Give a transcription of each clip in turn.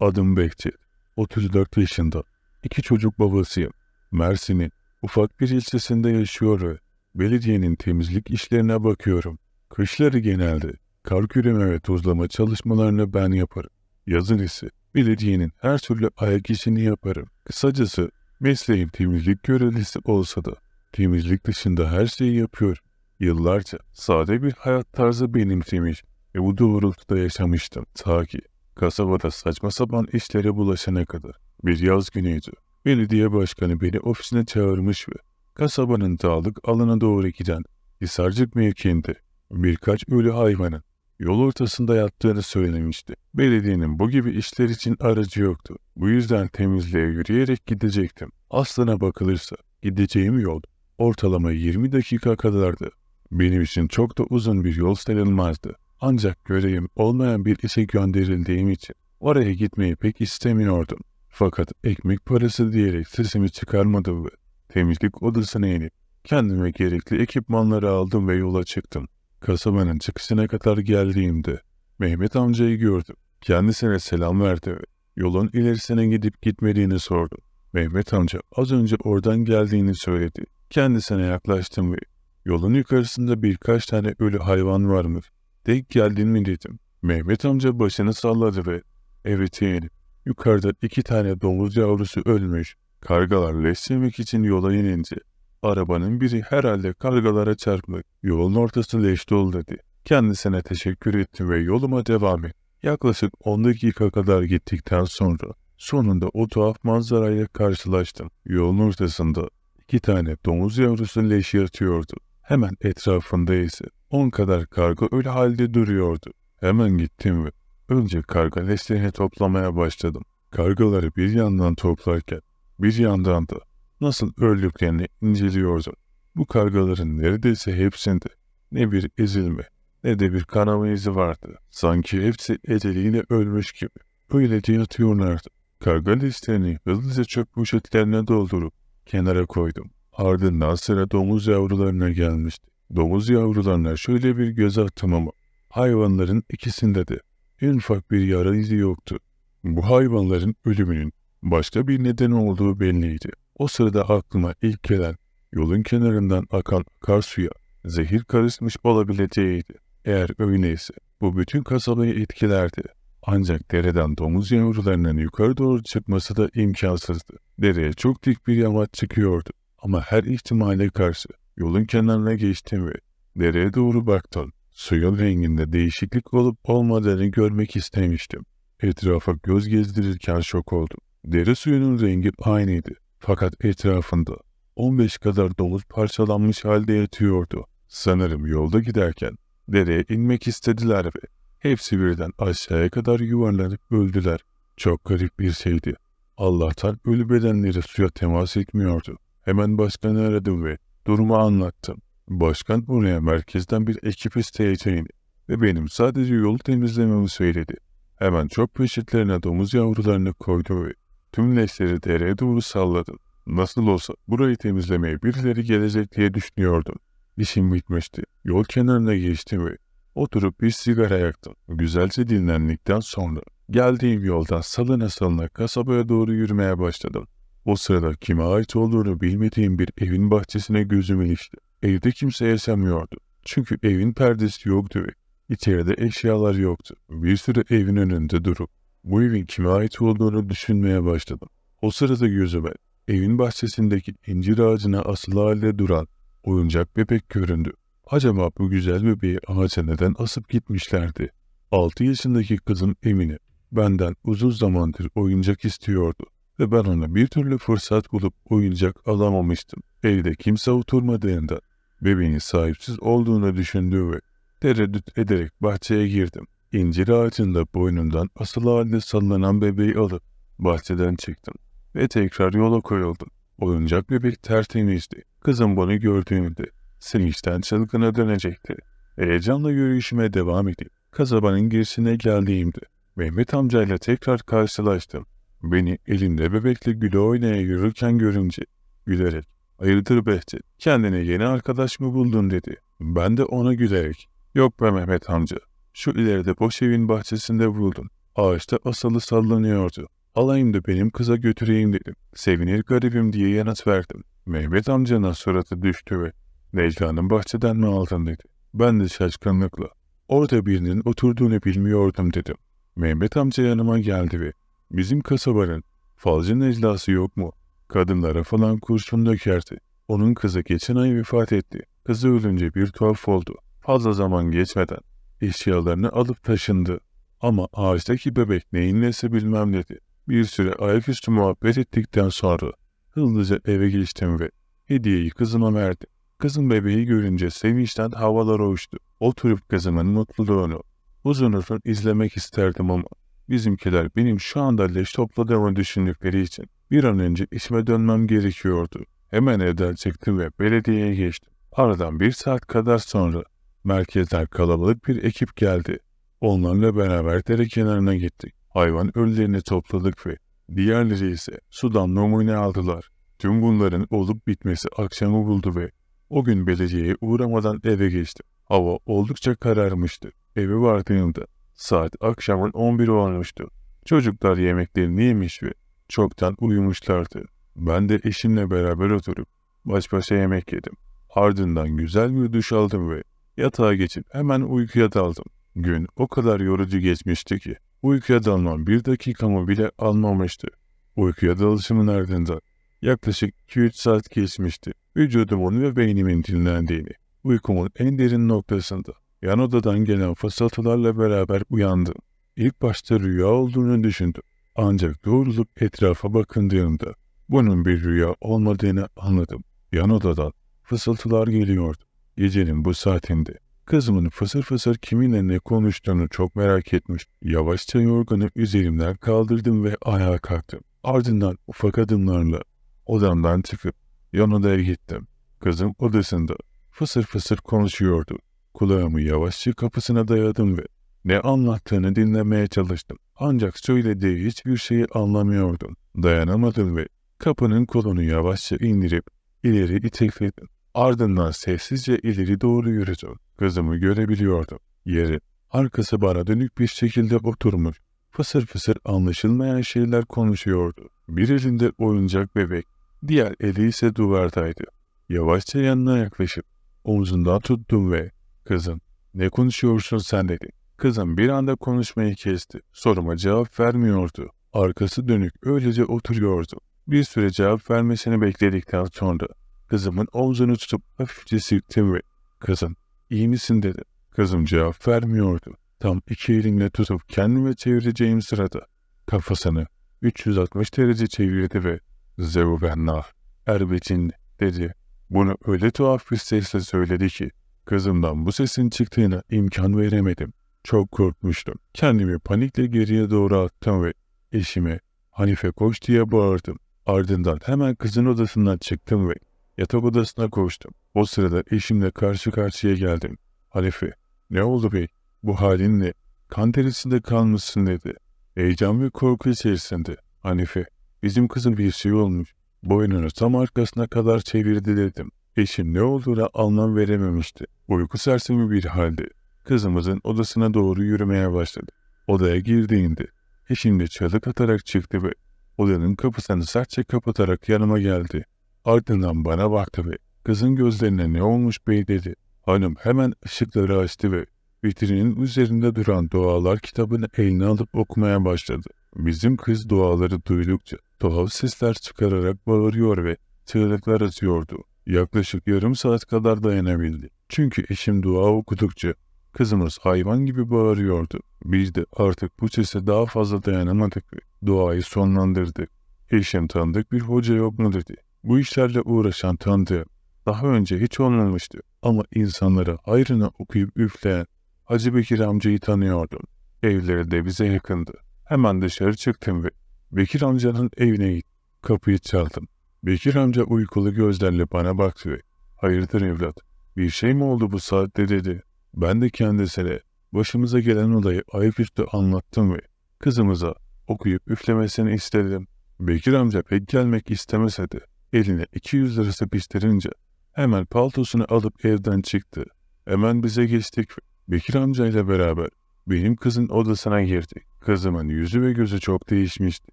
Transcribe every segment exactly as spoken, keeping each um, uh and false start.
Adım Bekçi. otuz dört yaşında. İki çocuk babasıyım. Mersin'in ufak bir ilçesinde yaşıyor. Belediyenin temizlik işlerine bakıyorum. Kışları genelde kar küreme ve tozlama çalışmalarını ben yaparım. Yazın ise belediyenin her türlü ayak işini yaparım. Kısacası mesleğim temizlik görevlisi olsa da temizlik dışında her şeyi yapıyorum. Yıllarca sade bir hayat tarzı benimsemiş ve bu doğrultuda yaşamıştım. Ta ki kasabada saçma sapan işlere bulaşana kadar. Bir yaz günüydü. Belediye başkanı beni ofisine çağırmış ve kasabanın dağlık alana doğru giden Hisarcık mevkiinde birkaç ölü hayvanın yol ortasında yattığını söylemişti. Belediyenin bu gibi işler için aracı yoktu. Bu yüzden temizliğe yürüyerek gidecektim. Aslına bakılırsa gideceğim yol ortalama yirmi dakika kadardı. Benim için çok da uzun bir yol sayılmazdı. Ancak görevim olmayan bir işe gönderildiğim için oraya gitmeyi pek istemiyordum. Fakat ekmek parası diyerek sesimi çıkarmadım ve temizlik odasına inip kendime gerekli ekipmanları aldım ve yola çıktım. Kasabanın çıkışına kadar geldiğimde Mehmet amcayı gördüm. Kendisine selam verdi ve yolun ilerisine gidip gitmediğini sordum. Mehmet amca az önce oradan geldiğini söyledi. Kendisine yaklaştım ve yolun yukarısında birkaç tane ölü hayvan var mı? Denk geldin mi dedim. Mehmet amca başını salladı ve evet yeğenim. Yukarıda iki tane domuz yavrusu ölmüş. Kargalar leş yemek için yola inince arabanın biri herhalde kargalara çarpmış. Yolun ortası leş dolu dedi. Kendisine teşekkür ettim ve yoluma devam ettim. Yaklaşık on dakika kadar gittikten sonra sonunda o tuhaf manzarayla karşılaştım. Yolun ortasında iki tane domuz yavrusu leş yatıyordu. Hemen etrafında ise on kadar karga ölü halde duruyordu. Hemen gittim ve önce karga leşlerini toplamaya başladım. Kargaları bir yandan toplarken bir yandan da nasıl öldüklerini inceliyordum. Bu kargaların neredeyse hepsinde ne bir ezilme ne de bir kanama izi vardı. Sanki hepsi eceliyle ölmüş gibi. Öylece yatıyorlardı. Karga leşlerini hızlıca çöp poşetlerine doldurup kenara koydum. Ardından sıra domuz yavrularına gelmişti. Domuz yavrularına şöyle bir göz attım ama hayvanların ikisinde de en ufak bir yara izi yoktu. Bu hayvanların ölümünün başka bir neden olduğu belliydi. O sırada aklıma ilk gelen yolun kenarından akan akarsuya zehir karışmış olabileceğiydi. Eğer öyleyse bu bütün kasabayı etkilerdi. Ancak dereden domuz yavrularının yukarı doğru çıkması da imkansızdı. Dereye çok dik bir yamaç çıkıyordu. Ama her ihtimale karşı yolun kenarına geçtim ve dereye doğru baktım. Suyun renginde değişiklik olup olmadığını görmek istemiştim. Etrafa göz gezdirirken şok oldum. Dere suyunun rengi aynıydı. Fakat etrafında on beş kadar domuz parçalanmış halde yatıyordu. Sanırım yolda giderken dereye inmek istediler ve hepsi birden aşağıya kadar yuvarlanıp öldüler. Çok garip bir şeydi. Allah'tan ölü bedenleri suya temas etmiyordu. Hemen başkanı aradım ve durumu anlattım. Başkan oraya merkezden bir ekip isteyeceğini ve benim sadece yolu temizlememi söyledi. Hemen çöp poşetlerine domuz yavrularını koydum ve tüm leşleri dereye doğru salladım. Nasıl olsa burayı temizlemeye birileri gelecek diye düşünüyordum. İşim bitmişti. Yol kenarına geçtim ve oturup bir sigara yaktım. Güzelce dinlendikten sonra geldiğim yoldan salına salına kasabaya doğru yürümeye başladım. O sırada kime ait olduğunu bilmediğim bir evin bahçesine gözüm ilişti. Evde kimse yaşamıyordu. Çünkü evin perdesi yoktu ve içeride eşyalar yoktu. Bir süre evin önünde durup bu evin kime ait olduğunu düşünmeye başladım. O sırada gözüme evin bahçesindeki incir ağacına asılı halde duran oyuncak bebek göründü. Acaba bu güzel bebeği ağaca neden asıp gitmişlerdi? altı yaşındaki kızım Emine benden uzun zamandır oyuncak istiyordu. Ve ben ona bir türlü fırsat bulup oyuncak alamamıştım. Evde kimse oturmadığında bebeğin sahipsiz olduğunu düşündüğü ve tereddüt ederek bahçeye girdim. İncir ağacında boynundan asılı halde sallanan bebeği alıp bahçeden çıktım ve tekrar yola koyuldum. Oyuncak bebek tertemizdi. Kızım bunu gördüğümde sevinçten çılgına dönecekti. Heyecanla yürüyüşüme devam edip kasabanın girişine geldiğimde Mehmet amcayla tekrar karşılaştım. Beni elinde bebekle güle oynaya yürürken görünce gülerek "Hayırdır Behçet, kendine yeni arkadaş mı buldun?" dedi. Ben de ona gülerek "Yok be Mehmet amca, şu ileride boş evin bahçesinde buldum. Ağaçta asalı sallanıyordu. Alayım da benim kıza götüreyim dedim. Sevinir garibim diye yanıt verdim. Mehmet amcanın suratı düştü ve Necla'nın bahçeden mi aldın dedi. Ben de şaşkınlıkla orada birinin oturduğunu bilmiyordum dedim. Mehmet amca yanıma geldi ve bizim kasabanın falcı Necla'sı yok mu? Kadınlara falan kurşun dökerdi. Onun kızı geçen ay vefat etti. Kızı ölünce bir tuhaf oldu. Fazla zaman geçmeden eşyalarını alıp taşındı. Ama ağaçtaki bebek neyin nesi bilmem dedi. Bir süre ayaküstü muhabbet ettikten sonra hızlıca eve geçtim ve hediyeyi kızıma verdim. Kızım bebeği görünce sevinçten havalara uçtu. Oturup kızımın mutluluğunu uzun uzun izlemek isterdim ama bizimkiler benim şu anda leş topladığımı düşündükleri için bir an önce işime dönmem gerekiyordu. Hemen evden çıktım ve belediyeye geçtim. Aradan bir saat kadar sonra merkezden kalabalık bir ekip geldi. Onlarla beraber dere kenarına gittik. Hayvan ölülerini topladık ve diğerleri ise sudan numune aldılar. Tüm bunların olup bitmesi akşamı buldu ve o gün belediyeye uğramadan eve geçtim. Hava oldukça kararmıştı. Eve vardığımda saat akşamın on biri olmuştu. Çocuklar yemeklerini yemiş ve çoktan uyumuşlardı. Ben de eşimle beraber oturup baş başa yemek yedim. Ardından güzel bir duş aldım ve yatağa geçip hemen uykuya daldım. Gün o kadar yorucu geçmişti ki uykuya dalmam bir dakikamı bile almamıştı. Uykuya dalışımın ardından yaklaşık iki üç saat geçmişti. Vücudumun ve beynimin dinlendiğini, uykumun en derin noktasında yan odadan gelen fısıltılarla beraber uyandım. İlk başta rüya olduğunu düşündüm. Ancak doğrulup etrafa bakındığımda bunun bir rüya olmadığını anladım. Yan odadan fısıltılar geliyordu. Gecenin bu saatinde kızımın fısır fısır kiminle ne konuştuğunu çok merak etmiş. Yavaşça yorganı üzerimden kaldırdım ve ayağa kalktım. Ardından ufak adımlarla odamdan çıkıp yan odaya gittim. Kızım odasında fısır fısır konuşuyordu. Kulağımı yavaşça kapısına dayadım ve ne anlattığını dinlemeye çalıştım. Ancak söylediği hiçbir şeyi anlamıyordum. Dayanamadım ve kapının kolunu yavaşça indirip ileri itekledim. Ardından sessizce ileri doğru yürüdüm. Kızımı görebiliyordum. Yeri arkası bana dönük bir şekilde oturmuş. Fısır fısır anlaşılmayan şeyler konuşuyordu. Bir elinde oyuncak bebek, diğer eli ise duvardaydı. Yavaşça yanına yaklaşıp omzundan tuttum ve "Kızım, ne konuşuyorsun sen?" dedi. Kızım bir anda konuşmayı kesti. Soruma cevap vermiyordu. Arkası dönük öylece oturuyordu. Bir süre cevap vermesini bekledikten sonra kızımın omzunu tutup hafifçe silktim ve "Kızım, iyi misin?" dedi. Kızım cevap vermiyordu. Tam iki elimle tutup kendime çevireceğim sırada kafasını üç yüz altmış derece çevirdi ve "Zevvenna, erbecin" dedi. Bunu öyle tuhaf bir sesle söyledi ki kızımdan bu sesin çıktığına imkan veremedim. Çok korkmuştum. Kendimi panikle geriye doğru attım ve eşime "Hanife koş" diye bağırdım. Ardından hemen kızın odasından çıktım ve yatak odasına koştum. O sırada eşimle karşı karşıya geldim. "Hanife, ne oldu bey? Bu halinle kan terisinde kalmışsın" dedi. Heyecan ve korku içerisinde "Hanife, bizim kızın bir şey olmuş. Boynunu tam arkasına kadar çevirdi" dedim. Eşim ne olduğuna anlam verememişti. Uyku sersemi bir halde kızımızın odasına doğru yürümeye başladı. Odaya girdiğinde eşim de çığlık atarak çıktı ve odanın kapısını sertçe kapatarak yanıma geldi. Ardından bana baktı ve "Kızın gözlerine ne olmuş bey?" dedi. Hanım hemen ışıkları açtı ve vitrinin üzerinde duran dualar kitabını eline alıp okumaya başladı. Bizim kız duaları duydukça tuhaf sesler çıkararak bağırıyor ve çığlıklar atıyordu. Yaklaşık yarım saat kadar dayanabildi. Çünkü eşim dua okudukça kızımız hayvan gibi bağırıyordu. Biz de artık bu sese daha fazla dayanamadık ve duayı sonlandırdık. Eşim "Tanıdık bir hoca yok mu?" dedi. Bu işlerle uğraşan tanıdığım daha önce hiç olmamıştı ama insanlara hayrına okuyup üfleyen Hacı Bekir amcayı tanıyordum. Evleri de bize yakındı. Hemen dışarı çıktım ve Bekir amcanın evine gittim. Kapıyı çaldım. Bekir amca uykulu gözlerle bana baktı ve "Hayırdır evlat, bir şey mi oldu bu saatte?" dedi. Ben de kendisine başımıza gelen olayı ayıpüstü anlattım ve kızımıza okuyup üflemesini istedim. Bekir amca pek gelmek istemese de eline iki yüz lirası piştirince hemen paltosunu alıp evden çıktı. Hemen bize geçtik ve Bekir amcayla beraber benim kızın odasına girdik. Kızımın yüzü ve gözü çok değişmişti.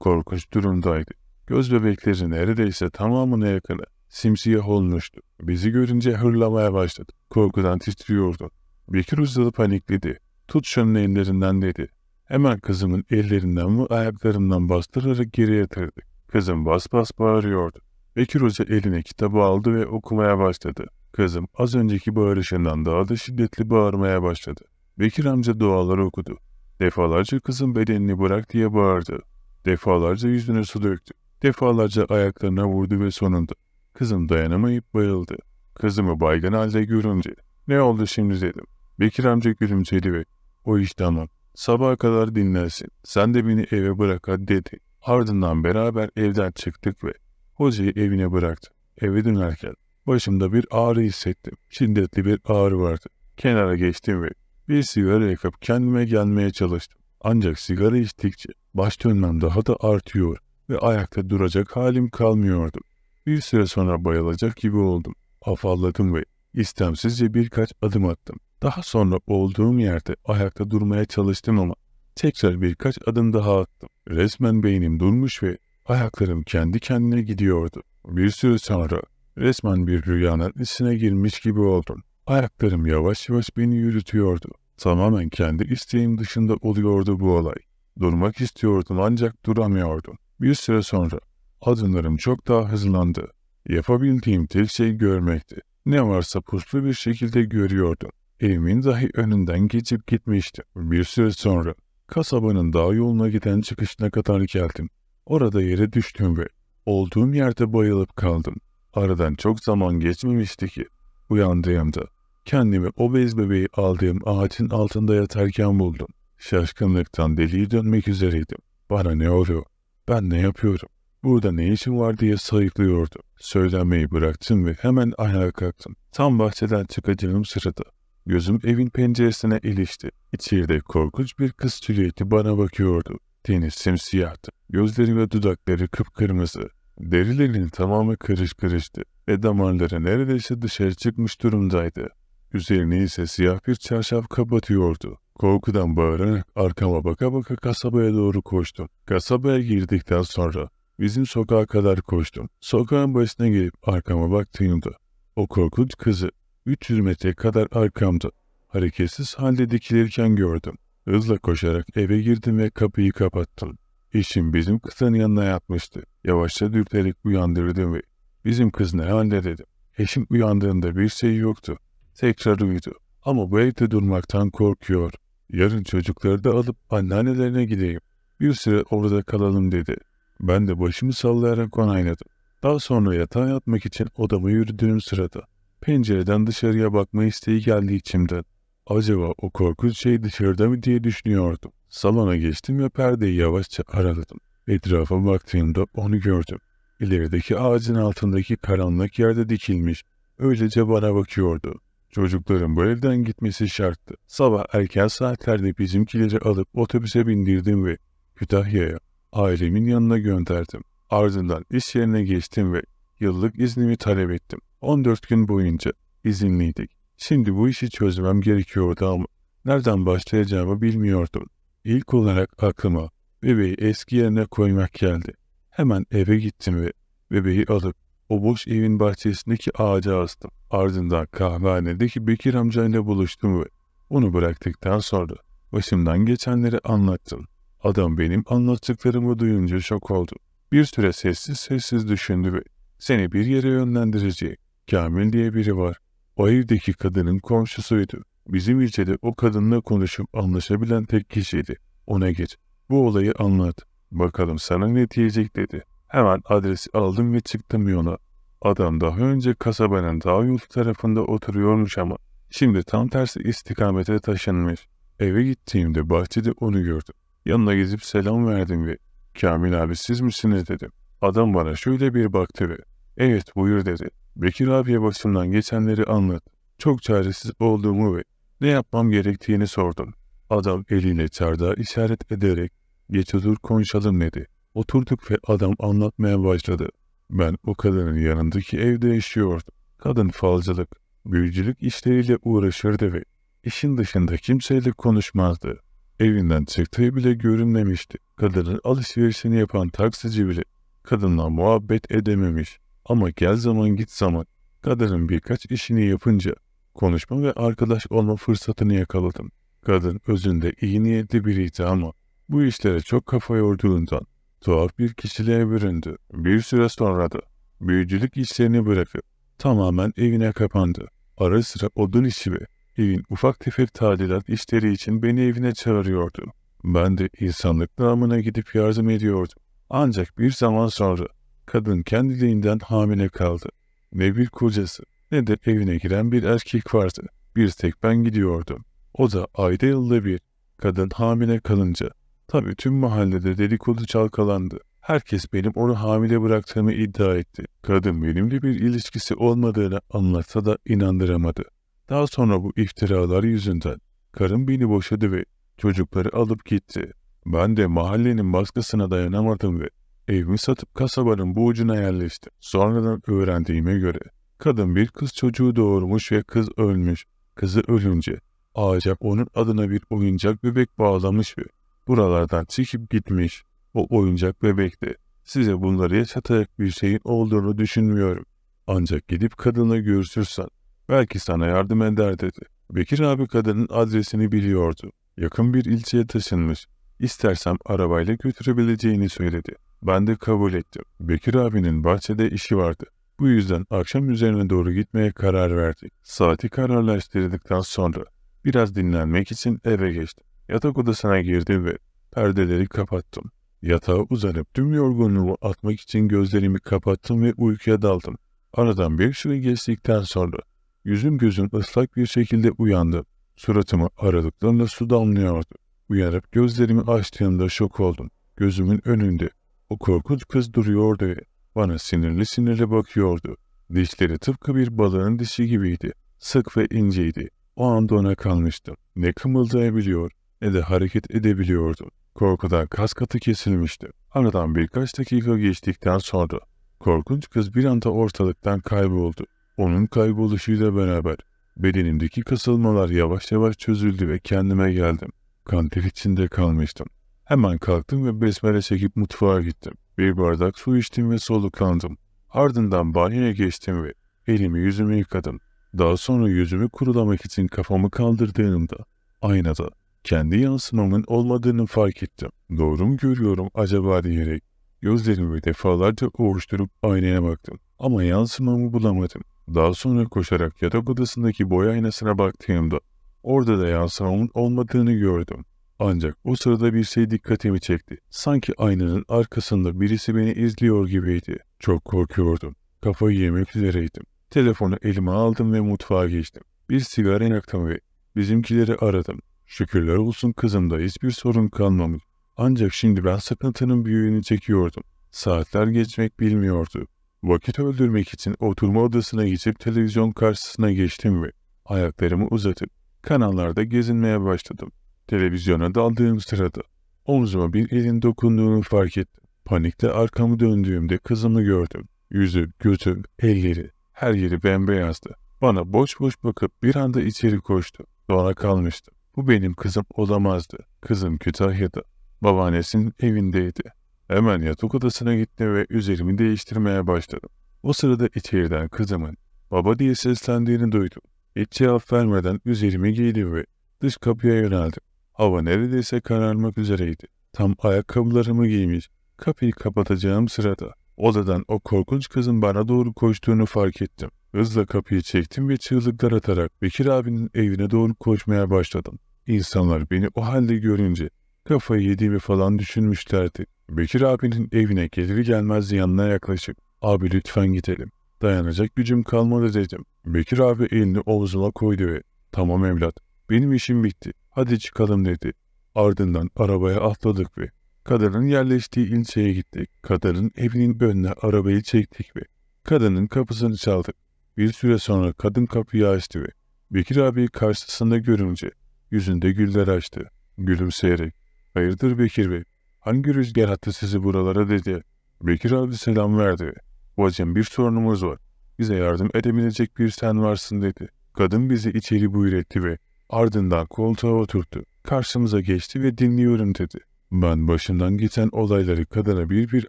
Korkunç durumdaydı. Göz bebekleri neredeyse tamamına yakını simsiyah olmuştu. Bizi görünce hırlamaya başladı. Korkudan titriyordu. Bekir uzadı panikledi. Tut şunun ellerinden dedi. Hemen kızımın ellerinden ve ayaklarından bastırarak geriye yatırdık. Kızım bas bas bağırıyordu. Bekir Hoca eline kitabı aldı ve okumaya başladı. Kızım az önceki bağırışından daha da şiddetli bağırmaya başladı. Bekir amca duaları okudu. Defalarca kızın bedenini bırak diye bağırdı. Defalarca yüzüne su döktü. Defalarca ayaklarına vurdu ve sonunda kızım dayanamayıp bayıldı. Kızımı baygın halde görünce ne oldu şimdi dedim. Bekir amca gülümsedi ve o iş tamam. Sabaha kadar dinlersin. Sen de beni eve bırak dedi. Ardından beraber evden çıktık ve hocayı evine bıraktı. Eve dönerken başımda bir ağrı hissettim. Şiddetli bir ağrı vardı. Kenara geçtim ve bir sigara yakıp kendime gelmeye çalıştım. Ancak sigara içtikçe baş dönmem daha da artıyor ve ayakta duracak halim kalmıyordu. Bir süre sonra bayılacak gibi oldum. Afalladım ve istemsizce birkaç adım attım. Daha sonra olduğum yerde ayakta durmaya çalıştım ama tekrar birkaç adım daha attım. Resmen beynim durmuş ve ayaklarım kendi kendine gidiyordu. Bir süre sonra resmen bir rüyanın içine girmiş gibi oldum. Ayaklarım yavaş yavaş beni yürütüyordu. Tamamen kendi isteğim dışında oluyordu bu olay. Durmak istiyordum ancak duramıyordum. Bir süre sonra adımlarım çok daha hızlandı. Yapabildiğim tek şey görmekti. Ne varsa puslu bir şekilde görüyordum. Evimin dahi önünden geçip gitmişti. Bir süre sonra kasabanın dağ yoluna giden çıkışına kadar geldim. Orada yere düştüm ve olduğum yerde bayılıp kaldım. Aradan çok zaman geçmemişti ki uyandığımda kendimi o bez bebeği aldığım ağacın altında yatarken buldum. Şaşkınlıktan deliye dönmek üzereydim. Bana ne oluyor? Ben ne yapıyorum? Burada ne işim var diye sayıklıyordu. Söylenmeyi bıraktım ve hemen ayağa kalktım. Tam bahçeden çıkacağım sırada gözüm evin penceresine ilişti. İçeride korkunç bir kız silüeti bana bakıyordu. Teni simsiyahtı. Gözleri ve dudakları kıpkırmızı. Derilerinin tamamı kırış kırıştı ve damarları neredeyse dışarı çıkmış durumdaydı. Üzerini ise siyah bir çarşaf kapatıyordu. Korkudan bağırarak arkama baka baka kasabaya doğru koştum. Kasabaya girdikten sonra bizim sokağa kadar koştum. Sokağın başına gelip arkama baktığımda o korkunç kızı üç yüz metre kadar arkamda hareketsiz halde dikilirken gördüm. Hızla koşarak eve girdim ve kapıyı kapattım. Eşim bizim kızın yanına yatmıştı. Yavaşça dürterek uyandırdım ve bizim kız ne halde dedim. Eşim uyandığında bir şey yoktu. Tekrar uyudu. Ama bu evde durmaktan korkuyor. Yarın çocukları da alıp anneannelerine gideyim. Bir süre orada kalalım dedi. Ben de başımı sallayarak onayladım. Daha sonra yatağa yatmak için odama yürüdüğüm sırada pencereden dışarıya bakma isteği geldi içimden. Acaba o korkunç şey dışarıda mı diye düşünüyordum. Salona geçtim ve perdeyi yavaşça araladım. Etrafa baktığımda onu gördüm. İlerideki ağacın altındaki karanlık yerde dikilmiş. Öylece bana bakıyordu. Çocukların bu evden gitmesi şarttı. Sabah erken saatlerde bizimkileri alıp otobüse bindirdim ve Kütahya'ya, ailemin yanına gönderdim. Ardından iş yerine geçtim ve yıllık iznimi talep ettim. on dört gün boyunca izinliydik. Şimdi bu işi çözmem gerekiyordu ama nereden başlayacağımı bilmiyordum. İlk olarak aklıma bebeği eski yerine koymak geldi. Hemen eve gittim ve bebeği alıp o boş evin bahçesindeki ağaca astım. Ardından kahvehanedeki Bekir amcayla buluştum ve onu bıraktıktan sonra başımdan geçenleri anlattım. Adam benim anlattıklarımı duyunca şok oldu. Bir süre sessiz sessiz düşündü ve seni bir yere yönlendireceği Kamil diye biri var. O evdeki kadının komşusuydu. Bizim ilçede o kadınla konuşup anlaşabilen tek kişiydi. Ona git. Bu olayı anlat. Bakalım sana ne diyecek dedi. Hemen adresi aldım ve çıktım yola. Adam daha önce kasabanın dağ yolu tarafında oturuyormuş ama şimdi tam tersi istikamete taşınmış. Eve gittiğimde bahçede onu gördüm. Yanına gezip selam verdim ve Kamil abi siz misiniz dedim. Adam bana şöyle bir baktı ve evet buyur dedi. Bekir abiye başımdan geçenleri anlat. Çok çaresiz olduğumu ve ne yapmam gerektiğini sordum. Adam eliyle çardağa işaret ederek geç otur konuşalım dedi. Oturduk ve adam anlatmaya başladı. Ben o kadının yanındaki evde yaşıyordum. Kadın falcılık, büyücülük işleriyle uğraşırdı ve işin dışında kimseyle konuşmazdı. Evinden çıktığı bile görünmemişti. Kadının alışverişini yapan taksici bile kadınla muhabbet edememiş. Ama gel zaman git zaman kadının birkaç işini yapınca konuşma ve arkadaş olma fırsatını yakaladım. Kadın özünde iyi niyetli biriydi ama bu işlere çok kafa yorduğundan tuhaf bir kişiliğe büründü. Bir süre sonra da büyücülük işlerini bırakıp tamamen evine kapandı. Ara sıra odun işi ve evin ufak tefek tadilat işleri için beni evine çağırıyordu. Ben de insanlık namına gidip yardım ediyordum. Ancak bir zaman sonra kadın kendiliğinden hamile kaldı. Ne bir kocası ne de evine giren bir erkek vardı. Bir tek ben gidiyordum. O da ayda yılda bir. Kadın hamile kalınca tabii tüm mahallede dedikodu çalkalandı. Herkes benim onu hamile bıraktığımı iddia etti. Kadın benimle bir ilişkisi olmadığını anlatsa da inandıramadı. Daha sonra bu iftiralar yüzünden karım beni boşadı ve çocukları alıp gitti. Ben de mahallenin baskısına dayanamadım ve evimi satıp kasabanın bu ucuna yerleştim. Sonradan öğrendiğime göre kadın bir kız çocuğu doğurmuş ve kız ölmüş. Kızı ölünce ağaca onun adına bir oyuncak bebek bağlamış ve buralardan çıkıp gitmiş. O oyuncak bebekte size bunları yaşatacak bir şeyin olduğunu düşünmüyorum. Ancak gidip kadınla görüşürsen belki sana yardım eder dedi. Bekir abi kadının adresini biliyordu. Yakın bir ilçeye taşınmış. İstersem arabayla götürebileceğini söyledi. Ben de kabul ettim. Bekir abinin bahçede işi vardı. Bu yüzden akşam üzerine doğru gitmeye karar verdik. Saati kararlaştırdıktan sonra biraz dinlenmek için eve geçtim. Yatak odasına girdim ve perdeleri kapattım. Yatağa uzanıp tüm yorgunluğumu atmak için gözlerimi kapattım ve uykuya daldım. Aradan bir süre geçtikten sonra yüzüm gözüm ıslak bir şekilde uyandım. Suratıma aralıklarla su damlıyordu. Uyanıp gözlerimi açtığımda şok oldum. Gözümün önünde o korkunç kız duruyordu ve bana sinirli sinirli bakıyordu. Dişleri tıpkı bir balığın dişi gibiydi. Sık ve inceydi. O anda ona kalmıştım. Ne kımıldayabiliyor ne de hareket edebiliyordum. Korkudan kas katı kesilmişti. Aradan birkaç dakika geçtikten sonra korkunç kız bir anda ortalıktan kayboldu. Onun kayboluşuyla beraber bedenimdeki kasılmalar yavaş yavaş çözüldü ve kendime geldim. Kanter içinde kalmıştım. Hemen kalktım ve besmele çekip mutfağa gittim. Bir bardak su içtim ve soluklandım. Ardından banyoya geçtim ve elimi yüzümü yıkadım. Daha sonra yüzümü kurulamak için kafamı kaldırdığımda aynada kendi yansımamın olmadığını fark ettim. Doğru mu görüyorum acaba diyerek gözlerimi defalarca ovuşturup aynaya baktım. Ama yansımamı bulamadım. Daha sonra koşarak yatak odasındaki boy aynasına baktığımda orada da yansımamın olmadığını gördüm. Ancak o sırada bir şey dikkatimi çekti. Sanki aynanın arkasında birisi beni izliyor gibiydi. Çok korkuyordum. Kafayı yemek üzereydim. Telefonu elime aldım ve mutfağa geçtim. Bir sigara yaktım ve bizimkileri aradım. Şükürler olsun kızımda hiçbir sorun kalmamış. Ancak şimdi ben sıkıntının büyüğünü çekiyordum. Saatler geçmek bilmiyordu. Vakit öldürmek için oturma odasına geçip televizyon karşısına geçtim ve ayaklarımı uzatıp kanallarda gezinmeye başladım. Televizyona daldığım sırada omzuma bir elin dokunduğunu fark ettim. Panikle arkamı döndüğümde kızımı gördüm. Yüzü, gözü, elleri, her yeri bembeyazdı. Bana boş boş bakıp bir anda içeri koştu. Sonra kalmıştım. Bu benim kızım olamazdı. Kızım Kütahya'da. Babaannesinin evindeydi. Hemen yatak odasına gittim ve üzerimi değiştirmeye başladım. O sırada içeriden kızımın baba diye seslendiğini duydum. Hiç cevap vermeden üzerimi giydim ve dış kapıya yöneldim. Hava neredeyse kararmak üzereydi. Tam ayakkabılarımı giymiş, kapıyı kapatacağım sırada odadan o korkunç kızın bana doğru koştuğunu fark ettim. Hızla kapıyı çektim ve çığlıklar atarak Bekir abinin evine doğru koşmaya başladım. İnsanlar beni o halde görünce kafayı yediğimi falan düşünmüşlerdi. Bekir abinin evine gelir gelmez yanına yaklaşıp "Abi lütfen gidelim. Dayanacak gücüm kalmadı" dedim. Bekir abi elini omzuma koydu ve "Tamam evlat, benim işim bitti. Hadi çıkalım" dedi. Ardından arabaya atladık ve kadının yerleştiği ilçeye gittik. Kadının evinin önüne arabayı çektik ve kadının kapısını çaldık. Bir süre sonra kadın kapıyı açtı ve Bekir abiyi karşısında görünce yüzünde güller açtı. Gülümseyerek "Hayırdır Bekir Bey? Hangi rüzgar attı sizi buralara?" dedi. Bekir abi selam verdi ve "Bacım, bir sorunumuz var. Bize yardım edebilecek bir sen varsın" dedi. Kadın bizi içeri buyur etti ve ardından koltuğa oturttu. karşımıza geçti ve dinliyorum dedi. Ben başından geçen olayları kadına bir bir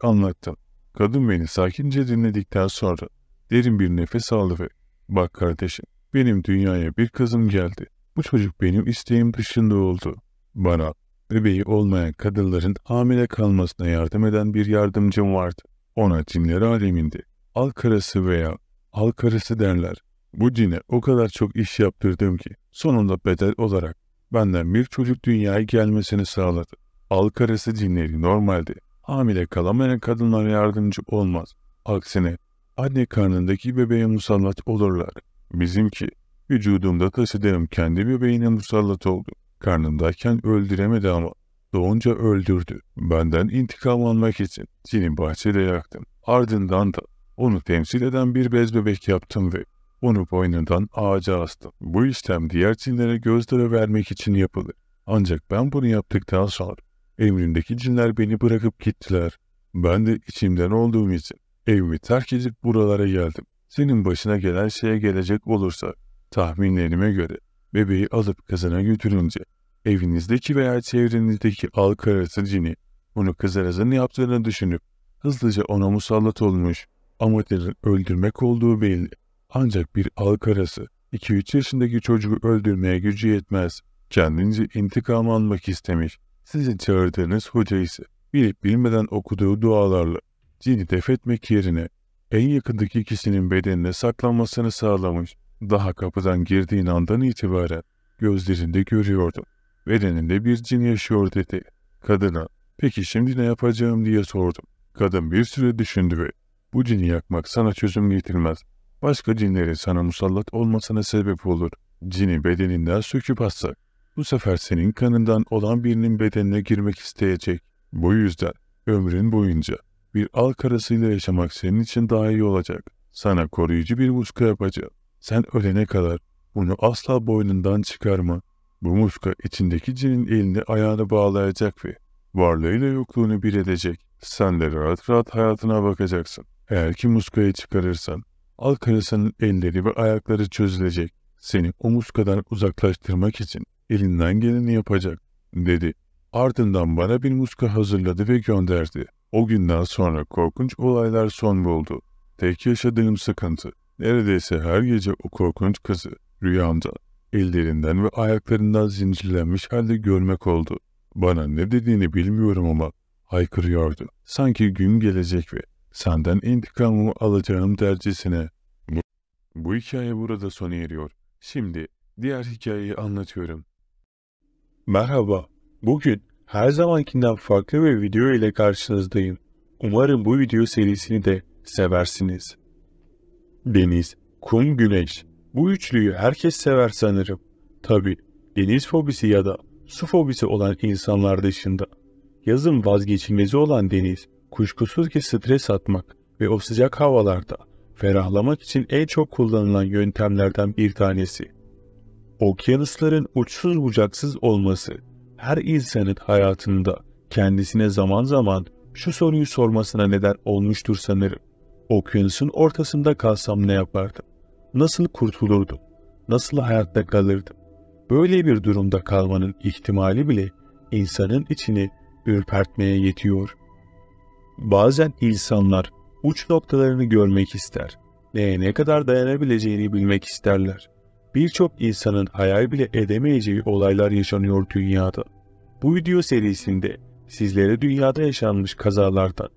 anlattım. Kadın beni sakince dinledikten sonra derin bir nefes aldı ve ''Bak kardeşim, benim dünyaya bir kızım geldi. Bu çocuk benim isteğim dışında oldu. Bana bebeği olmayan kadınların hamile kalmasına yardım eden bir yardımcım vardı. Ona cinler aleminde halk arası veya halk arası derler. Bu cine o kadar çok iş yaptırdım ki sonunda bedel olarak benden bir çocuk dünyaya gelmesini sağladı. Halk arası cinleri normalde hamile kalamayan kadınlara yardımcı olmaz. Aksine anne karnındaki bebeğe musallat olurlar. Bizimki vücudumda taşıdığım kendi bebeğine musallat oldu. Karnımdayken öldüremedi ama doğunca öldürdü. Benden intikam almak için cini bahçede yaktım. Ardından da onu temsil eden bir bez bebek yaptım ve onu boynundan ağaca astım. Bu işlem diğer cinlere gözdağı vermek için yapılır. Ancak ben bunu yaptıktan sonra emrimdeki cinler beni bırakıp gittiler. Ben de içimden olduğum için evimi terk edip buralara geldim. Senin başına gelen şeye gelecek olursa tahminlerime göre bebeği alıp kızına götürünce evinizdeki veya çevrenizdeki halk arası cini onu kızınızın yaptığını düşünüp hızlıca ona musallat olmuş, amatörün öldürmek olduğu belli. Ancak bir halk arası iki üç yaşındaki çocuğu öldürmeye gücü yetmez. Kendince intikam almak istemiş. Sizin çağırdığınız hoca ise bilip bilmeden okuduğu dualarla cini def etmek yerine en yakındaki ikisinin bedenine saklanmasını sağlamış. Daha kapıdan girdiğin andan itibaren gözlerinde görüyordum. Bedeninde bir cin yaşıyor dedi. Kadına peki şimdi ne yapacağım diye sordum. Kadın bir süre düşündü ve bu cini yakmak sana çözüm getirmez. Başka cinlerin sana musallat olmasına sebep olur. Cini bedeninden söküp atsak bu sefer senin kanından olan birinin bedenine girmek isteyecek. Bu yüzden ömrün boyunca bir al karısıyla yaşamak senin için daha iyi olacak. Sana koruyucu bir muska yapacağım. Sen ölene kadar bunu asla boynundan çıkarma. Bu muska içindeki cinin elini ayağını bağlayacak ve varlığıyla yokluğunu bir edecek. Sen de rahat rahat hayatına bakacaksın. Eğer ki muskayı çıkarırsan al karısının elleri ve ayakları çözülecek. Seni o muskadan uzaklaştırmak için elinden geleni yapacak dedi. Ardından bana bir muska hazırladı ve gönderdi. O günden sonra korkunç olaylar son buldu. Tek yaşadığım sıkıntı, neredeyse her gece o korkunç kızı rüyamda ellerinden ve ayaklarından zincirlenmiş halde görmek oldu. Bana ne dediğini bilmiyorum ama haykırıyordu. Sanki gün gelecek ve senden intikamımı alacağım dercesine. Bu, bu hikaye burada sona eriyor. Şimdi diğer hikayeyi anlatıyorum. Merhaba. Bugün her zamankinden farklı bir video ile karşınızdayım. Umarım bu video serisini de seversiniz. Deniz, kum, güneş. Bu üçlüyü herkes sever sanırım. Tabi deniz fobisi ya da su fobisi olan insanlar dışında. Yazın vazgeçilmezi olan deniz, kuşkusuz ki stres atmak ve o sıcak havalarda ferahlamak için en çok kullanılan yöntemlerden bir tanesi. Okyanusların uçsuz bucaksız olması, her insanın hayatında kendisine zaman zaman şu soruyu sormasına neden olmuştur sanırım. Okyanusun ortasında kalsam ne yapardım? Nasıl kurtulurdum? Nasıl hayatta kalırdım? Böyle bir durumda kalmanın ihtimali bile insanın içini ürpertmeye yetiyor. Bazen insanlar uç noktalarını görmek ister. Neye ne kadar dayanabileceğini bilmek isterler. Birçok insanın hayal bile edemeyeceği olaylar yaşanıyor dünyada. Bu video serisinde sizlere dünyada yaşanmış kazalardan,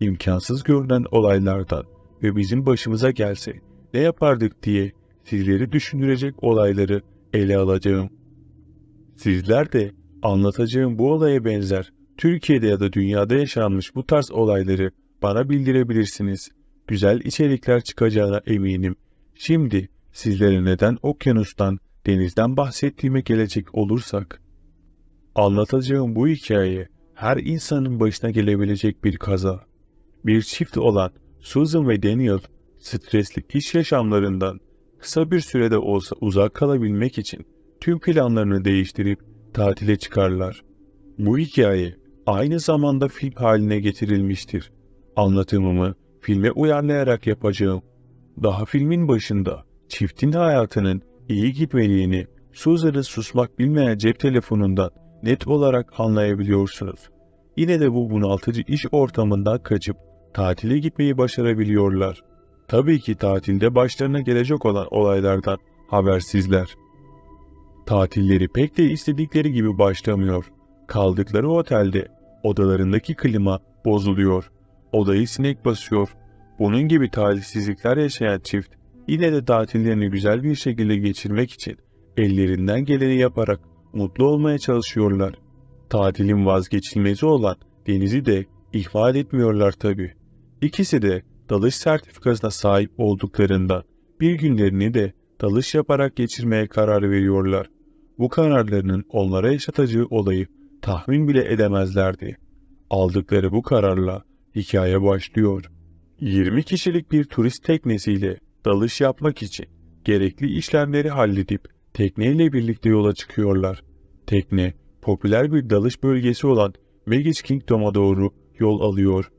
imkansız görünen olaylardan ve bizim başımıza gelse ne yapardık diye sizleri düşündürecek olayları ele alacağım. Sizler de anlatacağım bu olaya benzer Türkiye'de ya da dünyada yaşanmış bu tarz olayları bana bildirebilirsiniz. Güzel içerikler çıkacağına eminim. Şimdi sizlere neden okyanustan, denizden bahsettiğime gelecek olursak, anlatacağım bu hikaye her insanın başına gelebilecek bir kaza. Bir çift olan Susan ve Daniel, stresli iş yaşamlarından kısa bir sürede olsa uzak kalabilmek için tüm planlarını değiştirip tatile çıkarlar. Bu hikaye aynı zamanda film haline getirilmiştir. Anlatımımı filme uyarlayarak yapacağım. Daha filmin başında çiftin hayatının iyi gitmeliğini Susan'ın susmak bilmeyen cep telefonundan net olarak anlayabiliyorsunuz. Yine de bu bunaltıcı iş ortamından kaçıp tatile gitmeyi başarabiliyorlar. Tabii ki tatilde başlarına gelecek olan olaylardan habersizler. Tatilleri pek de istedikleri gibi başlamıyor. Kaldıkları otelde odalarındaki klima bozuluyor. Odayı sinek basıyor. Bunun gibi talihsizlikler yaşayan çift yine de tatillerini güzel bir şekilde geçirmek için ellerinden geleni yaparak mutlu olmaya çalışıyorlar. Tatilin vazgeçilmezi olan denizi de ihmal etmiyorlar tabii. İkisi de dalış sertifikasına sahip olduklarından bir günlerini de dalış yaparak geçirmeye karar veriyorlar. Bu kararlarının onlara yaşatacağı olayı tahmin bile edemezlerdi. Aldıkları bu kararla hikaye başlıyor. yirmi kişilik bir turist teknesiyle dalış yapmak için gerekli işlemleri halledip tekneyle birlikte yola çıkıyorlar. Tekne, popüler bir dalış bölgesi olan Magic Kingdom'a doğru yol alıyor.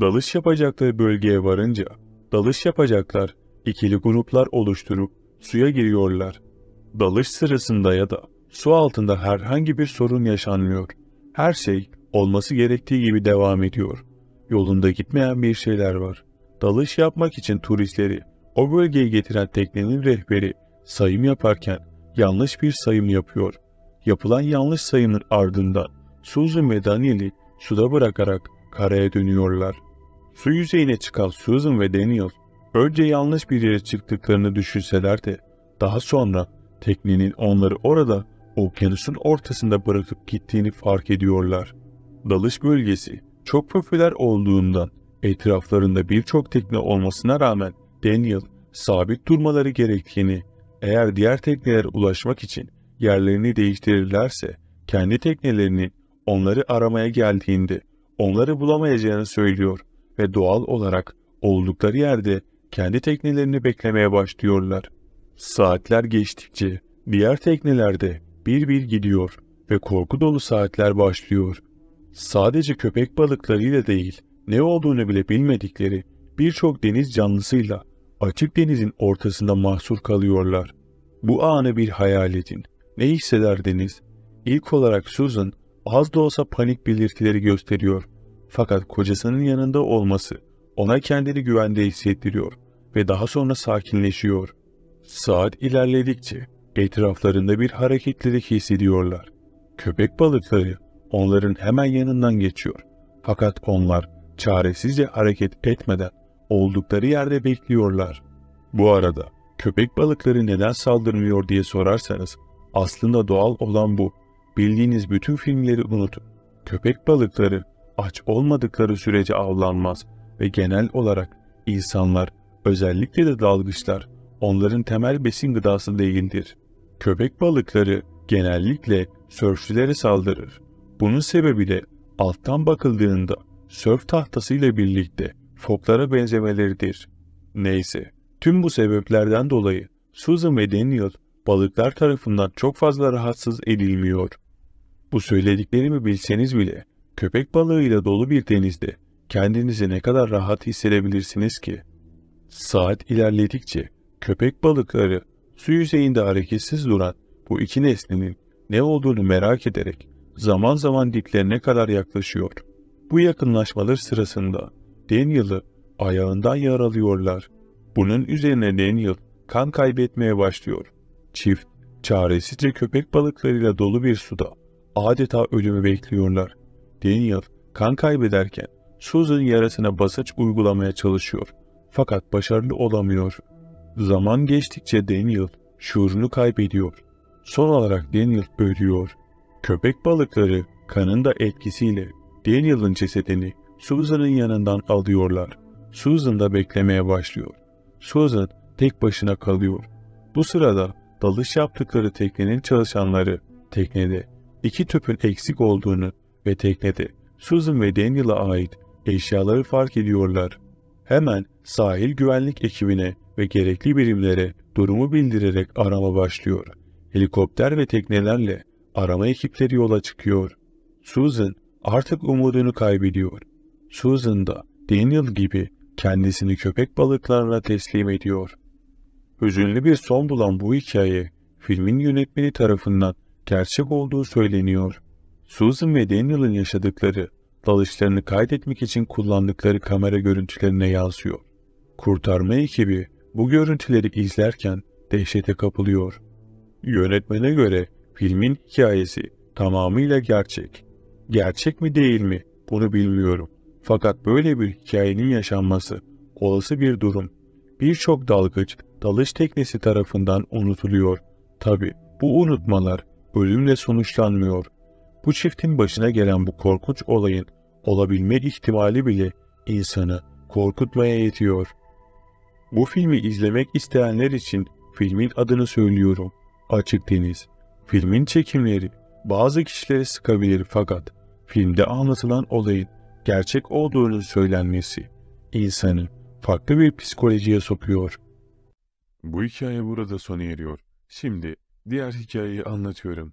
Dalış yapacakları bölgeye varınca, dalış yapacaklar ikili gruplar oluşturup suya giriyorlar. Dalış sırasında ya da su altında herhangi bir sorun yaşanmıyor. Her şey olması gerektiği gibi devam ediyor. Yolunda gitmeyen bir şeyler var. Dalış yapmak için turistleri o bölgeye getiren teknenin rehberi sayım yaparken yanlış bir sayım yapıyor. Yapılan yanlış sayımın ardından Susan ve Daniel'i suda bırakarak karaya dönüyorlar. Su yüzeyine çıkan Susan ve Daniel önce yanlış bir yere çıktıklarını düşünseler de daha sonra teknenin onları orada okyanusun ortasında bırakıp gittiğini fark ediyorlar. Dalış bölgesi çok popüler olduğundan etraflarında birçok tekne olmasına rağmen Daniel sabit durmaları gerektiğini, eğer diğer teknelere ulaşmak için yerlerini değiştirirlerse kendi teknelerinin onları aramaya geldiğinde onları bulamayacağını söylüyor ve doğal olarak oldukları yerde kendi teknelerini beklemeye başlıyorlar. Saatler geçtikçe diğer teknelerde bir bir gidiyor ve korku dolu saatler başlıyor. Sadece köpek balıklarıyla değil, ne olduğunu bile bilmedikleri birçok deniz canlısıyla açık denizin ortasında mahsur kalıyorlar. Bu anı bir hayal edin. Ne hissederdiniz? İlk olarak Susan az da olsa panik belirtileri gösteriyor. Fakat kocasının yanında olması ona kendini güvende hissettiriyor ve daha sonra sakinleşiyor. Saat ilerledikçe etraflarında bir hareketlilik hissediyorlar. Köpek balıkları onların hemen yanından geçiyor. Fakat onlar çaresizce hareket etmeden oldukları yerde bekliyorlar. Bu arada köpek balıkları neden saldırmıyor diye sorarsanız aslında doğal olan bu. Bildiğiniz bütün filmleri unutun. Köpek balıkları aç olmadıkları sürece avlanmaz ve genel olarak insanlar, özellikle de dalgıçlar, onların temel besin gıdası değildir. Köpek balıkları genellikle sörfçülere saldırır. Bunun sebebi de alttan bakıldığında sörf tahtasıyla birlikte foklara benzemeleridir. Neyse, tüm bu sebeplerden dolayı Susan ve Daniel balıklar tarafından çok fazla rahatsız edilmiyor. Bu söylediklerimi bilseniz bile köpek balığıyla dolu bir denizde kendinizi ne kadar rahat hissedebilirsiniz ki? Saat ilerledikçe köpek balıkları su yüzeyinde hareketsiz duran bu iki nesnenin ne olduğunu merak ederek zaman zaman diplerine kadar yaklaşıyor. Bu yakınlaşmalar sırasında Daniel'ı ayağından yaralıyorlar. Bunun üzerine Daniel kan kaybetmeye başlıyor. Çift çaresizce köpek balıklarıyla dolu bir suda adeta ölümü bekliyorlar. Daniel kan kaybederken Susan yarasına basınç uygulamaya çalışıyor. Fakat başarılı olamıyor. Zaman geçtikçe Daniel şuurunu kaybediyor. Son olarak Daniel ölüyor. Köpek balıkları kanın da etkisiyle Daniel'ın cesedini Susan'ın yanından alıyorlar. Susan da beklemeye başlıyor. Susan tek başına kalıyor. Bu sırada dalış yaptıkları teknenin çalışanları teknede iki tüpün eksik olduğunu ve teknede Susan ve Daniel'a ait eşyaları fark ediyorlar. Hemen sahil güvenlik ekibine ve gerekli birimlere durumu bildirerek arama başlıyor. Helikopter ve teknelerle arama ekipleri yola çıkıyor. Susan artık umudunu kaybediyor. Susan da Daniel gibi kendisini köpek balıklarına teslim ediyor. Hüzünlü bir son bulan bu hikaye filmin yönetmeni tarafından gerçek olduğu söyleniyor. Susan ve Daniel'ın yaşadıkları, dalışlarını kaydetmek için kullandıkları kamera görüntülerine yazıyor. Kurtarma ekibi bu görüntüleri izlerken dehşete kapılıyor. Yönetmene göre filmin hikayesi tamamıyla gerçek. Gerçek mi değil mi bunu bilmiyorum. Fakat böyle bir hikayenin yaşanması olası bir durum. Birçok dalgıç dalış teknesi tarafından unutuluyor. Tabi bu unutmalar ölümle sonuçlanmıyor. Bu çiftin başına gelen bu korkunç olayın olabilme ihtimali bile insanı korkutmaya yetiyor. Bu filmi izlemek isteyenler için filmin adını söylüyorum. Açık Deniz. Filmin çekimleri bazı kişileri sıkabilir fakat filmde anlatılan olayın gerçek olduğunu söylenmesi insanı farklı bir psikolojiye sokuyor. Bu hikaye burada sona eriyor. Şimdi diğer hikayeyi anlatıyorum.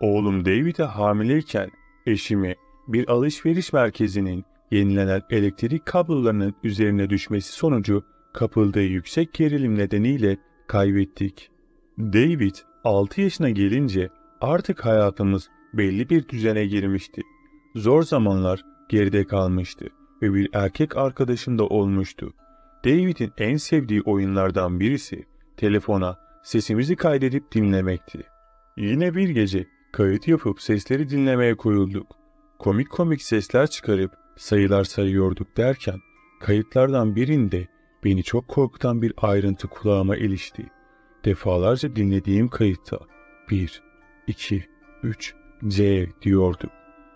Oğlum David'e hamileyken eşimi bir alışveriş merkezinin yenilenen elektrik kablolarının üzerine düşmesi sonucu kapıldığı yüksek gerilim nedeniyle kaybettik. David altı yaşına gelince artık hayatımız belli bir düzene girmişti. Zor zamanlar geride kalmıştı ve bir erkek arkadaşım da olmuştu. David'in en sevdiği oyunlardan birisi telefona sesimizi kaydedip dinlemekti. Yine bir gece kayıt yapıp sesleri dinlemeye koyulduk. Komik komik sesler çıkarıp sayılar sayıyorduk derken kayıtlardan birinde beni çok korkutan bir ayrıntı kulağıma ilişti. Defalarca dinlediğim kayıtta bir, iki, üç, C diyordum.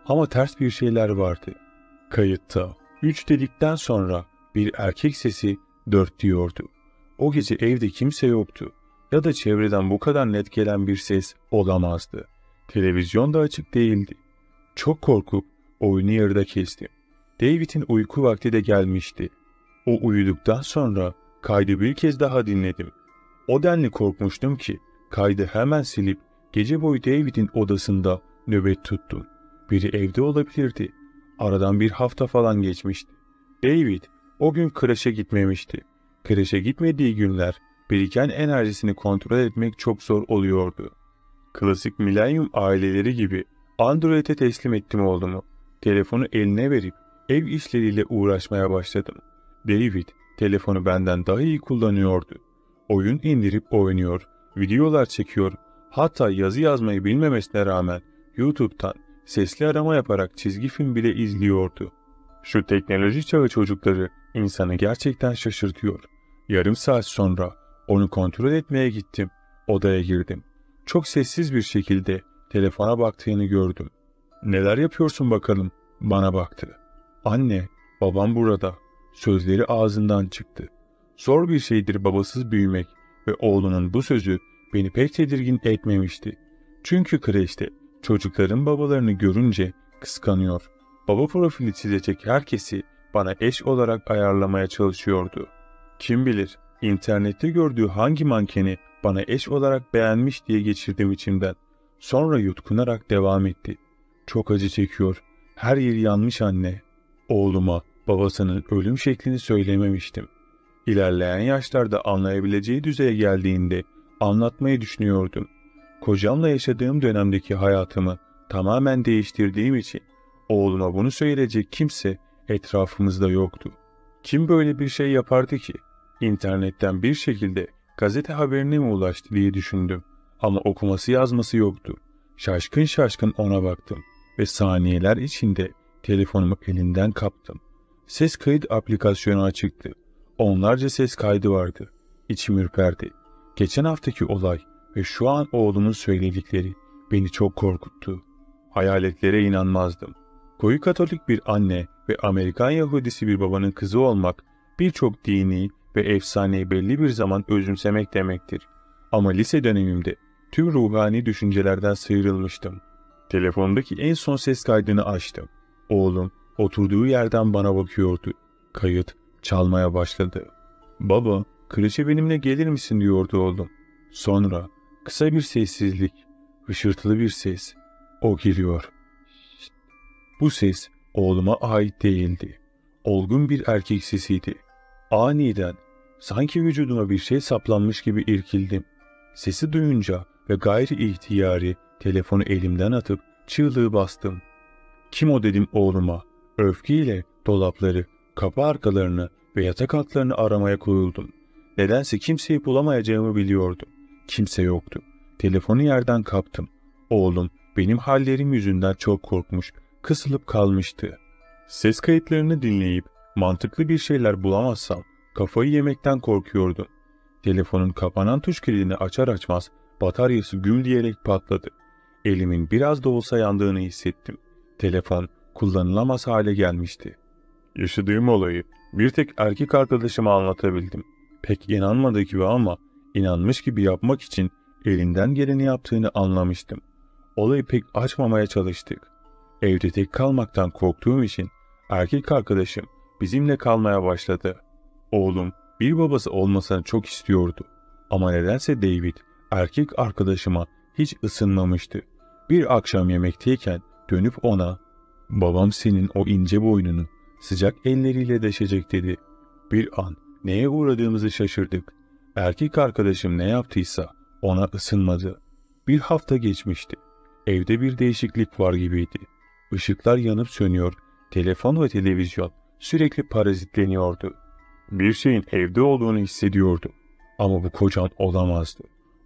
Ama ters bir şeyler vardı. Kayıtta üç dedikten sonra bir erkek sesi dört diyordu. O gece evde kimse yoktu ya da çevreden bu kadar net gelen bir ses olamazdı. Televizyon da açık değildi. Çok korkup oyunu yarıda kestim. David'in uyku vakti de gelmişti. O uyuduktan sonra kaydı bir kez daha dinledim. O denli korkmuştum ki kaydı hemen silip gece boyu David'in odasında nöbet tuttum. Biri evde olabilirdi. Aradan bir hafta falan geçmişti. David o gün kreşe gitmemişti. Kreşe gitmediği günler biriken enerjisini kontrol etmek çok zor oluyordu. Klasik milenyum aileleri gibi Android'e teslim ettim olduğumu. Telefonu eline verip ev işleriyle uğraşmaya başladım. David telefonu benden daha iyi kullanıyordu. Oyun indirip oynuyor, videolar çekiyor, hatta yazı yazmayı bilmemesine rağmen YouTube'dan sesli arama yaparak çizgi film bile izliyordu. Şu teknoloji çağı çocukları insanı gerçekten şaşırtıyor. Yarım saat sonra onu kontrol etmeye gittim, odaya girdim. Çok sessiz bir şekilde telefona baktığını gördüm. "Neler yapıyorsun bakalım?" bana baktı. "Anne, babam burada." Sözleri ağzından çıktı. Zor bir şeydir babasız büyümek ve oğlunun bu sözü beni pek tedirgin etmemişti. Çünkü kreşte çocukların babalarını görünce kıskanıyor. Baba profili çizecek herkesi bana eş olarak ayarlamaya çalışıyordu. Kim bilir internette gördüğü hangi mankeni bana eş olarak beğenmiş diye geçirdim içimden. Sonra yutkunarak devam etti. "Çok acı çekiyor. Her yeri yanmış anne." Oğluma babasının ölüm şeklini söylememiştim. İlerleyen yaşlarda anlayabileceği düzeye geldiğinde anlatmayı düşünüyordum. Kocamla yaşadığım dönemdeki hayatımı tamamen değiştirdiğim için oğluma bunu söyleyecek kimse etrafımızda yoktu. Kim böyle bir şey yapardı ki? İnternetten bir şekilde gazete haberine mi ulaştı diye düşündüm ama okuması yazması yoktu. Şaşkın şaşkın ona baktım ve saniyeler içinde telefonumu elinden kaptım. Ses kayıt aplikasyonu açıktı. Onlarca ses kaydı vardı. İçim ürperdi. Geçen haftaki olay ve şu an oğlumun söyledikleri beni çok korkuttu. Hayaletlere inanmazdım. Koyu Katolik bir anne ve Amerikan Yahudisi bir babanın kızı olmak birçok dini ve efsaneyi belli bir zaman özümsemek demektir. Ama lise dönemimde tüm ruhani düşüncelerden sıyrılmıştım. Telefondaki en son ses kaydını açtım. Oğlum oturduğu yerden bana bakıyordu. Kayıt çalmaya başladı. "Baba, kreşe benimle gelir misin?" diyordu oğlum. Sonra kısa bir sessizlik, hışırtılı bir ses. "O giriyor." Bu ses oğluma ait değildi. Olgun bir erkek sesiydi. Aniden sanki vücuduma bir şey saplanmış gibi irkildim. Sesi duyunca ve gayri ihtiyari telefonu elimden atıp çığlığı bastım. "Kim o?" dedim oğluma. Öfkeyle dolapları, kapı arkalarını ve yatak altlarını aramaya koyuldum. Nedense kimseyi bulamayacağımı biliyordum. Kimse yoktu. Telefonu yerden kaptım. Oğlum benim hallerim yüzünden çok korkmuş, kısılıp kalmıştı. Ses kayıtlarını dinleyip mantıklı bir şeyler bulamazsam kafayı yemekten korkuyordum. Telefonun kapanan tuş kilidini açar açmaz bataryası güm diyerek patladı. Elimin biraz da olsa yandığını hissettim. Telefon kullanılamaz hale gelmişti. Yaşadığım olayı bir tek erkek arkadaşıma anlatabildim. Pek inanmadığı gibi ama inanmış gibi yapmak için elinden geleni yaptığını anlamıştım. Olayı pek açmamaya çalıştık. Evde tek kalmaktan korktuğum için erkek arkadaşım bizimle kalmaya başladı. Oğlum bir babası olmasını çok istiyordu. Ama nedense David erkek arkadaşıma hiç ısınmamıştı. Bir akşam yemekteyken dönüp ona "Babam senin o ince boynunu sıcak elleriyle deşecek" dedi. Bir an neye uğradığımızı şaşırdık. Erkek arkadaşım ne yaptıysa ona ısınmadı. Bir hafta geçmişti. Evde bir değişiklik var gibiydi. Işıklar yanıp sönüyor, telefon ve televizyon sürekli parazitleniyordu. Bir şeyin evde olduğunu hissediyordum. Ama bu kocan olamazdı.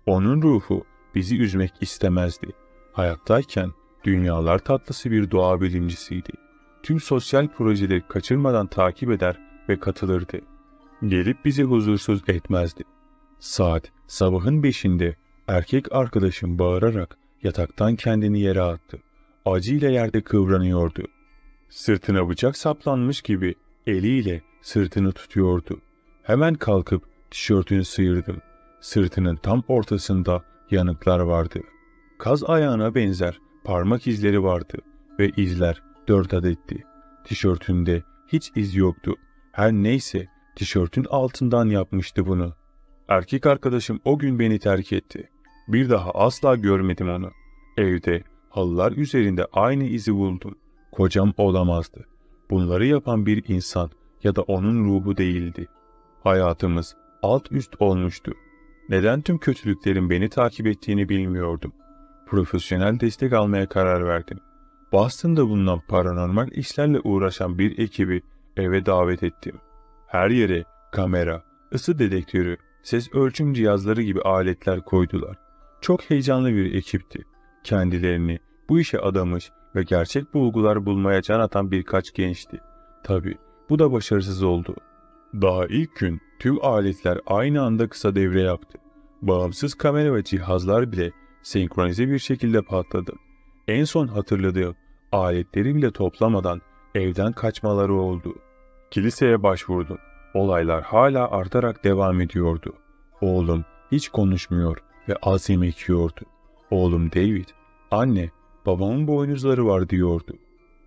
Onun ruhu bizi üzmek istemezdi. Hayattayken dünyalar tatlısı bir doğa bilimcisiydi. Tüm sosyal projeleri kaçırmadan takip eder ve katılırdı. Gelip bizi huzursuz etmezdi. Saat sabahın beşinde erkek arkadaşım bağırarak yataktan kendini yere attı. Acıyla yerde kıvranıyordu. Sırtına bıçak saplanmış gibi eliyle sırtını tutuyordu. Hemen kalkıp tişörtünü sıyırdım. Sırtının tam ortasında yanıklar vardı. Kaz ayağına benzer parmak izleri vardı ve izler dört adetti. Tişörtünde hiç iz yoktu. Her neyse tişörtün altından yapmıştı bunu. Erkek arkadaşım o gün beni terk etti. Bir daha asla görmedim onu. Evde halılar üzerinde aynı izi buldum. Kocam olamazdı. Bunları yapan bir insan ya da onun ruhu değildi. Hayatımız alt üst olmuştu. Neden tüm kötülüklerin beni takip ettiğini bilmiyordum. Profesyonel destek almaya karar verdim. Boston'da bulunan paranormal işlerle uğraşan bir ekibi eve davet ettim. Her yere kamera, ısı dedektörü, ses ölçüm cihazları gibi aletler koydular. Çok heyecanlı bir ekipti. Kendilerini bu işe adamış ve gerçek bulgular bulmaya can atan birkaç gençti. Tabii bu da başarısız oldu. Daha ilk gün tüm aletler aynı anda kısa devre yaptı. Bağımsız kamera ve cihazlar bile senkronize bir şekilde patladı. En son hatırladığım aletleri bile toplamadan evden kaçmaları oldu. Kiliseye başvurdum. Olaylar hala artarak devam ediyordu. Oğlum hiç konuşmuyor ve az yemek yiyordu. Oğlum David, "Anne, babamın boynuzları var" diyordu.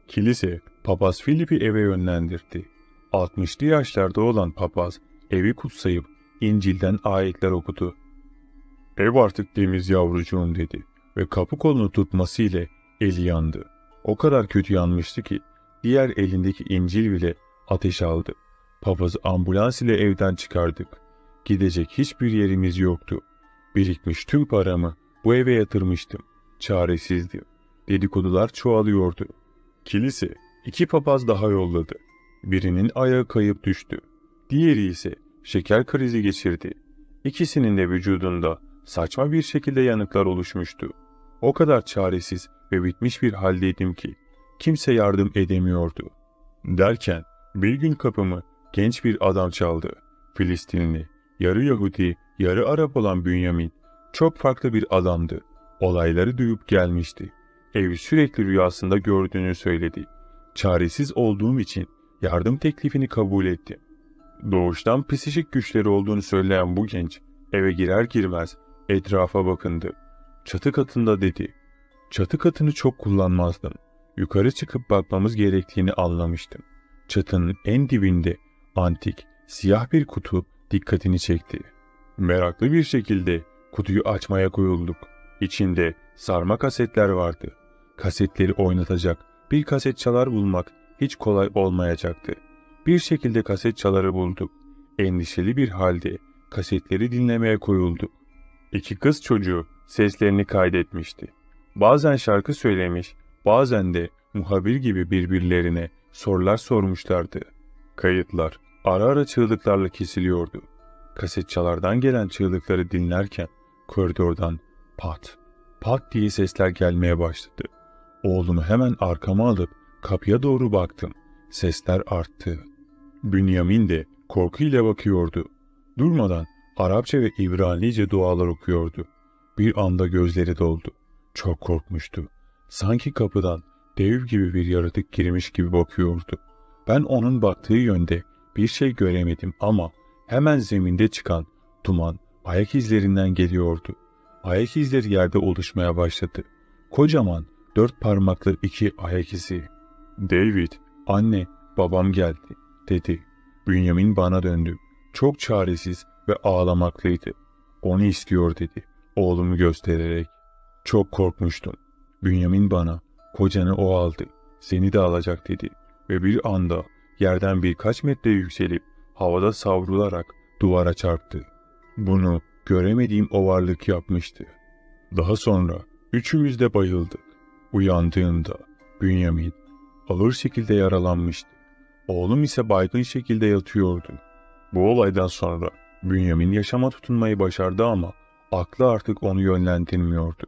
Kilise papaz Filip'i eve yönlendirdi. altmışlı yaşlarda olan papaz evi kutsayıp İncil'den ayetler okudu. "Ev artık temiz yavrucuğum" dedi ve kapı kolunu tutması ile eli yandı. O kadar kötü yanmıştı ki diğer elindeki İncil bile ateş aldı. Papazı ambulans ile evden çıkardık. Gidecek hiçbir yerimiz yoktu. Birikmiş tüm paramı bu eve yatırmıştım. Çaresizdim. Dedikodular çoğalıyordu. Kilise iki papaz daha yolladı. Birinin ayağı kayıp düştü. Diğeri ise şeker krizi geçirdi. İkisinin de vücudunda saçma bir şekilde yanıklar oluşmuştu. O kadar çaresiz ve bitmiş bir haldeydim ki kimse yardım edemiyordu. Derken bir gün kapımı genç bir adam çaldı. Filistinli, yarı Yahudi, yarı Arap olan Bünyamin çok farklı bir adamdı. Olayları duyup gelmişti. Evi sürekli rüyasında gördüğünü söyledi. Çaresiz olduğum için yardım teklifini kabul etti. Doğuştan psikik güçleri olduğunu söyleyen bu genç eve girer girmez etrafa bakındı. Çatı katında dedi. Çatı katını çok kullanmazdım. Yukarı çıkıp bakmamız gerektiğini anlamıştım. Çatının en dibinde antik, siyah bir kutu dikkatini çekti. Meraklı bir şekilde kutuyu açmaya koyulduk. İçinde sarma kasetler vardı. Kasetleri oynatacak bir kaset çalar bulmak hiç kolay olmayacaktı. Bir şekilde kaset çaları bulduk. Endişeli bir halde kasetleri dinlemeye koyulduk. İki kız çocuğu seslerini kaydetmişti. Bazen şarkı söylemiş, Bazen de muhabir gibi birbirlerine sorular sormuşlardı. Kayıtlar ara ara çığlıklarla kesiliyordu. Kasetçalardan gelen çığlıkları dinlerken koridordan pat pat diye sesler gelmeye başladı. Oğlumu hemen arkama alıp kapıya doğru baktım. Sesler arttı. Bünyamin de korkuyla bakıyordu. Durmadan Arapça ve İbranice dualar okuyordu. Bir anda gözleri doldu. Çok korkmuştu. Sanki kapıdan dev gibi bir yaratık girmiş gibi bakıyordu. Ben onun baktığı yönde bir şey göremedim ama hemen zeminde çıkan duman ayak izlerinden geliyordu. Ayak izleri yerde oluşmaya başladı. Kocaman dört parmaklı iki ayak izi. "David, anne, babam geldi," dedi. Bünyamin bana döndü. Çok çaresiz ve ağlamaklıydı. "Onu istiyor," dedi oğlumu göstererek. Çok korkmuştum. Bünyamin bana, "Kocanı o aldı, seni de alacak," dedi ve bir anda yerden birkaç metre yükselip havada savrularak duvara çarptı. Bunu göremediğim o varlık yapmıştı. Daha sonra üçümüz de bayıldık. Uyandığımda Bünyamin ağır şekilde yaralanmıştı. Oğlum ise baygın şekilde yatıyordu. Bu olaydan sonra Bünyamin yaşama tutunmayı başardı ama aklı artık onu yönlendirmiyordu.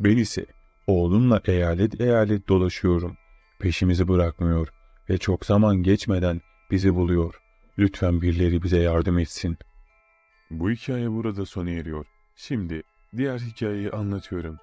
Ben ise oğlumla eyalet eyalet dolaşıyorum. Peşimizi bırakmıyor ve çok zaman geçmeden bizi buluyor. Lütfen birileri bize yardım etsin. Bu hikaye burada sona eriyor. Şimdi diğer hikayeyi anlatıyorum.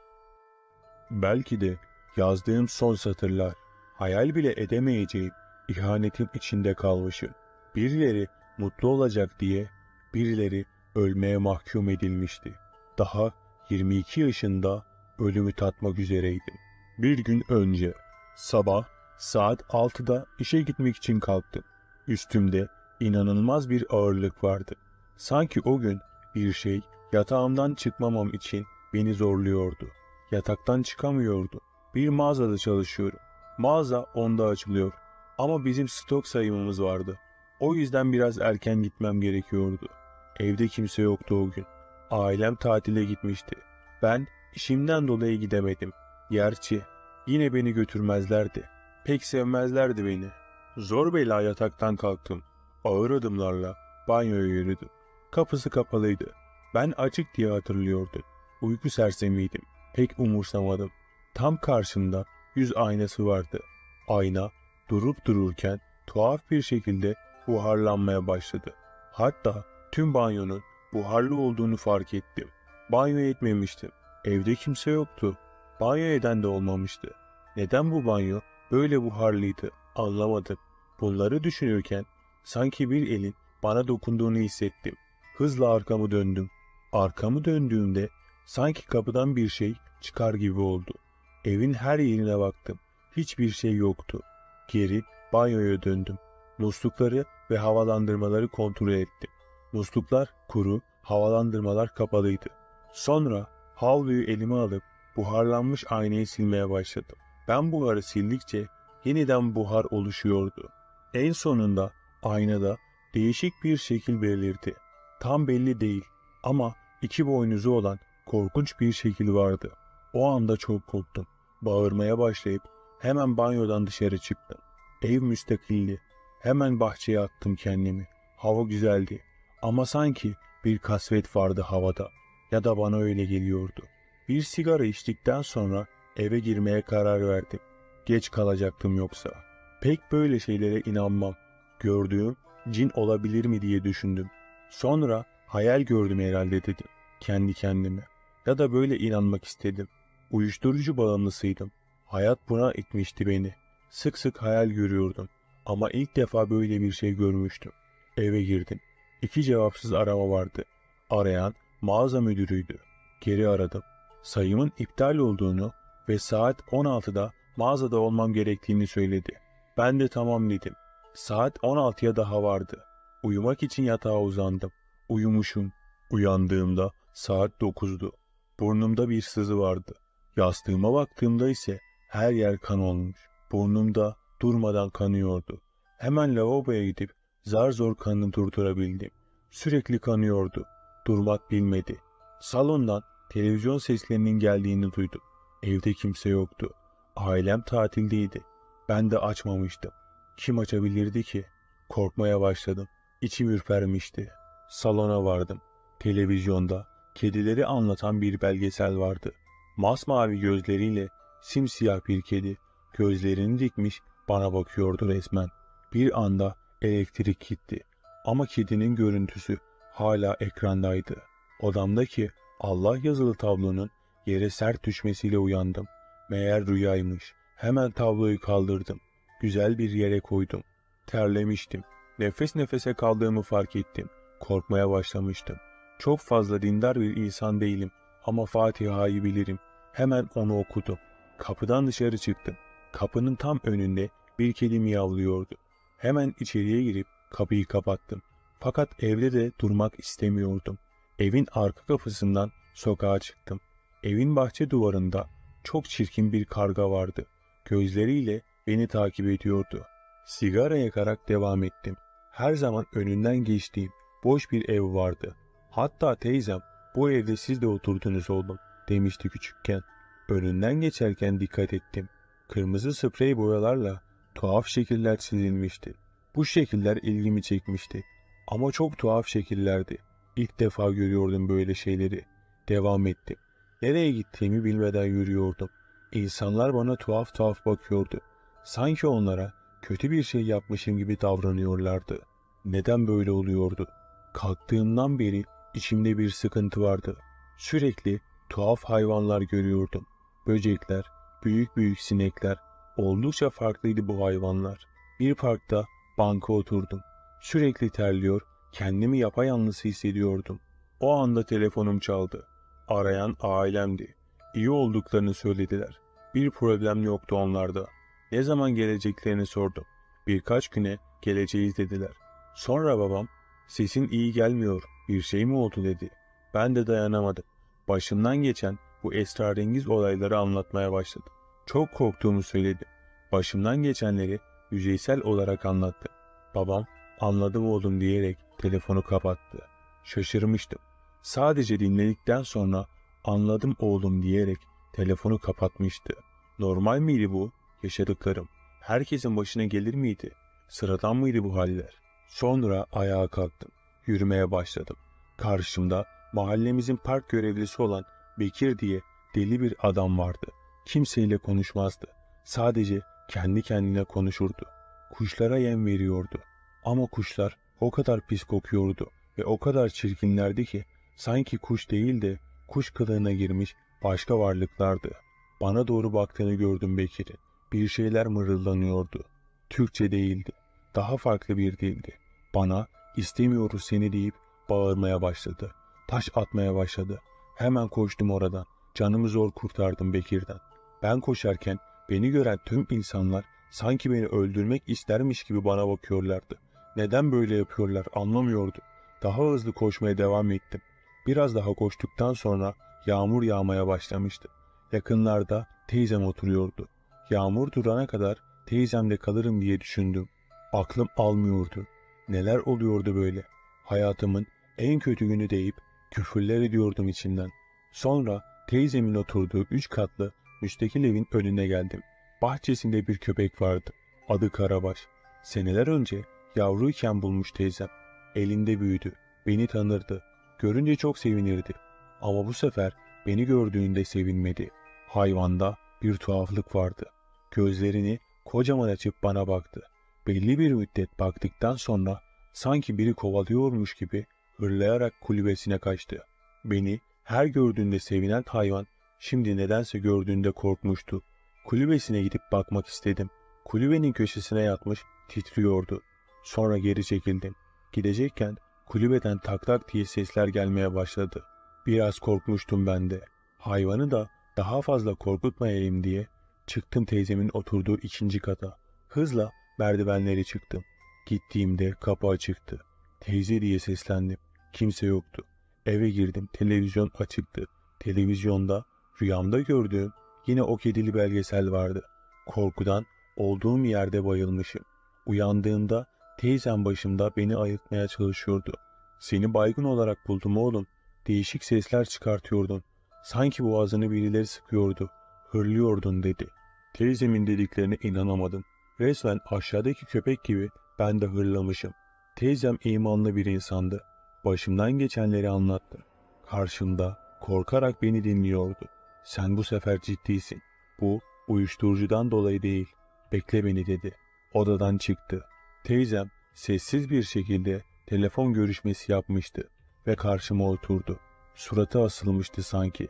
Belki de yazdığım son satırlar, hayal bile edemeyeceğim ihanetin içinde kalmışım. Birileri mutlu olacak diye birileri ölmeye mahkum edilmişti. Daha yirmi iki yaşında ölümü tatmak üzereydim. Bir gün önce sabah saat altıda işe gitmek için kalktım. Üstümde inanılmaz bir ağırlık vardı. Sanki o gün bir şey yatağımdan çıkmamam için beni zorluyordu. Yataktan çıkamıyordu. Bir mağazada çalışıyorum. Mağaza onda açılıyor. Ama bizim stok sayımımız vardı. O yüzden biraz erken gitmem gerekiyordu. Evde kimse yoktu o gün. Ailem tatile gitmişti. Ben işimden dolayı gidemedim. Gerçi yine beni götürmezlerdi. Pek sevmezlerdi beni. Zor bela yataktan kalktım. Ağır adımlarla banyoya yürüdüm. Kapısı kapalıydı. Ben açık diye hatırlıyordum. Uyku sersemiydim. Pek umursamadım. Tam karşımda yüz aynası vardı. Ayna durup dururken tuhaf bir şekilde buharlanmaya başladı. Hatta tüm banyonun buharlı olduğunu fark ettim. Banyo etmemiştim. Evde kimse yoktu. Banyo eden de olmamıştı. Neden bu banyo böyle buharlıydı anlamadım. Bunları düşünürken sanki bir elin bana dokunduğunu hissettim. Hızla arkamı döndüm. Arkamı döndüğümde sanki kapıdan bir şey çıkar gibi oldu. Evin her yerine baktım. Hiçbir şey yoktu. Geri banyoya döndüm. Muslukları ve havalandırmaları kontrol ettim. Musluklar kuru, havalandırmalar kapalıydı. Sonra havluyu elime alıp buharlanmış aynayı silmeye başladım. Ben buharı sildikçe yeniden buhar oluşuyordu. En sonunda aynada değişik bir şekil belirdi. Tam belli değil ama iki boynuzu olan korkunç bir şekil vardı. O anda çok korktum. Bağırmaya başlayıp hemen banyodan dışarı çıktım. Ev müstakildi. Hemen bahçeye attım kendimi. Hava güzeldi ama sanki bir kasvet vardı havada. Ya da bana öyle geliyordu. Bir sigara içtikten sonra eve girmeye karar verdim. Geç kalacaktım yoksa. Pek böyle şeylere inanmam. Gördüğüm cin olabilir mi diye düşündüm. Sonra hayal gördüm herhalde dedim kendi kendime. Ya da böyle inanmak istedim. Uyuşturucu bağımlısıydım. Hayat buna itmişti beni. Sık sık hayal görüyordum. Ama ilk defa böyle bir şey görmüştüm. Eve girdim. İki cevapsız arama vardı. Arayan mağaza müdürüydü. Geri aradım. Sayımın iptal olduğunu ve saat on altıda mağazada olmam gerektiğini söyledi. Ben de tamam dedim. Saat on altıya daha vardı. Uyumak için yatağa uzandım. Uyumuşum. Uyandığımda saat dokuzdu. Burnumda bir sızı vardı. Yastığıma baktığımda ise her yer kan olmuş. Burnumda durmadan kanıyordu. Hemen lavaboya gidip zar zor kanını durdurabildim. Sürekli kanıyordu. Durmak bilmedi. Salondan televizyon seslerinin geldiğini duydum. Evde kimse yoktu. Ailem tatildeydi. Ben de açmamıştım. Kim açabilirdi ki? Korkmaya başladım. İçim ürpermişti. Salona vardım. Televizyonda kedileri anlatan bir belgesel vardı. Masmavi gözleriyle simsiyah bir kedi gözlerini dikmiş bana bakıyordu resmen. Bir anda elektrik gitti. Ama kedinin görüntüsü hala ekrandaydı. Odamdaki Allah yazılı tablonun yere sert düşmesiyle uyandım. Meğer rüyaymış. Hemen tabloyu kaldırdım. Güzel bir yere koydum. Terlemiştim. Nefes nefese kaldığımı fark ettim. Korkmaya başlamıştım. Çok fazla dindar bir insan değilim ama Fatiha'yı bilirim. Hemen onu okudum. Kapıdan dışarı çıktım. Kapının tam önünde bir kedi miyavlıyordu. Hemen içeriye girip kapıyı kapattım. Fakat evde de durmak istemiyordum. Evin arka kapısından sokağa çıktım. Evin bahçe duvarında çok çirkin bir karga vardı. Gözleriyle beni takip ediyordu. Sigara yakarak devam ettim. Her zaman önünden geçtiğim boş bir ev vardı. Hatta teyzem bu evde siz de oturdunuz oğlum demişti küçükken. Önünden geçerken dikkat ettim. Kırmızı sprey boyalarla tuhaf şekiller çizilmişti. Bu şekiller ilgimi çekmişti. Ama çok tuhaf şekillerdi. İlk defa görüyordum böyle şeyleri. Devam ettim. Nereye gittiğimi bilmeden yürüyordum. İnsanlar bana tuhaf tuhaf bakıyordu. Sanki onlara kötü bir şey yapmışım gibi davranıyorlardı. Neden böyle oluyordu? Kalktığımdan beri içimde bir sıkıntı vardı. Sürekli tuhaf hayvanlar görüyordum. Böcekler, büyük büyük sinekler. Oldukça farklıydı bu hayvanlar. Bir parkta banka oturdum. Sürekli terliyor, kendimi yapayalnız hissediyordum. O anda telefonum çaldı. Arayan ailemdi. İyi olduklarını söylediler. Bir problem yoktu onlarda. Ne zaman geleceklerini sordum. Birkaç güne geleceğiz dediler. Sonra babam, "Sesin iyi gelmiyor, bir şey mi oldu?" dedi. Ben de dayanamadım. Başımdan geçen bu esrarengiz olayları anlatmaya başladım. Çok korktuğumu söyledim. Başımdan geçenleri yüzeysel olarak anlattım. Babam, "Anladım oğlum," diyerek telefonu kapattı. Şaşırmıştım. Sadece dinledikten sonra "anladım oğlum" diyerek telefonu kapatmıştı. Normal miydi bu yaşadıklarım? Herkesin başına gelir miydi? Sıradan mıydı bu haller? Sonra ayağa kalktım. Yürümeye başladım. Karşımda mahallemizin park görevlisi olan Bekir diye deli bir adam vardı. Kimseyle konuşmazdı. Sadece kendi kendine konuşurdu. Kuşlara yem veriyordu. Ama kuşlar o kadar pis kokuyordu ve o kadar çirkinlerdi ki sanki kuş değil de kuş kılığına girmiş başka varlıklardı. Bana doğru baktığını gördüm Bekir'in. Bir şeyler mırıldanıyordu. Türkçe değildi. Daha farklı bir dildi. Bana "istemiyoruz seni" deyip bağırmaya başladı. Taş atmaya başladı. Hemen koştum oradan. Canımı zor kurtardım Bekir'den. Ben koşarken beni gören tüm insanlar sanki beni öldürmek istermiş gibi bana bakıyorlardı. Neden böyle yapıyorlar anlamıyordum. Daha hızlı koşmaya devam ettim. Biraz daha koştuktan sonra yağmur yağmaya başlamıştı. Yakınlarda teyzem oturuyordu. Yağmur durana kadar teyzemde kalırım diye düşündüm. Aklım almıyordu. Neler oluyordu böyle? Hayatımın en kötü günü deyip küfürler ediyordum içimden. Sonra teyzemin oturduğu üç katlı müstakil evin önüne geldim. Bahçesinde bir köpek vardı. Adı Karaağaç. Seneler önce yavruyken bulmuş teyzem. Elinde büyüdü. Beni tanırdı. Görünce çok sevinirdi. Ama bu sefer beni gördüğünde sevinmedi. Hayvanda bir tuhaflık vardı. Gözlerini kocaman açıp bana baktı. Belli bir müddet baktıktan sonra sanki biri kovalıyormuş gibi hırlayarak kulübesine kaçtı. Beni her gördüğünde sevinen hayvan şimdi nedense gördüğünde korkmuştu. Kulübesine gidip bakmak istedim. Kulübenin köşesine yatmış titriyordu. Sonra geri çekildim. Gidecekken kulübeden tak tak diye sesler gelmeye başladı. Biraz korkmuştum ben de. Hayvanı da daha fazla korkutmayayım diye çıktım teyzemin oturduğu ikinci kata. Hızla merdivenleri çıktım. Gittiğimde kapı açıktı. "Teyze" diye seslendim. Kimse yoktu. Eve girdim. Televizyon açıktı. Televizyonda rüyamda gördüğüm yine o kedili belgesel vardı. Korkudan olduğum yerde bayılmışım. Uyandığımda teyzem başımda beni ayıltmaya çalışıyordu. "Seni baygın olarak buldum oğlum. Değişik sesler çıkartıyordun. Sanki boğazını birileri sıkıyordu. Hırlıyordun" dedi. Teyzemin dediklerine inanamadım. Resmen aşağıdaki köpek gibi ben de hırlamışım. Teyzem imanlı bir insandı. Başımdan geçenleri anlattı. Karşımda korkarak beni dinliyordu. Sen bu sefer ciddisin. Bu uyuşturucudan dolayı değil. Bekle beni dedi. Odadan çıktı. Teyzem sessiz bir şekilde telefon görüşmesi yapmıştı ve karşıma oturdu. Suratı asılmıştı sanki.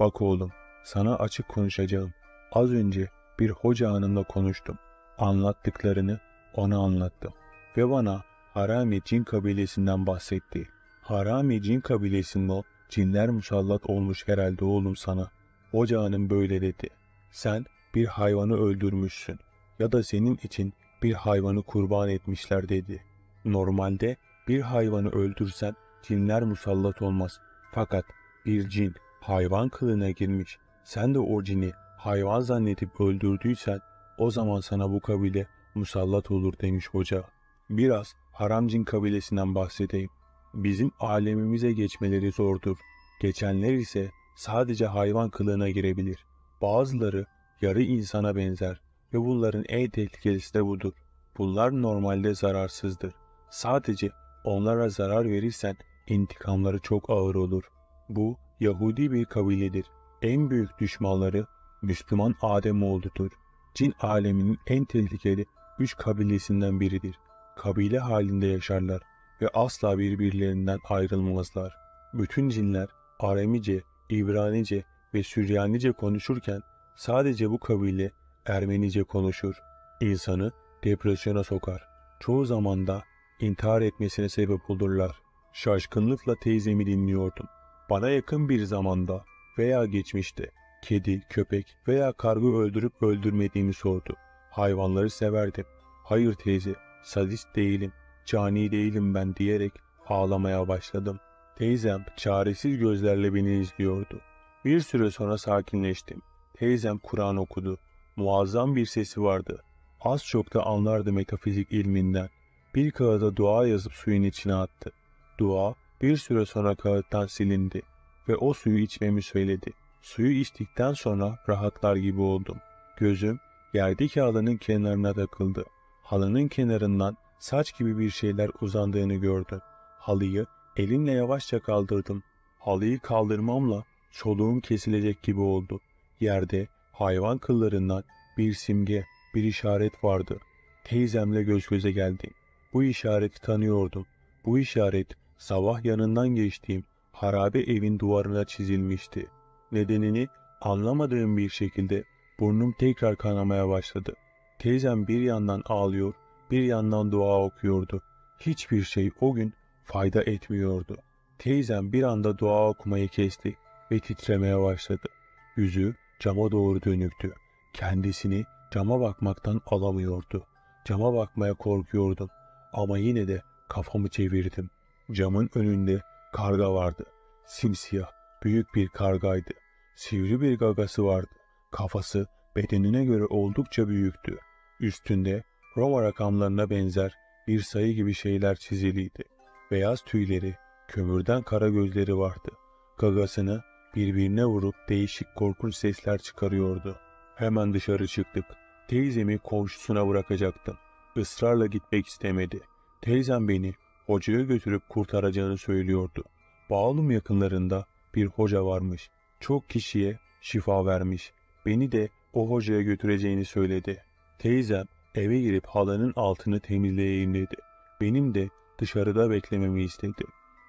Bak oğlum, sana açık konuşacağım. Az önce bir hoca hanımla konuştum. Anlattıklarını ona anlattım. Ve bana Harami Cin kabilesinden bahsetti. Harami Cin kabilesinde o cinler musallat olmuş herhalde oğlum sana. Hoca hanım böyle dedi. Sen bir hayvanı öldürmüşsün ya da senin için bir hayvanı kurban etmişler dedi. Normalde bir hayvanı öldürsen cinler musallat olmaz. Fakat bir cin hayvan kılığına girmiş. Sen de o cini hayvan zannedip öldürdüysen o zaman sana bu kabile musallat olur demiş hoca. Biraz Haram Cin kabilesinden bahsedeyim. Bizim alemimize geçmeleri zordur. Geçenler ise sadece hayvan kılığına girebilir. Bazıları yarı insana benzer ve bunların en tehlikelisi de budur. Bunlar normalde zararsızdır. Sadece onlara zarar verirsen intikamları çok ağır olur. Bu Yahudi bir kabiledir. En büyük düşmanları Müslüman Ademoğlu'dur. Cin aleminin en tehlikeli üç kabilesinden biridir. Kabile halinde yaşarlar ve asla birbirlerinden ayrılmazlar. Bütün cinler Aramice, İbranice ve Süryanice konuşurken sadece bu kabile Ermenice konuşur. İnsanı depresyona sokar. Çoğu zaman da intihar etmesine sebep olurlar. Şaşkınlıkla teyzemi dinliyordum. Bana yakın bir zamanda veya geçmişte kedi, köpek veya karga öldürüp öldürmediğimi sordu. Hayvanları severdim. Hayır teyze, sadist değilim, cani değilim ben diyerek ağlamaya başladım. Teyzem çaresiz gözlerle beni izliyordu. Bir süre sonra sakinleştim. Teyzem Kur'an okudu. Muazzam bir sesi vardı. Az çok da anlardı metafizik ilminden. Bir kağıda dua yazıp suyun içine attı. Dua bir süre sonra kağıttan silindi ve o suyu içmemi söyledi. Suyu içtikten sonra rahatlar gibi oldum. Gözüm yerdeki halının kenarına takıldı. Halının kenarından saç gibi bir şeyler uzandığını gördüm. Halıyı elimle yavaşça kaldırdım. Halıyı kaldırmamla soluğum kesilecek gibi oldu. Yerde hayvan kıllarından bir simge, bir işaret vardı. Teyzemle göz göze geldim. Bu işareti tanıyordum. Bu işaret sabah yanından geçtiğim harabe evin duvarına çizilmişti. Nedenini anlamadığım bir şekilde burnum tekrar kanamaya başladı. Teyzem bir yandan ağlıyor, bir yandan dua okuyordu. Hiçbir şey o gün fayda etmiyordu. Teyzem bir anda dua okumayı kesti ve titremeye başladı. Yüzü cama doğru dönüktü. Kendisini cama bakmaktan alamıyordu. Cama bakmaya korkuyordum ama yine de kafamı çevirdim. Camın önünde karga vardı. Simsiyah, büyük bir kargaydı. Sivri bir gagası vardı. Kafası bedenine göre oldukça büyüktü. Üstünde Roma rakamlarına benzer bir sayı gibi şeyler çiziliydi. Beyaz tüyleri, kömürden kara gözleri vardı. Gagasını birbirine vurup değişik korkunç sesler çıkarıyordu. Hemen dışarı çıktık. Teyzemi komşusuna bırakacaktım. Israrla gitmek istemedi. Teyzem beni hocaya götürüp kurtaracağını söylüyordu. Bağlum yakınlarında bir hoca varmış. Çok kişiye şifa vermiş. Beni de o hocaya götüreceğini söyledi. Teyzem eve girip halanın altını temizleyeyim dedi. Benim de dışarıda beklememi istedi.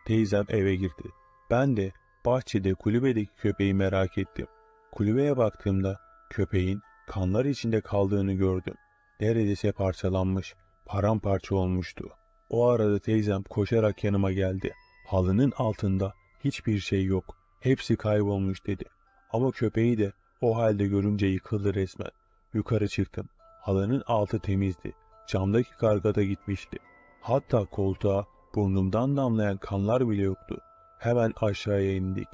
Teyzem eve girdi. Ben de bahçede kulübedeki köpeği merak ettim. Kulübeye baktığımda köpeğin kanlar içinde kaldığını gördüm. Neredeyse parçalanmış, paramparça olmuştu. O arada teyzem koşarak yanıma geldi. Halının altında hiçbir şey yok. Hepsi kaybolmuş dedi. Ama köpeği de o halde görünce yıkıldı resmen. Yukarı çıktım. Halının altı temizdi. Camdaki karga da gitmişti. Hatta koltuğa burnumdan damlayan kanlar bile yoktu. Hemen aşağıya indik.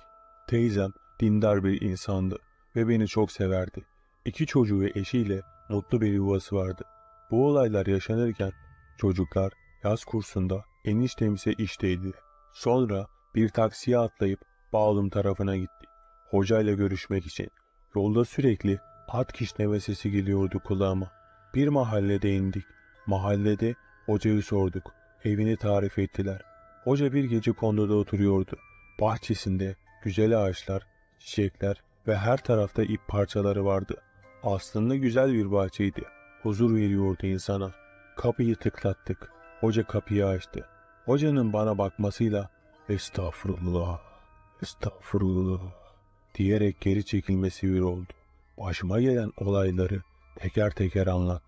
Teyzem dindar bir insandı ve beni çok severdi. İki çocuğu ve eşiyle mutlu bir yuvası vardı. Bu olaylar yaşanırken çocuklar yaz kursunda eniştemse işteydi. Sonra bir taksiye atlayıp Bağlum tarafına gittik. Hocayla görüşmek için. Yolda sürekli At kişneme sesi geliyordu kulağıma. Bir mahallede indik. Mahallede hocayı sorduk. Evini tarif ettiler. Hoca bir gece kondoda oturuyordu. Bahçesinde güzel ağaçlar, çiçekler ve her tarafta ip parçaları vardı. Aslında güzel bir bahçeydi. Huzur veriyordu insana. Kapıyı tıklattık. Hoca kapıyı açtı. Hocanın bana bakmasıyla "Estağfurullah, estağfurullah" diyerek geri çekilmesi bir oldu. Başıma gelen olayları teker teker anlattı.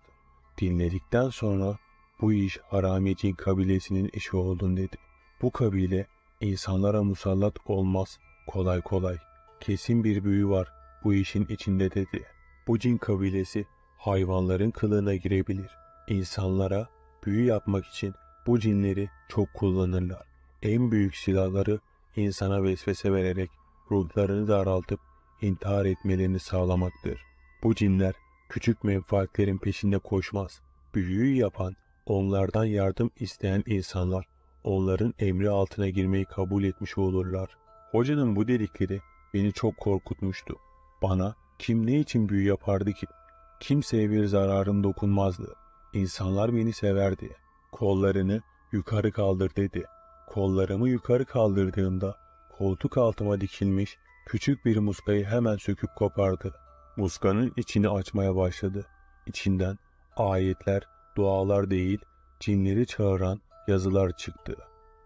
Dinledikten sonra bu iş Harami Cin kabilesinin işi oldun dedi. Bu kabile insanlara musallat olmaz kolay kolay. Kesin bir büyü var bu işin içinde dedi. Bu cin kabilesi hayvanların kılığına girebilir. İnsanlara büyü yapmak için bu cinleri çok kullanırlar. En büyük silahları insana vesvese vererek ruhlarını daraltıp intihar etmelerini sağlamaktır. Bu cinler küçük menfaatlerin peşinde koşmaz. Büyüyü yapan, onlardan yardım isteyen insanlar onların emri altına girmeyi kabul etmiş olurlar. Hocanın bu dedikleri beni çok korkutmuştu. Bana kim ne için büyü yapardı ki? Kimseye bir zararım dokunmazdı. İnsanlar beni severdi. Kollarını yukarı kaldır dedi. Kollarımı yukarı kaldırdığımda koltuk altıma dikilmiş küçük bir muskayı hemen söküp kopardı. Muskanın içini açmaya başladı. İçinden ayetler, dualar değil, cinleri çağıran yazılar çıktı.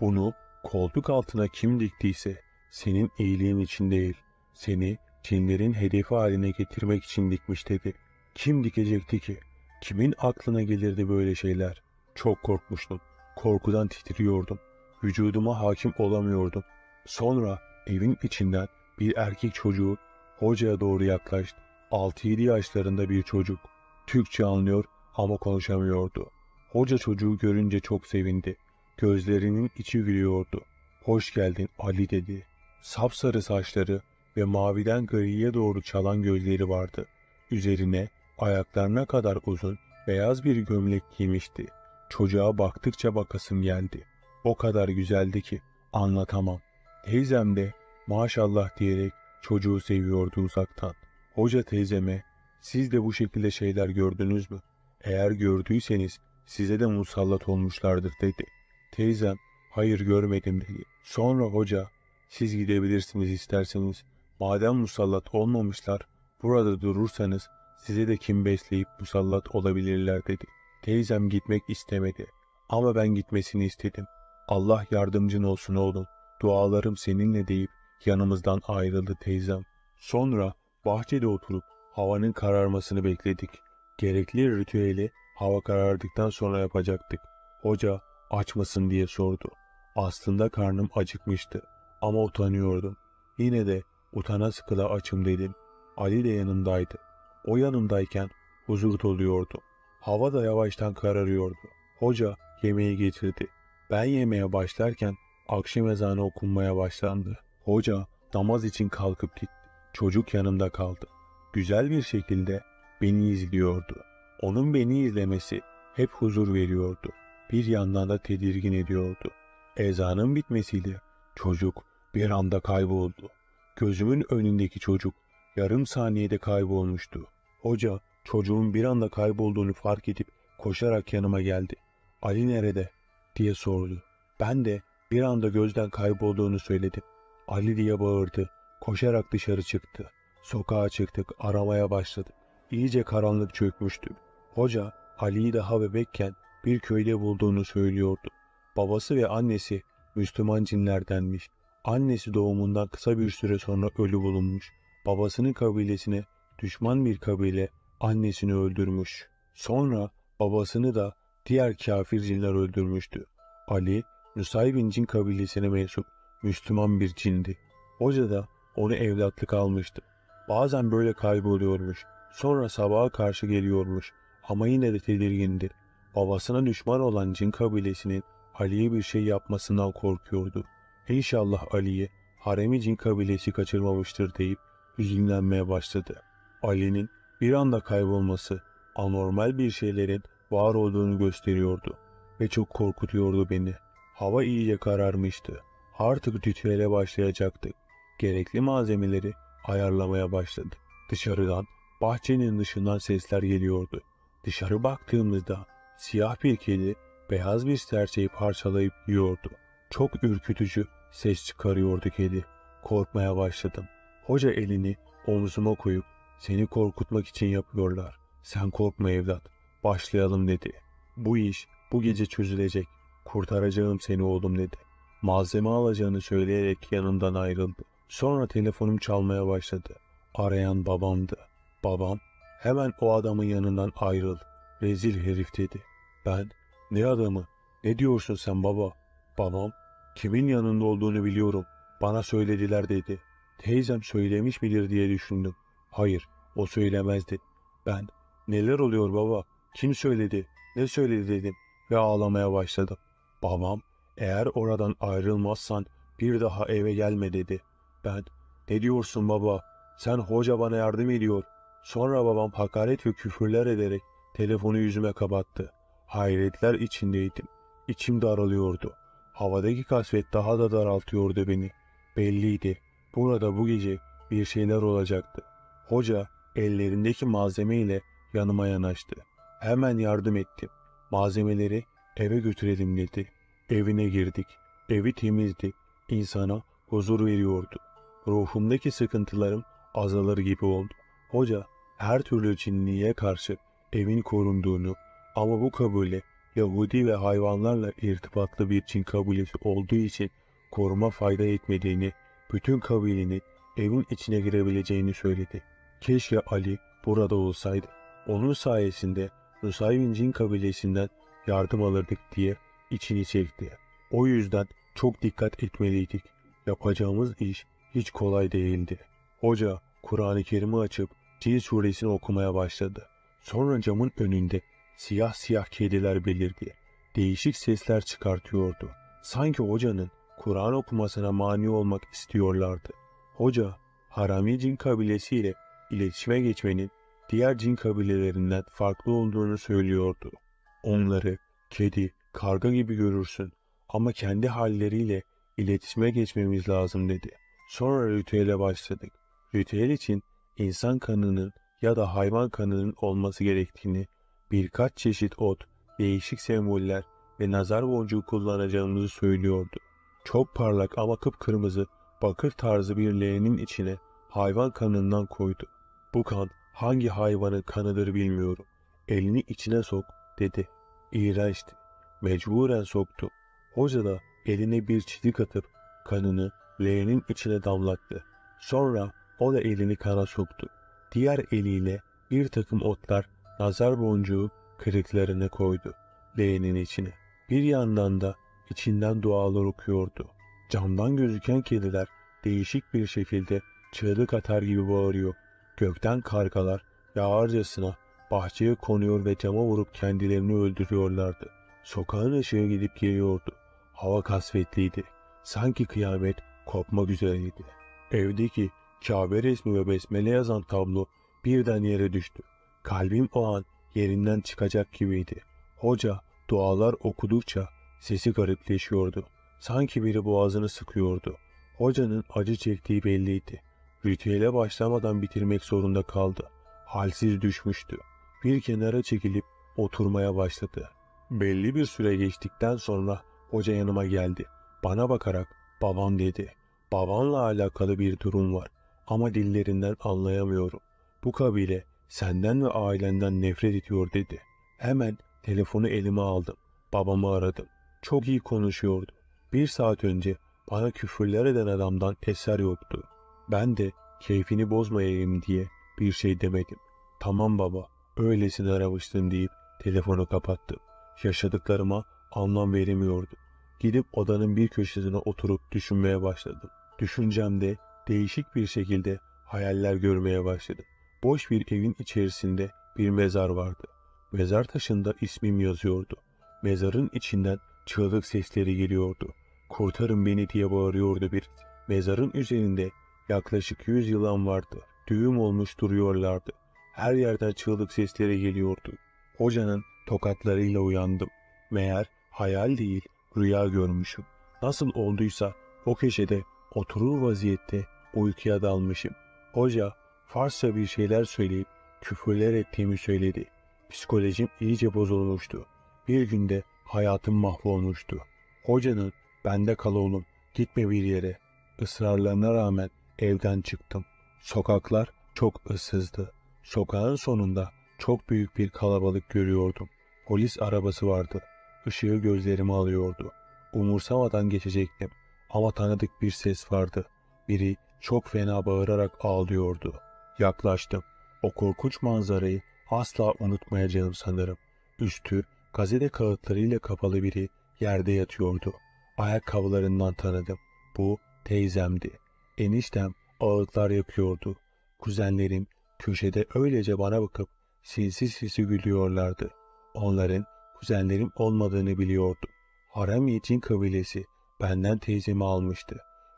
Bunu koltuk altına kim diktiyse senin iyiliğin için değil, seni cinlerin hedefi haline getirmek için dikmiş dedi. Kim dikecekti ki? Kimin aklına gelirdi böyle şeyler? Çok korkmuştum. Korkudan titriyordum. Vücuduma hakim olamıyordum. Sonra evin içinden bir erkek çocuğu hocaya doğru yaklaştı. altı yedi yaşlarında bir çocuk. Türkçe anlıyor ama konuşamıyordu. Hoca çocuğu görünce çok sevindi. Gözlerinin içi gülüyordu. "Hoş geldin Ali" dedi. Sapsarı saçları ve maviden griye doğru çalan gözleri vardı. Üzerine ayaklarına kadar uzun beyaz bir gömlek giymişti. Çocuğa baktıkça bakasım geldi. O kadar güzeldi ki anlatamam. Teyzem de maşallah diyerek çocuğu seviyordu uzaktan. Hoca teyzeme, "Siz de bu şekilde şeyler gördünüz mü? Eğer gördüyseniz size de musallat olmuşlardır" dedi. Teyzem, "Hayır, görmedim" dedi. Sonra hoca, "Siz gidebilirsiniz isterseniz. Madem musallat olmamışlar, burada durursanız size de kim besleyip musallat olabilirler" dedi. Teyzem gitmek istemedi ama ben gitmesini istedim. "Allah yardımcın olsun oğlum. Dualarım seninle" deyip yanımızdan ayrıldı teyzem. Sonra bahçede oturup havanın kararmasını bekledik. Gerekli ritüeli hava karardıktan sonra yapacaktık. Hoca "Aç mısın?" diye sordu. Aslında karnım acıkmıştı ama utanıyordum. Yine de utana sıkıla açım dedim. Ali de yanımdaydı. O yanımdayken huzur doluyordum. Hava da yavaştan kararıyordu. Hoca yemeği getirdi. Ben yemeğe başlarken akşam ezanı okunmaya başlandı. Hoca namaz için kalkıp gitti. Çocuk yanımda kaldı. Güzel bir şekilde beni izliyordu. Onun beni izlemesi hep huzur veriyordu. Bir yandan da tedirgin ediyordu. Ezanın bitmesiyle çocuk bir anda kayboldu. Gözümün önündeki çocuk yarım saniyede kaybolmuştu. Hoca çocuğun bir anda kaybolduğunu fark edip koşarak yanıma geldi. "Ali nerede?" diye sordu. Ben de bir anda gözden kaybolduğunu söyledim. "Ali" diye bağırdı. Koşarak dışarı çıktı. Sokağa çıktık, aramaya başladı. İyice karanlık çökmüştü. Hoca Ali'yi daha bebekken bir köyde bulduğunu söylüyordu. Babası ve annesi Müslüman cinlerdenmiş. Annesi doğumundan kısa bir süre sonra ölü bulunmuş. Babasının kabilesine düşman bir kabile annesini öldürmüş. Sonra babasını da diğer kafir cinler öldürmüştü. Ali, Nusaybin cin kabilesine mensup Müslüman bir cindi. Hoca da onu evlatlık almıştı. Bazen böyle kayboluyormuş. Sonra sabaha karşı geliyormuş. Ama yine de tedirgindi. Babasına düşman olan cin kabilesinin Ali'ye bir şey yapmasından korkuyordu. İnşallah Ali'yi Harami cin kabilesi kaçırmamıştır deyip hüzünlenmeye başladı. Ali'nin bir anda kaybolması anormal bir şeylerin var olduğunu gösteriyordu ve çok korkutuyordu beni. Hava iyice kararmıştı. Artık ritüele başlayacaktık. Gerekli malzemeleri ayarlamaya başladık. Dışarıdan bahçenin dışından sesler geliyordu. Dışarı baktığımızda siyah bir kedi beyaz bir serçeyi parçalayıp yiyordu. Çok ürkütücü ses çıkarıyordu kedi. Korkmaya başladım. Hoca elini omzuma koyup seni korkutmak için yapıyorlar. Sen korkma evlat. Başlayalım dedi. Bu iş bu gece çözülecek. Kurtaracağım seni oğlum dedi. Malzeme alacağını söyleyerek yanımdan ayrıldı. Sonra telefonum çalmaya başladı. Arayan babamdı. Babam hemen o adamın yanından ayrıl. Rezil herif dedi. Ben ne adamı? Ne diyorsun sen baba? Babam kimin yanında olduğunu biliyorum. Bana söylediler dedi. Teyzem söylemiş midir diye düşündüm. Hayır o söylemezdi. Ben neler oluyor baba? Kim söyledi? Ne söyledi dedim ve ağlamaya başladım. Babam eğer oradan ayrılmazsan bir daha eve gelme dedi. Ben ne diyorsun baba? Sen hoca bana yardım ediyor. Sonra babam hakaret ve küfürler ederek telefonu yüzüme kapattı. Hayretler içindeydim. İçim daralıyordu. Havadaki kasvet daha da daraltıyordu beni. Belliydi. Burada bu gece bir şeyler olacaktı. Hoca ellerindeki malzemeyle yanıma yanaştı. Hemen yardım ettim. Malzemeleri eve götürelim dedi. Evine girdik. Evi temizdi. İnsana huzur veriyordu. Ruhumdaki sıkıntılarım azalır gibi oldu. Hoca her türlü cinliğe karşı evin korunduğunu ama bu kabule Yahudi ve hayvanlarla irtibatlı bir Cin kabilesi olduğu için koruma fayda etmediğini, bütün kabilenin evin içine girebileceğini söyledi. Keşke Ali burada olsaydı. Onun sayesinde Nusaybin Cin kabilesinden yardım alırdık diye içini çekti. O yüzden çok dikkat etmeliydik. Yapacağımız iş hiç kolay değildi. Hoca Kur'an-ı Kerim'i açıp Cin suresini okumaya başladı. Sonra camın önünde siyah siyah kediler belirdi. Değişik sesler çıkartıyordu. Sanki hocanın Kur'an okumasına mani olmak istiyorlardı. Hoca, Harami Cin kabilesiyle iletişime geçmenin diğer Cin kabilelerinden farklı olduğunu söylüyordu. Onları kedi, karga gibi görürsün ama kendi halleriyle iletişime geçmemiz lazım dedi. Sonra ritüele başladık. Ritüel için insan kanının ya da hayvan kanının olması gerektiğini, birkaç çeşit ot, değişik semboller ve nazar boncuğu kullanacağımızı söylüyordu. Çok parlak ama kıpkırmızı bakır tarzı bir leğenin içine hayvan kanından koydu. Bu kan hangi hayvanın kanıdır bilmiyorum. Elini içine sok dedi. İğrençti. Mecburen soktu. Hoca da eline bir çizik atıp kanını leğenin içine damlattı. Sonra o da elini kana soktu. Diğer eliyle bir takım otlar, nazar boncuğu kırıklarını koydu leğenin içine. Bir yandan da içinden dualar okuyordu. Camdan gözüken kediler değişik bir şekilde çığlık atar gibi bağırıyor. Gökten kargalar yağarcasına bahçeye konuyor ve cama vurup kendilerini öldürüyorlardı. Sokağın ışığı gidip geliyordu. Hava kasvetliydi. Sanki kıyamet kopmak üzereydi. Evdeki Kabe resmi ve besmele yazan tablo birden yere düştü. Kalbim o an yerinden çıkacak gibiydi. Hoca dualar okudukça sesi garipleşiyordu. Sanki biri boğazını sıkıyordu. Hocanın acı çektiği belliydi. Ritüele başlamadan bitirmek zorunda kaldı. Halsiz düşmüştü. Bir kenara çekilip oturmaya başladı. Belli bir süre geçtikten sonra hoca yanıma geldi. Bana bakarak babam dedi. Babanla alakalı bir durum var ama dillerinden anlayamıyorum. Bu kabile senden ve ailenden nefret ediyor dedi. Hemen telefonu elime aldım. Babamı aradım. Çok iyi konuşuyordu. Bir saat önce bana küfürler eden adamdan eser yoktu. Ben de keyfini bozmayayım diye bir şey demedim. Tamam baba, öylesine aramıştım deyip telefonu kapattım. Yaşadıklarıma anlam veremiyordu. Gidip odanın bir köşesine oturup düşünmeye başladım. Düşüncemde değişik bir şekilde hayaller görmeye başladım. Boş bir evin içerisinde bir mezar vardı. Mezar taşında ismim yazıyordu. Mezarın içinden çığlık sesleri geliyordu. Kurtarın beni diye bağırıyordu bir. Mezarın üzerinde yaklaşık yüz yılan vardı. Düğüm olmuş duruyorlardı. Her yerden çığlık sesleri geliyordu. Hocanın tokatlarıyla uyandım. Meğer hayal değil, rüya görmüşüm. Nasıl olduysa o köşede oturur vaziyette uykuya dalmışım. Hoca Farsça bir şeyler söyleyip küfürler ettiğimi söyledi. Psikolojim iyice bozulmuştu. Bir günde hayatım mahvolmuştu. Hocanın, bende kal oğlum, gitme bir yere ısrarlarına rağmen evden çıktım. Sokaklar çok ıssızdı. Sokağın sonunda çok büyük bir kalabalık görüyordum. Polis arabası vardı. Işığı gözlerimi alıyordu. Umursamadan geçecektim. Ama tanıdık bir ses vardı. Biri çok fena bağırarak ağlıyordu. Yaklaştım. O korkunç manzarayı asla unutmayacağım sanırım. Üstü gazete kağıtlarıyla kapalı biri yerde yatıyordu. Ayakkabılarından tanıdım. Bu teyzemdi. Eniştem ağıtlar yapıyordu. Kuzenlerim köşede öylece bana bakıp sinsi sinsi gülüyorlardı. Onların kuzenlerim olmadığını biliyordum. Harami Cin kabilesi benden teyzemi almıştı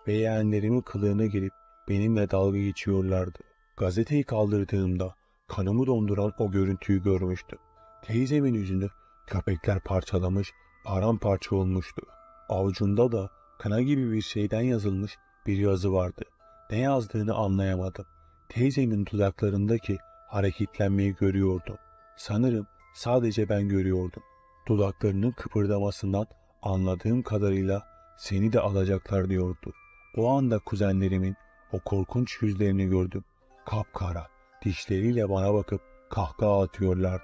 ve yeğenlerimin kılığına girip benimle dalga geçiyorlardı. Gazeteyi kaldırdığımda kanımı donduran o görüntüyü görmüştüm. Teyzemin yüzünü köpekler parçalamış, paramparça olmuştu. Avucunda da kana gibi bir şeyden yazılmış bir yazı vardı. Ne yazdığını anlayamadım. Teyzemin dudaklarındaki hareketlenmeyi görüyordum. Sanırım sadece ben görüyordum. Dudaklarının kıpırdamasından anladığım kadarıyla seni de alacaklar diyordu. O anda kuzenlerimin o korkunç yüzlerini gördüm. Kapkara, dişleriyle bana bakıp kahkaha atıyorlardı.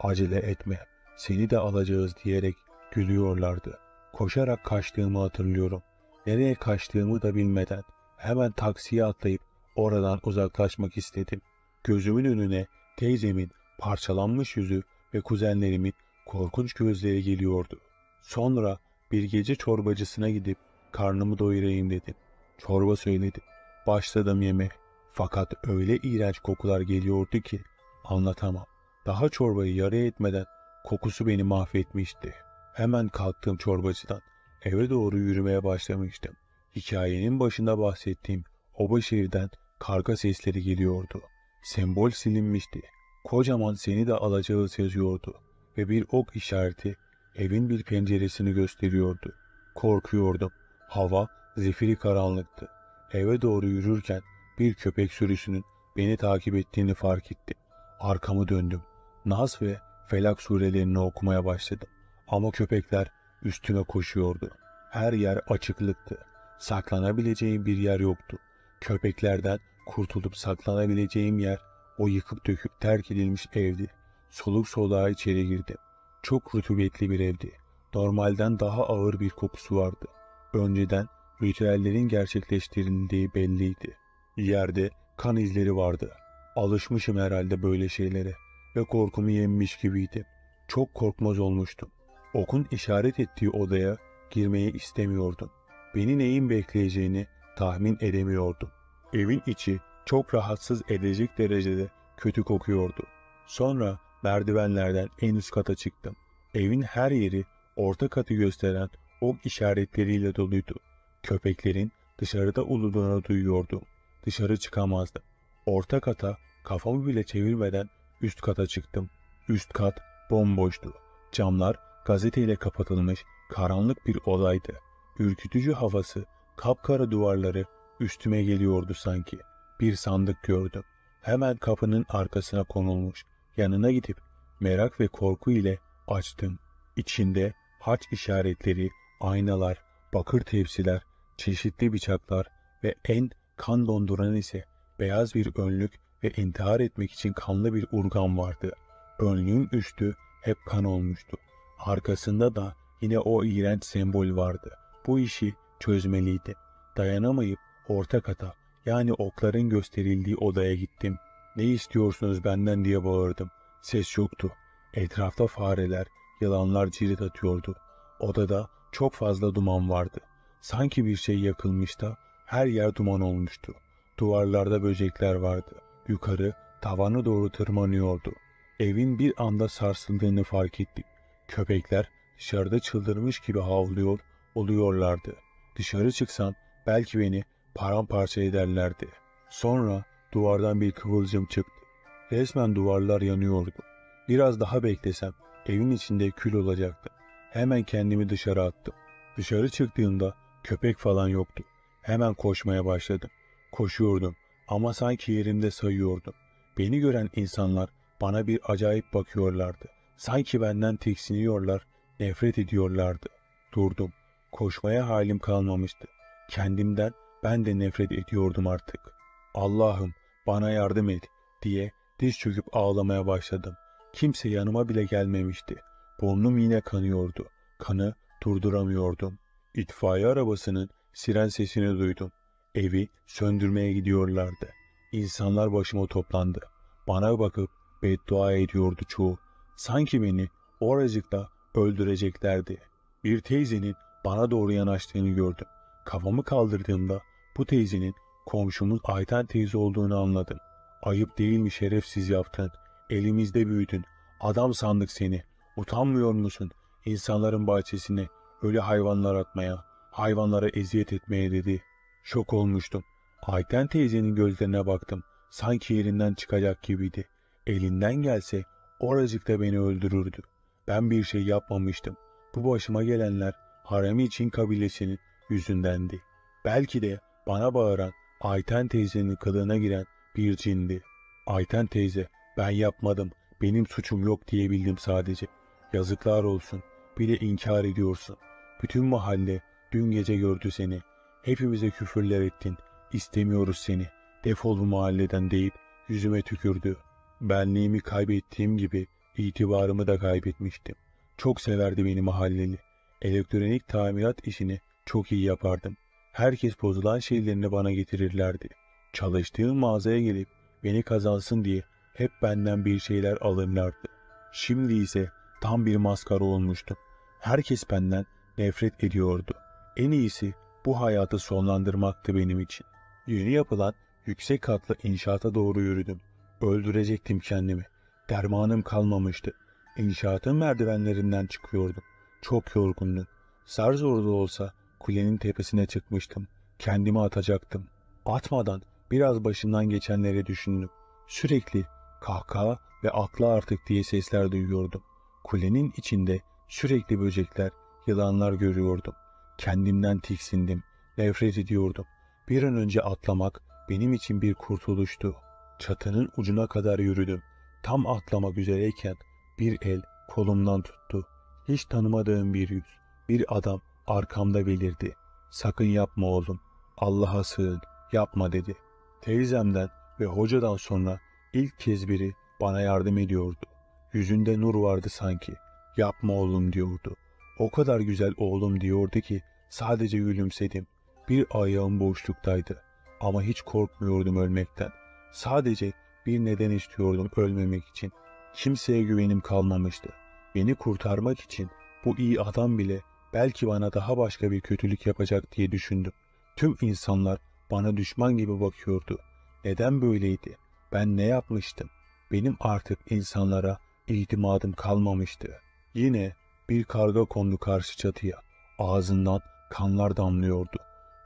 Acele etme, seni de alacağız diyerek gülüyorlardı. Koşarak kaçtığımı hatırlıyorum. Nereye kaçtığımı da bilmeden hemen taksiye atlayıp oradan uzaklaşmak istedim. Gözümün önüne teyzemin parçalanmış yüzü ve kuzenlerimin korkunç gözleri geliyordu. Sonra bir gece çorbacısına gidip karnımı doyurayım dedim. Çorba söyledim. Başladım yemeğe. Fakat öyle iğrenç kokular geliyordu ki anlatamam. Daha çorbayı yarıya etmeden kokusu beni mahvetmişti. Hemen kalktım çorbacıdan. Eve doğru yürümeye başlamıştım. Hikayenin başında bahsettiğim obaşehirden karga sesleri geliyordu. Sembol silinmişti. Kocaman seni de alacağız yazıyordu. Ve bir ok işareti evin bir penceresini gösteriyordu. Korkuyordum. Hava zifiri karanlıktı. Eve doğru yürürken bir köpek sürüsünün beni takip ettiğini fark ettim. Arkamı döndüm. Nas ve Felak surelerini okumaya başladım. Ama köpekler üstüme koşuyordu. Her yer açıklıktı. Saklanabileceğim bir yer yoktu. Köpeklerden kurtulup saklanabileceğim yer o yıkıp döküp terk edilmiş evdi. Soluk soluğa içeri girdim. Çok rutubetli bir evdi. Normalden daha ağır bir kokusu vardı. Önceden ritüellerin gerçekleştirildiği belliydi. Yerde kan izleri vardı. Alışmışım herhalde böyle şeylere ve korkumu yenmiş gibiydim. Çok korkmaz olmuştum. Okun işaret ettiği odaya girmeyi istemiyordum. Beni neyin bekleyeceğini tahmin edemiyordum. Evin içi çok rahatsız edecek derecede kötü kokuyordu. Sonra merdivenlerden en üst kata çıktım. Evin her yeri orta katı gösteren ok işaretleriyle doluydu. Köpeklerin dışarıda uluduğunu duyuyordum. Dışarı çıkamazdım. Orta kata kafamı bile çevirmeden üst kata çıktım. Üst kat bomboştu. Camlar gazeteyle kapatılmış karanlık bir odaydı. Ürkütücü havası, kapkara duvarları üstüme geliyordu sanki. Bir sandık gördüm. Hemen kapının arkasına konulmuş. Yanına gidip merak ve korku ile açtım. İçinde haç işaretleri, aynalar, bakır tepsiler, çeşitli bıçaklar ve en kan donduran ise beyaz bir önlük ve intihar etmek için kanlı bir urgan vardı. Önlüğün üstü hep kan olmuştu. Arkasında da yine o iğrenç sembol vardı. Bu işi çözmeliydi. Dayanamayıp orta kata, yani okların gösterildiği odaya gittim. "Ne istiyorsunuz benden?" diye bağırdım. Ses yoktu. Etrafta fareler, yılanlar cirit atıyordu. Odada çok fazla duman vardı. Sanki bir şey yakılmış da her yer duman olmuştu. Duvarlarda böcekler vardı. Yukarı tavana doğru tırmanıyordu. Evin bir anda sarsıldığını fark ettik. Köpekler dışarıda çıldırmış gibi havlıyor oluyorlardı. Dışarı çıksam belki beni paramparça ederlerdi. Sonra duvardan bir kıvılcım çıktı. Resmen duvarlar yanıyordu. Biraz daha beklesem evin içinde kül olacaktı. Hemen kendimi dışarı attım. Dışarı çıktığımda köpek falan yoktu. Hemen koşmaya başladım. Koşuyordum ama sanki yerimde sayıyordum. Beni gören insanlar bana bir acayip bakıyorlardı. Sanki benden tiksiniyorlar, nefret ediyorlardı. Durdum. Koşmaya halim kalmamıştı. Kendimden ben de nefret ediyordum artık. Allah'ım bana yardım et diye diz çöküp ağlamaya başladım. Kimse yanıma bile gelmemişti. Burnum yine kanıyordu. Kanı durduramıyordum. İtfaiye arabasının siren sesini duydum. Evi söndürmeye gidiyorlardı. İnsanlar başıma toplandı. Bana bakıp beddua ediyordu çoğu. Sanki beni oracıkta öldüreceklerdi. Bir teyzenin bana doğru yanaştığını gördüm. Kafamı kaldırdığımda bu teyzenin komşumuz Ayten teyze olduğunu anladım. Ayıp değil mi şerefsiz yaptın? Elimizde büyüdün. Adam sandık seni. Utanmıyor musun? İnsanların bahçesine öyle hayvanlar atmaya, hayvanlara eziyet etmeye dedi. Şok olmuştum. Ayten teyzenin gözlerine baktım. Sanki yerinden çıkacak gibiydi. Elinden gelse oracıkta beni öldürürdü. Ben bir şey yapmamıştım. Bu başıma gelenler Harami için kabilesinin yüzündendi. Belki de bana bağıran Ayten teyzenin kılığına giren bir cindi. Ayten teyze, ben yapmadım, benim suçum yok diyebildim sadece. Yazıklar olsun, bir de inkar ediyorsun. Bütün mahalle dün gece gördü seni. Hepimize küfürler ettin, istemiyoruz seni. Defol bu mahalleden deyip yüzüme tükürdü. Benliğimi kaybettiğim gibi itibarımı da kaybetmiştim. Çok severdi beni mahalleli. Elektronik tamirat işini çok iyi yapardım. Herkes bozulan şeylerini bana getirirlerdi. Çalıştığım mağazaya gelip beni kazansın diye hep benden bir şeyler alırlardı. Şimdi ise tam bir maskara olmuştum. Herkes benden nefret ediyordu. En iyisi bu hayatı sonlandırmaktı benim için. Yeni yapılan yüksek katlı inşaata doğru yürüdüm. Öldürecektim kendimi. Dermanım kalmamıştı. İnşaatın merdivenlerinden çıkıyordum. Çok yorgundum. Zar zor da olsa kulenin tepesine çıkmıştım. Kendimi atacaktım. Atmadan biraz başımdan geçenleri düşündüm. Sürekli kahkaha ve akla artık diye sesler duyuyordum. Kulenin içinde sürekli böcekler, yılanlar görüyordum. Kendimden tiksindim. Nefret ediyordum. Bir an önce atlamak benim için bir kurtuluştu. Çatının ucuna kadar yürüdüm. Tam atlamak üzereyken bir el kolumdan tuttu. Hiç tanımadığım bir yüz, bir adam arkamda belirdi. Sakın yapma oğlum, Allah'a sığın, yapma dedi. Teyzemden ve hocadan sonra ilk kez biri bana yardım ediyordu. Yüzünde nur vardı sanki. Yapma oğlum diyordu. O kadar güzel oğlum diyordu ki sadece gülümsedim. Bir ayağım boşluktaydı ama hiç korkmuyordum ölmekten. Sadece bir neden istiyordum ölmemek için. Kimseye güvenim kalmamıştı. Beni kurtarmak için bu iyi adam bile belki bana daha başka bir kötülük yapacak diye düşündüm. Tüm insanlar bana düşman gibi bakıyordu. Neden böyleydi? Ben ne yapmıştım? Benim artık insanlara itimadım kalmamıştı. Yine bir karga kondu karşı çatıya. Ağzından kanlar damlıyordu.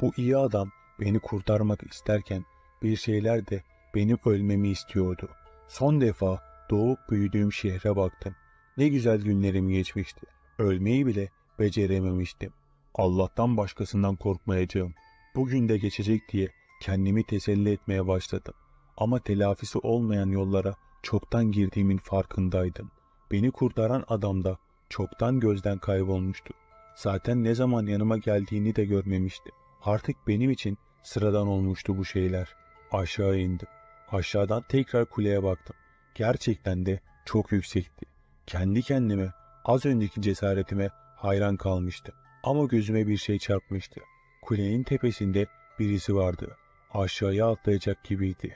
Bu iyi adam beni kurtarmak isterken bir şeyler de benim ölmemi istiyordu. Son defa doğup büyüdüğüm şehre baktım. Ne güzel günlerim geçmişti. Ölmeyi bile becerememiştim. Allah'tan başkasından korkmayacağım. Bugün de geçecek diye kendimi teselli etmeye başladım. Ama telafisi olmayan yollara çoktan girdiğimin farkındaydım. Beni kurtaran adam da çoktan gözden kaybolmuştu. Zaten ne zaman yanıma geldiğini de görmemiştim. Artık benim için sıradan olmuştu bu şeyler. Aşağı indim. Aşağıdan tekrar kuleye baktım. Gerçekten de çok yüksekti. Kendi kendime az önceki cesaretime hayran kalmıştım. Ama gözüme bir şey çarpmıştı. Kulenin tepesinde birisi vardı. Aşağıya atlayacak gibiydi.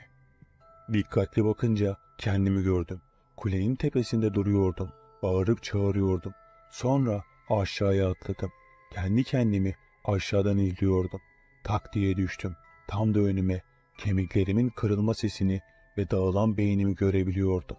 Dikkatli bakınca kendimi gördüm. Kulenin tepesinde duruyordum. Bağırıp çağırıyordum. Sonra aşağıya atladım. Kendi kendimi aşağıdan izliyordum. Tak diye düştüm. Tam da önüme kemiklerimin kırılma sesini ve dağılan beynimi görebiliyordum.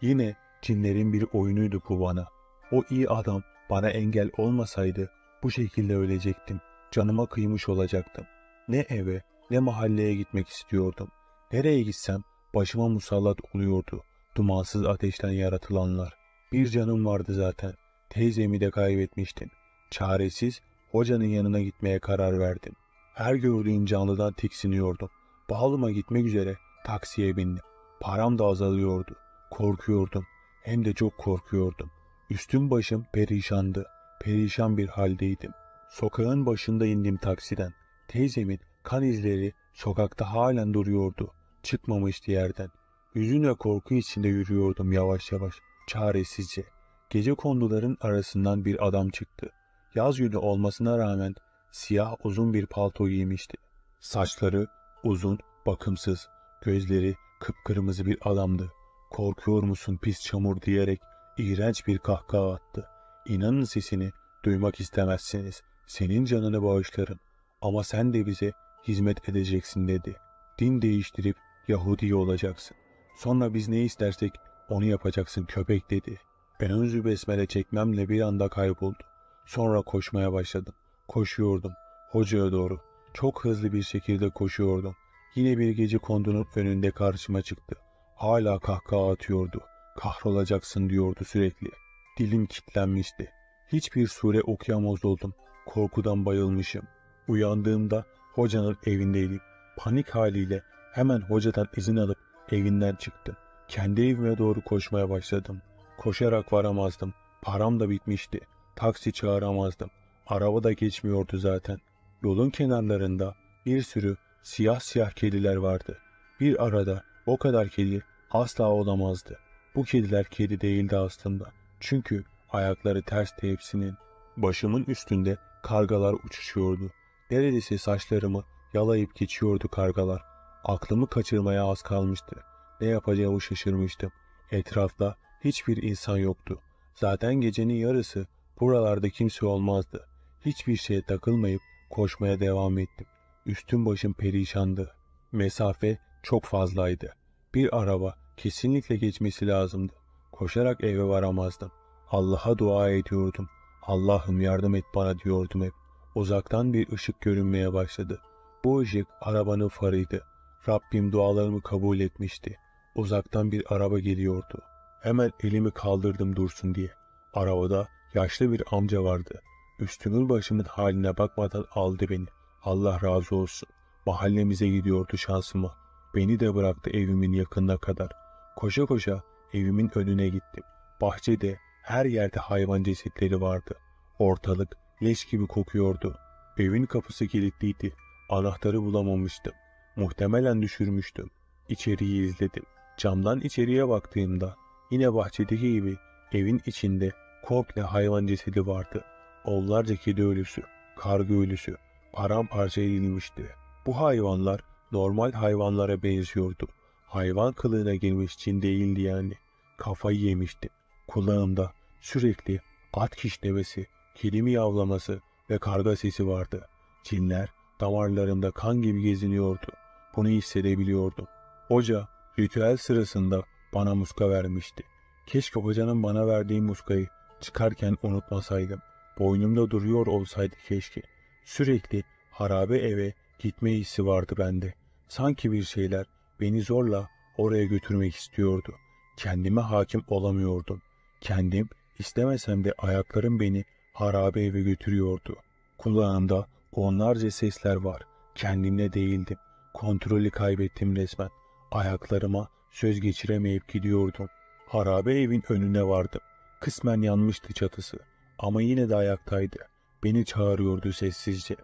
Yine cinlerin bir oyunuydu bu bana. O iyi adam bana engel olmasaydı bu şekilde ölecektim. Canıma kıymış olacaktım. Ne eve ne mahalleye gitmek istiyordum. Nereye gitsem başıma musallat oluyordu dumansız ateşten yaratılanlar. Bir canım vardı zaten. Teyzemi de kaybetmiştim. Çaresiz hocanın yanına gitmeye karar verdim. Her gördüğüm canlıdan tiksiniyordum. Bağlıma gitmek üzere taksiye bindim. Param da azalıyordu. Korkuyordum. Hem de çok korkuyordum. Üstüm başım perişandı. Perişan bir haldeydim. Sokağın başında indim taksiden. Teyzemin kan izleri sokakta halen duruyordu. Çıkmamıştı yerden. Üzün ve korku içinde yürüyordum yavaş yavaş. Çaresizce. Gecekonduların arasından bir adam çıktı. Yaz günü olmasına rağmen siyah uzun bir palto giymişti. Saçları uzun, bakımsız, gözleri kıpkırmızı bir adamdı. "Korkuyor musun pis çamur?" diyerek iğrenç bir kahkaha attı. "İnanın sesini duymak istemezsiniz. Senin canını bağışlarım. Ama sen de bize hizmet edeceksin" dedi. "Din değiştirip Yahudi olacaksın. Sonra biz ne istersek onu yapacaksın köpek" dedi. Ben önzü besmele çekmemle bir anda kayboldu. Sonra koşmaya başladım. Koşuyordum. Hocaya doğru. Çok hızlı bir şekilde koşuyordum. Yine bir gecekondunun önünde karşıma çıktı. Hala kahkaha atıyordu. "Kahrolacaksın" diyordu sürekli. Dilim kilitlenmişti. Hiçbir sure okuyamaz oldum. Korkudan bayılmışım. Uyandığımda hocanın evindeydim. Panik haliyle hemen hocadan izin alıp evinden çıktım. Kendi evime doğru koşmaya başladım. Koşarak varamazdım. Param da bitmişti. Taksi çağıramazdım. Araba da geçmiyordu zaten. Yolun kenarlarında bir sürü siyah siyah kediler vardı. Bir arada o kadar kedi asla olamazdı. Bu kediler kedi değildi aslında. Çünkü ayakları tersti hepsinin. Başımın üstünde kargalar uçuşuyordu. Neredeyse saçlarımı yalayıp geçiyordu kargalar. Aklımı kaçırmaya az kalmıştı. Ne yapacağımı şaşırmıştım. Etrafta hiçbir insan yoktu. Zaten gecenin yarısı buralarda kimse olmazdı. Hiçbir şeye takılmayıp koşmaya devam ettim. Üstüm başım perişandı. Mesafe çok fazlaydı. Bir araba kesinlikle geçmesi lazımdı. Koşarak eve varamazdım. Allah'a dua ediyordum. "Allah'ım yardım et bana" diyordum hep. Uzaktan bir ışık görünmeye başladı. Bu ışık arabanın farıydı. Rabbim dualarımı kabul etmişti. Uzaktan bir araba geliyordu. Hemen elimi kaldırdım dursun diye. Arabada yaşlı bir amca vardı. Üstümün başımın haline bakmadan aldı beni. Allah razı olsun. Mahallemize gidiyordu şansıma. Beni de bıraktı evimin yakınına kadar. Koşa koşa evimin önüne gittim. Bahçede her yerde hayvan cesetleri vardı. Ortalık leş gibi kokuyordu. Evin kapısı kilitliydi. Anahtarı bulamamıştım. Muhtemelen düşürmüştüm. İçeriği izledim. Camdan içeriye baktığımda yine bahçedeki gibi evin içinde komple hayvan cesedi vardı. Onlarca kedi ölüsü, karga ölüsü paramparça edilmişti. Bu hayvanlar normal hayvanlara benziyordu. Hayvan kılığına girmiş cin değildi yani. Kafayı yemişti. Kulağımda sürekli at kişnemesi, kedi miyavlaması ve karga sesi vardı. Cinler damarlarımda kan gibi geziniyordu. Bunu hissedebiliyordum. Hoca ritüel sırasında bana muska vermişti. Keşke hocanın bana verdiği muskayı çıkarken unutmasaydım. Boynumda duruyor olsaydı keşke. Sürekli harabe eve gitme hissi vardı bende. Sanki bir şeyler beni zorla oraya götürmek istiyordu. Kendime hakim olamıyordum. Kendim istemesem de ayaklarım beni harabe eve götürüyordu. Kulağımda onlarca sesler var. Kendimle değildim. Kontrolü kaybettim resmen. Ayaklarıma söz geçiremeyip gidiyordum. Harabe evin önüne vardım. Kısmen yanmıştı çatısı. Ama yine de ayaktaydı. Beni çağırıyordu sessizce.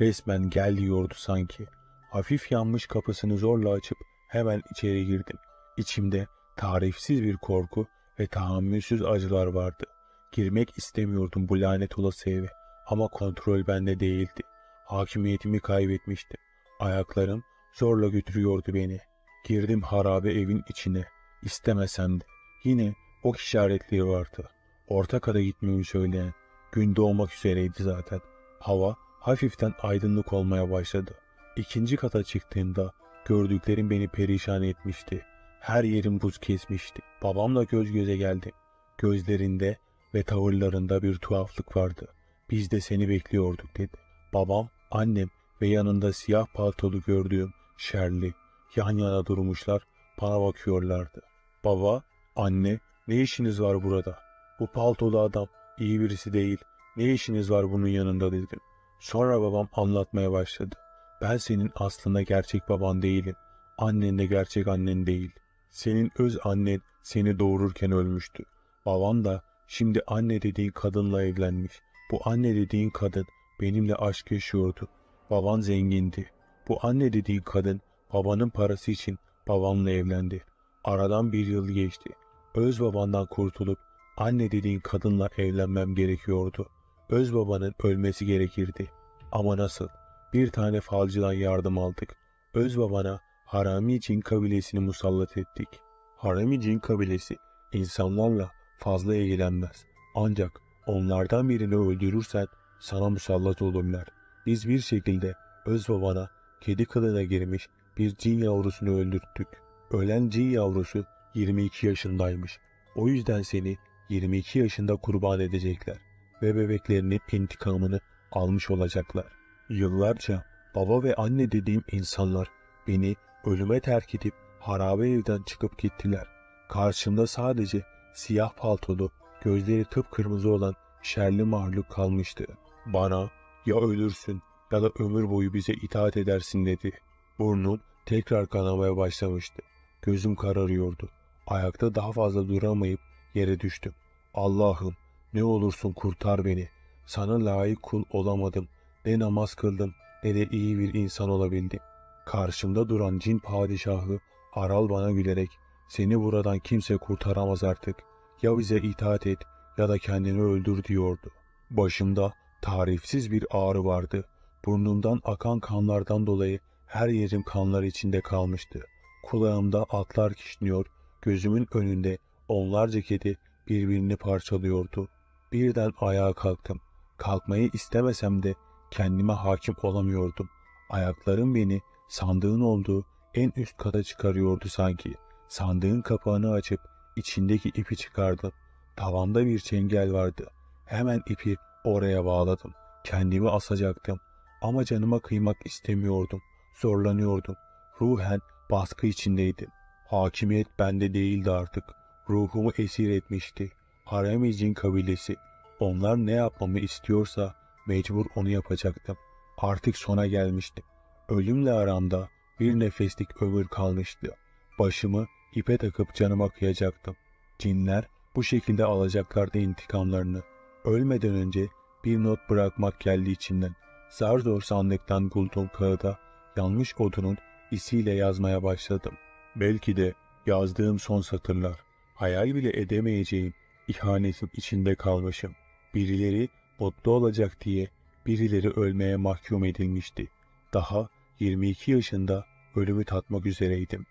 Resmen gel diyordu sanki. Hafif yanmış kapısını zorla açıp hemen içeri girdim. İçimde tarifsiz bir korku ve tahammülsüz acılar vardı. Girmek istemiyordum bu lanet olası eve. Ama kontrol bende değildi. Hakimiyetimi kaybetmiştim. Ayaklarım zorla götürüyordu beni. Girdim harabe evin içine. İstemesem de. Yine ok işaretleri vardı. Orta kata gitmemi söyleyen. Gün doğmak üzereydi zaten. Hava hafiften aydınlık olmaya başladı. İkinci kata çıktığımda gördüklerim beni perişan etmişti. Her yerim buz kesmişti. Babamla göz göze geldim. Gözlerinde ve tavırlarında bir tuhaflık vardı. "Biz de seni bekliyorduk" dedi. Babam, annem ve yanında siyah paltolu gördüğüm Şerli yan yana durmuşlar, bana bakıyorlardı. "Baba, anne, ne işiniz var burada? Bu paltolu adam iyi birisi değil. Ne işiniz var bunun yanında?" dedim. Sonra babam anlatmaya başladı. "Ben senin aslında gerçek baban değilim. Annen de gerçek annen değil. Senin öz annen seni doğururken ölmüştü. Baban da şimdi anne dediğin kadınla evlenmiş. Bu anne dediğin kadın benimle aşk yaşıyordu. Baban zengindi. Bu anne dediğin kadın babanın parası için babamla evlendi. Aradan bir yıl geçti. Öz babandan kurtulup anne dediğin kadınla evlenmem gerekiyordu. Öz babanın ölmesi gerekirdi. Ama nasıl? Bir tane falcıdan yardım aldık. Öz babana Harami Cin kabilesini musallat ettik. Harami Cin kabilesi insanlarla fazla ilgilenmez. Ancak onlardan birini öldürürsen sana musallat olurlar. Biz bir şekilde öz babana kedi kılığına girmiş bir cin yavrusunu öldürttük. Ölen cin yavrusu yirmi iki yaşındaymış. O yüzden seni yirmi iki yaşında kurban edecekler ve bebeklerinin intikamını almış olacaklar. Yıllarca baba ve anne dediğim insanlar beni ölüme terk edip harabe evden çıkıp gittiler. Karşımda sadece siyah paltolu, gözleri tıpkırmızı olan şerli mahluk kalmıştı. Bana ya ölürsün ya da ömür boyu bize itaat edersin dedi. Burnum tekrar kanamaya başlamıştı. Gözüm kararıyordu. Ayakta daha fazla duramayıp yere düştüm. Allah'ım ne olursun kurtar beni. Sana layık kul olamadım. Ne namaz kıldım ne de iyi bir insan olabildim. Karşımda duran cin padişahı Aral bana gülerek seni buradan kimse kurtaramaz artık. Ya bize itaat et ya da kendini öldür diyordu. Başımda tarifsiz bir ağrı vardı. Burnumdan akan kanlardan dolayı her yerim kanlar içinde kalmıştı. Kulağımda atlar kişniyor, gözümün önünde onlarca kedi birbirini parçalıyordu. Birden ayağa kalktım. Kalkmayı istemesem de kendime hakim olamıyordum. Ayaklarım beni sandığın olduğu en üst kata çıkarıyordu sanki. Sandığın kapağını açıp içindeki ipi çıkardım. Tavanda bir çengel vardı. Hemen ipi oraya bağladım. Kendimi asacaktım. Ama canıma kıymak istemiyordum. Zorlanıyordum. Ruhen baskı içindeydim. Hakimiyet bende değildi artık. Ruhumu esir etmişti. Harami Cin kabilesi. Onlar ne yapmamı istiyorsa mecbur onu yapacaktım. Artık sona gelmiştim. Ölümle aramda bir nefeslik ömür kalmıştı. Başımı ipe takıp canıma kıyacaktım. Cinler bu şekilde alacaklardı intikamlarını. Ölmeden önce bir not bırakmak geldi içimden. Zar zor sandıktan bulduğum kağıda yanmış odunun isiyle yazmaya başladım. Belki de yazdığım son satırlar. Hayal bile edemeyeceğim ihanetin içinde kalmışım. Birileri mutlu olacak diye birileri ölmeye mahkum edilmişti. Daha yirmi iki yaşında ölümü tatmak üzereydim.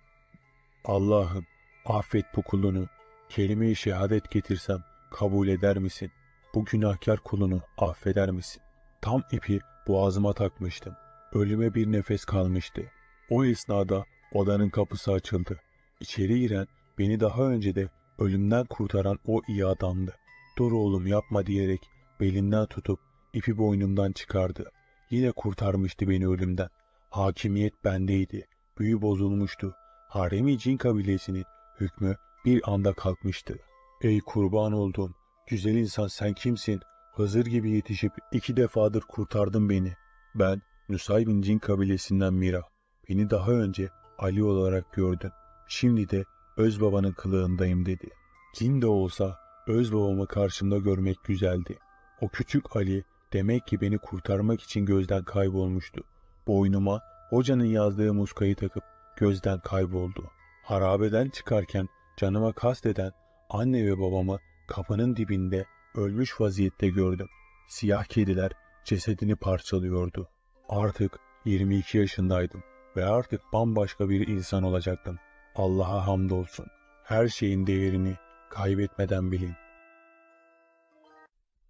Allah'ım affet bu kulunu. Kelime-i şehadet getirsem kabul eder misin? Bu günahkar kulunu affeder misin? Tam ipi boğazıma takmıştım. Ölüme bir nefes kalmıştı. O esnada odanın kapısı açıldı. İçeri giren beni daha önce de ölümden kurtaran o iyi adamdı. Dur oğlum yapma diyerek belimden tutup ipi boynumdan çıkardı. Yine kurtarmıştı beni ölümden. Hakimiyet bendeydi. Büyü bozulmuştu. Harami Cin kabilesinin hükmü bir anda kalkmıştı. Ey kurban oldum. Güzel insan sen kimsin? Hızır gibi yetişip iki defadır kurtardın beni. Ben Nusaybin Cin kabilesinden Mira. Beni daha önce Ali olarak gördün. Şimdi de öz babanın kılığındayım dedi. Kim de olsa öz babamı karşımda görmek güzeldi. O küçük Ali demek ki beni kurtarmak için gözden kaybolmuştu. Boynuma hocanın yazdığı muskayı takıp gözden kayboldu. Harabeden çıkarken canıma kasteden anne ve babamı kapının dibinde ölmüş vaziyette gördüm. Siyah kediler cesedini parçalıyordu. Artık yirmi iki yaşındaydım ve artık bambaşka bir insan olacaktım. Allah'a hamdolsun. Her şeyin değerini kaybetmeden bilin.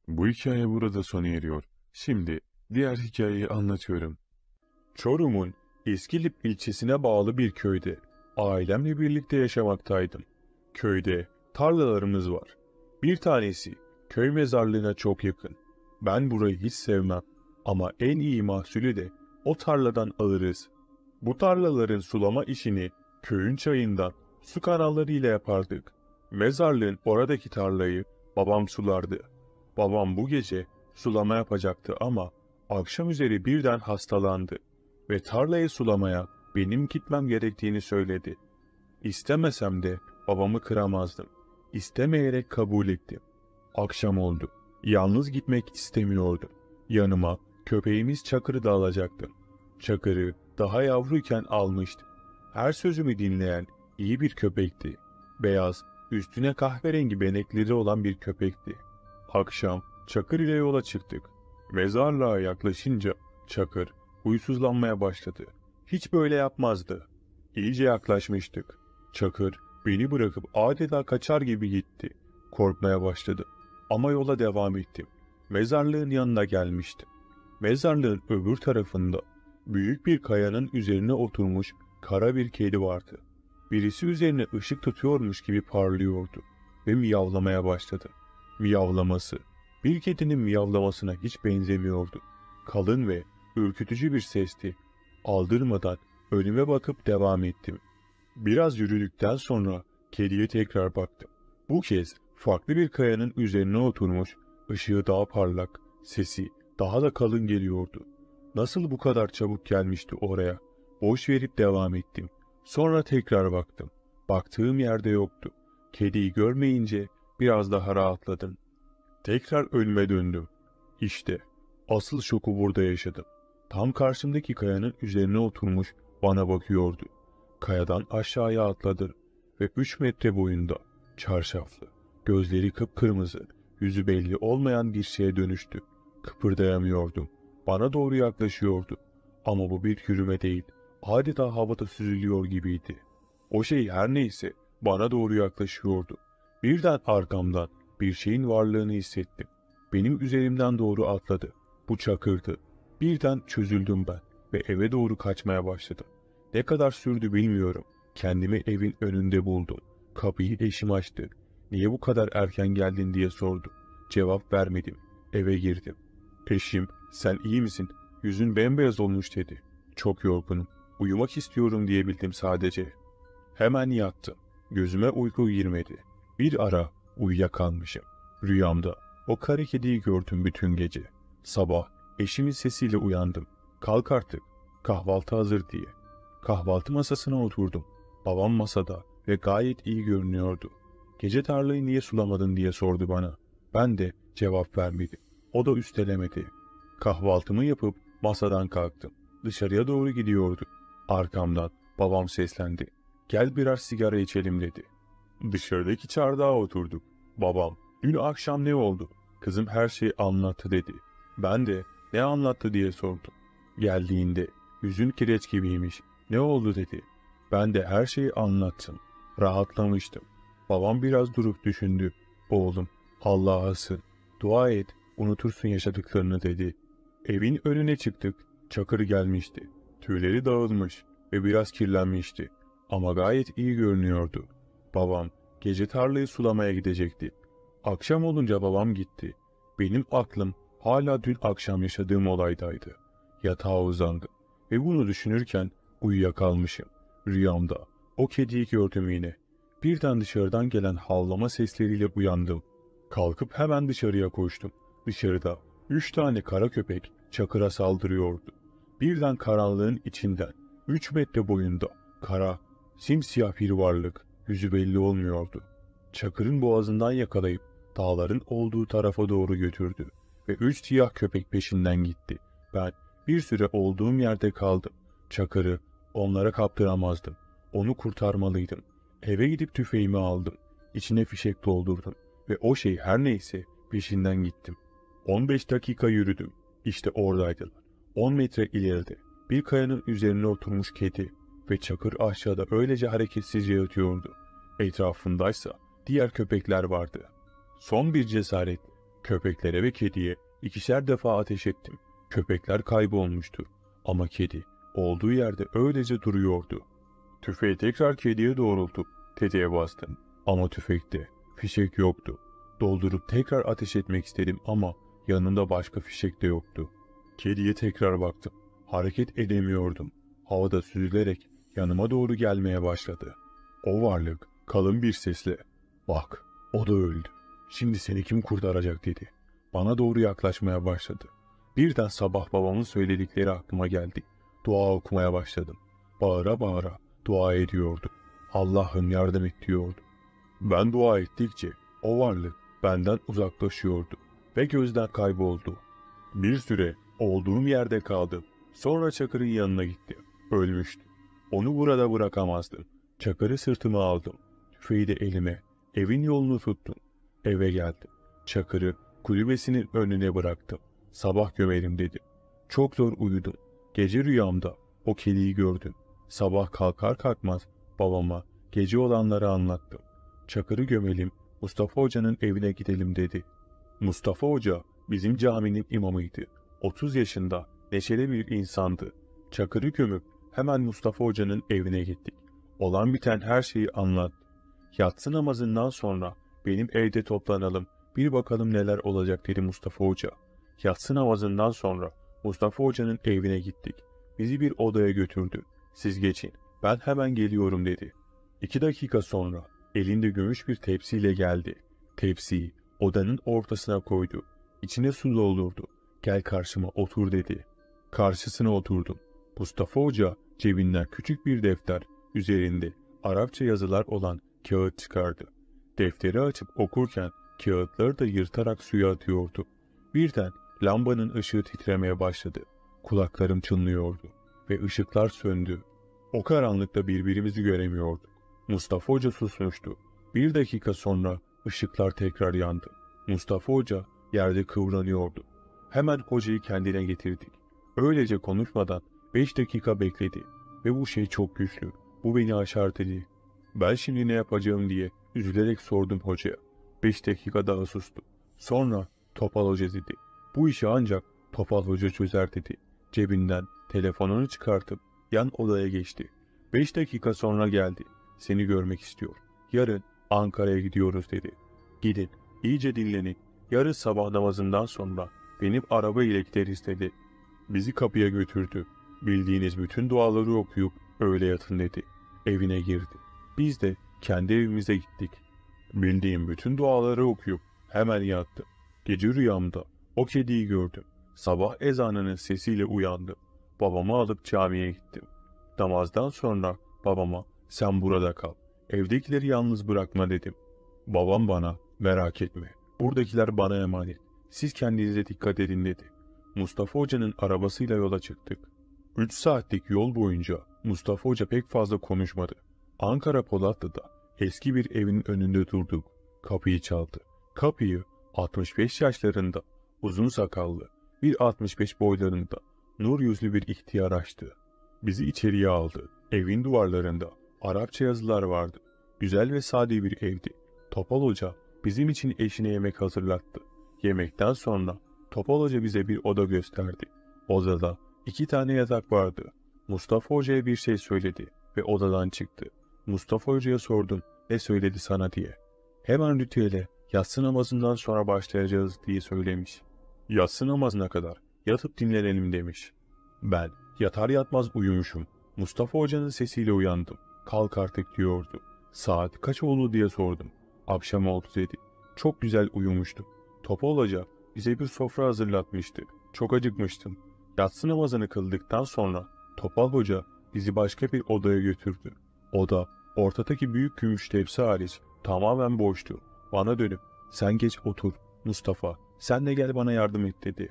Bu hikaye burada sona eriyor. Şimdi diğer hikayeyi anlatıyorum. Çorum'un Eskilip ilçesine bağlı bir köyde ailemle birlikte yaşamaktaydım. Köyde tarlalarımız var. Bir tanesi köy mezarlığına çok yakın. Ben burayı hiç sevmem ama en iyi mahsulü de o tarladan alırız. Bu tarlaların sulama işini köyün çayından su kanallarıyla yapardık. Mezarlığın oradaki tarlayı babam sulardı. Babam bu gece sulama yapacaktı ama akşam üzeri birden hastalandı ve tarlayı sulamaya benim gitmem gerektiğini söyledi. İstemesem de babamı kıramazdım. İstemeyerek kabul ettim. Akşam oldu. Yalnız gitmek istemiyordum. Yanıma köpeğimiz Çakır'ı da alacaktım. Çakır'ı daha yavruyken almıştım. Her sözümü dinleyen iyi bir köpekti. Beyaz, üstüne kahverengi benekleri olan bir köpekti. Akşam Çakır ile yola çıktık. Mezarlığa yaklaşınca Çakır huysuzlanmaya başladı. Hiç böyle yapmazdı. İyice yaklaşmıştık. Çakır beni bırakıp adeta kaçar gibi gitti. Korkmaya başladı. Ama yola devam ettim. Mezarlığın yanına gelmiştim. Mezarlığın öbür tarafında büyük bir kayanın üzerine oturmuş kara bir kedi vardı. Birisi üzerine ışık tutuyormuş gibi parlıyordu ve miyavlamaya başladı. Miyavlaması, bir kedinin miyavlamasına hiç benzemiyordu. Kalın ve ürkütücü bir sesti. Aldırmadan önüme bakıp devam ettim. Biraz yürüdükten sonra kediye tekrar baktım. Bu kez farklı bir kayanın üzerine oturmuş, ışığı daha parlak, sesi daha da kalın geliyordu. Nasıl bu kadar çabuk gelmişti oraya? Boş verip devam ettim. Sonra tekrar baktım. Baktığım yerde yoktu. Kediyi görmeyince biraz daha rahatladım. Tekrar önüme döndüm. İşte asıl şoku burada yaşadım. Tam karşımdaki kayanın üzerine oturmuş bana bakıyordu. Kayadan aşağıya atladım ve üç metre boyunda, çarşaflı, gözleri kıpkırmızı, yüzü belli olmayan bir şeye dönüştü. Kıpırdayamıyordum. Bana doğru yaklaşıyordu. Ama bu bir yürüme değil. Adeta havada süzülüyor gibiydi. O şey her neyse bana doğru yaklaşıyordu. Birden arkamdan bir şeyin varlığını hissettim. Benim üzerimden doğru atladı. Bu Çakır'dı. Birden çözüldüm ben ve eve doğru kaçmaya başladım. Ne kadar sürdü bilmiyorum. Kendimi evin önünde buldum. Kapıyı eşim açtı. "Niye bu kadar erken geldin?" diye sordu. Cevap vermedim. Eve girdim. Eşim, "Sen iyi misin? Yüzün bembeyaz olmuş." dedi. "Çok yorgunum. Uyumak istiyorum" diyebildim sadece. Hemen yattım. Gözüme uyku girmedi. Bir ara uyuyakalmışım. Rüyamda o kara kediyi gördüm bütün gece. Sabah eşimin sesiyle uyandım. "Kalk artık. Kahvaltı hazır" diye. Kahvaltı masasına oturdum. Babam masada ve gayet iyi görünüyordu. "Gece tarlayı niye sulamadın?" diye sordu bana. Ben de cevap vermedim. O da üstelemedi. Kahvaltımı yapıp masadan kalktım. Dışarıya doğru gidiyorduk. Arkamdan babam seslendi. "Gel birer sigara içelim" dedi. Dışarıdaki çardağa oturduk. Babam, "Dün akşam ne oldu?" "Kızım her şeyi anlattı" dedi. Ben de "Ne anlattı?" diye sordum. "Geldiğinde yüzün kireç gibiymiş. Ne oldu?" dedi. Ben de her şeyi anlattım. Rahatlamıştım. Babam biraz durup düşündü. "Oğlum, Allah'a sığın. Dua et, unutursun yaşadıklarını" dedi. Evin önüne çıktık. Çakır gelmişti. Tüyleri dağılmış ve biraz kirlenmişti. Ama gayet iyi görünüyordu. Babam gece tarlayı sulamaya gidecekti. Akşam olunca babam gitti. Benim aklım hala dün akşam yaşadığım olaydaydı. Yatağa uzandım ve bunu düşünürken uyuyakalmışım. Rüyamda o kediyi gördüm yine. Birden dışarıdan gelen havlama sesleriyle uyandım. Kalkıp hemen dışarıya koştum. Dışarıda üç tane kara köpek Çakır'a saldırıyordu. Birden karanlığın içinden üç metre boyunda kara, simsiyah bir varlık, yüzü belli olmuyordu. Çakır'ın boğazından yakalayıp dağların olduğu tarafa doğru götürdü ve üç siyah köpek peşinden gitti. Ben bir süre olduğum yerde kaldım. Çakır'ı onlara kaptıramazdım. Onu kurtarmalıydım. Eve gidip tüfeğimi aldım. İçine fişek doldurdum ve o şey her neyse peşinden gittim. on beş dakika yürüdüm. İşte oradaydılar. on metre ileride bir kayanın üzerine oturmuş kedi ve Çakır aşağıda öylece hareketsizce yatıyordu. Etrafındaysa diğer köpekler vardı. Son bir cesaret, köpeklere ve kediye ikişer defa ateş ettim. Köpekler kaybolmuştu ama kedi olduğu yerde öylece duruyordu. Tüfeği tekrar kediye doğrultup tetiğe bastım ama tüfekte fişek yoktu. Doldurup tekrar ateş etmek istedim ama yanında başka fişek de yoktu. Kediye tekrar baktım. Hareket edemiyordum. Havada süzülerek yanıma doğru gelmeye başladı. O varlık kalın bir sesle, "Bak, o da öldü. Şimdi seni kim kurtaracak?" dedi. Bana doğru yaklaşmaya başladı. Birden sabah babamın söyledikleri aklıma geldi. Dua okumaya başladım. Bağıra bağıra dua ediyordum. Allah'ım yardım et diyordu. Ben dua ettikçe o varlık benden uzaklaşıyordu ve gözden kayboldu. Bir süre olduğum yerde kaldım. Sonra Çakır'ın yanına gittim. Ölmüştü. Onu burada bırakamazdım. Çakır'ı sırtıma aldım. Tüfeği de elime. Evin yolunu tuttum. Eve geldim. Çakır'ı kulübesinin önüne bıraktım. Sabah gömerim dedim. Çok zor uyudum. Gece rüyamda o kediyi gördüm. Sabah kalkar kalkmaz babama gece olanları anlattım. Çakır'ı gömelim, Mustafa Hoca'nın evine gidelim dedi. Mustafa Hoca bizim caminin imamıydı. otuz yaşında neşeli bir insandı. Çakır'ı gömüp hemen Mustafa Hoca'nın evine gittik. Olan biten her şeyi anlattı. Yatsı namazından sonra benim evde toplanalım, bir bakalım neler olacak dedi Mustafa Hoca. Yatsı namazından sonra Mustafa Hoca'nın evine gittik. Bizi bir odaya götürdü. Siz geçin, ben hemen geliyorum dedi. İki dakika sonra elinde gümüş bir tepsiyle geldi. Tepsiyi odanın ortasına koydu. İçine su doldurdu. Gel karşıma otur dedi. Karşısına oturdum. Mustafa Hoca cebinden küçük bir defter, üzerinde Arapça yazılar olan kağıt çıkardı. Defteri açıp okurken kağıtları da yırtarak suya atıyordu. Birden lambanın ışığı titremeye başladı. Kulaklarım çınlıyordu ve ışıklar söndü. O karanlıkta birbirimizi göremiyorduk. Mustafa Hoca susmuştu. Bir dakika sonra ışıklar tekrar yandı. Mustafa Hoca yerde kıvranıyordu. Hemen hocayı kendine getirdik. Öylece konuşmadan beş dakika bekledi. Ve bu şey çok güçlü. Bu beni aşar dedi. Ben şimdi ne yapacağım diye üzülerek sordum hocaya. Beş dakika daha sustu. Sonra Topal Hoca dedi. Bu işi ancak Topal Hoca çözer dedi. Cebinden telefonunu çıkartıp yan odaya geçti. Beş dakika sonra geldi. Seni görmek istiyor. Yarın Ankara'ya gidiyoruz dedi. Gidin, iyice dinlenin. Yarın sabah namazından sonra benim araba ile gideriz dedi. Bizi kapıya götürdü. Bildiğiniz bütün duaları okuyup öyle yatın dedi. Evine girdi. Biz de kendi evimize gittik. Bildiğim bütün duaları okuyup hemen yattım. Gece rüyamda o kediyi gördüm. Sabah ezanının sesiyle uyandım. Babamı alıp camiye gittim. Namazdan sonra babama sen burada kal. Evdekileri yalnız bırakma dedim. Babam bana merak etme. Buradakiler bana emanet. Siz kendinize dikkat edin dedi. Mustafa Hoca'nın arabasıyla yola çıktık. Üç saatlik yol boyunca Mustafa Hoca pek fazla konuşmadı. Ankara Polatlı'da eski bir evin önünde durduk. Kapıyı çaldı. Kapıyı altmış beş yaşlarında, uzun sakallı, bir altmış beş boylarında, nur yüzlü bir ihtiyar açtı. Bizi içeriye aldı. Evin duvarlarında Arapça yazılar vardı. Güzel ve sade bir evdi. Topal Hoca bizim için eşine yemek hazırlattı. Yemekten sonra Topal Hoca bize bir oda gösterdi. Odada iki tane yatak vardı. Mustafa Hoca'ya bir şey söyledi ve odadan çıktı. Mustafa Hoca'ya sordum ne söyledi sana diye. Hemen ritüele yatsı namazından sonra başlayacağız diye söylemiş. Yatsı namazına kadar yatıp dinlenelim demiş. Ben yatar yatmaz uyumuşum. Mustafa Hoca'nın sesiyle uyandım. Kalk artık diyordu. Saat kaç oldu diye sordum. Akşam oldu dedi. Çok güzel uyumuştum. Topal Hoca bize bir sofra hazırlatmıştı. Çok acıkmıştım. Yatsı namazını kıldıktan sonra Topal Hoca bizi başka bir odaya götürdü. Oda ortadaki büyük gümüş tepsi hariç tamamen boştu. Bana dönüp sen geç otur Mustafa, sen de gel bana yardım et dedi.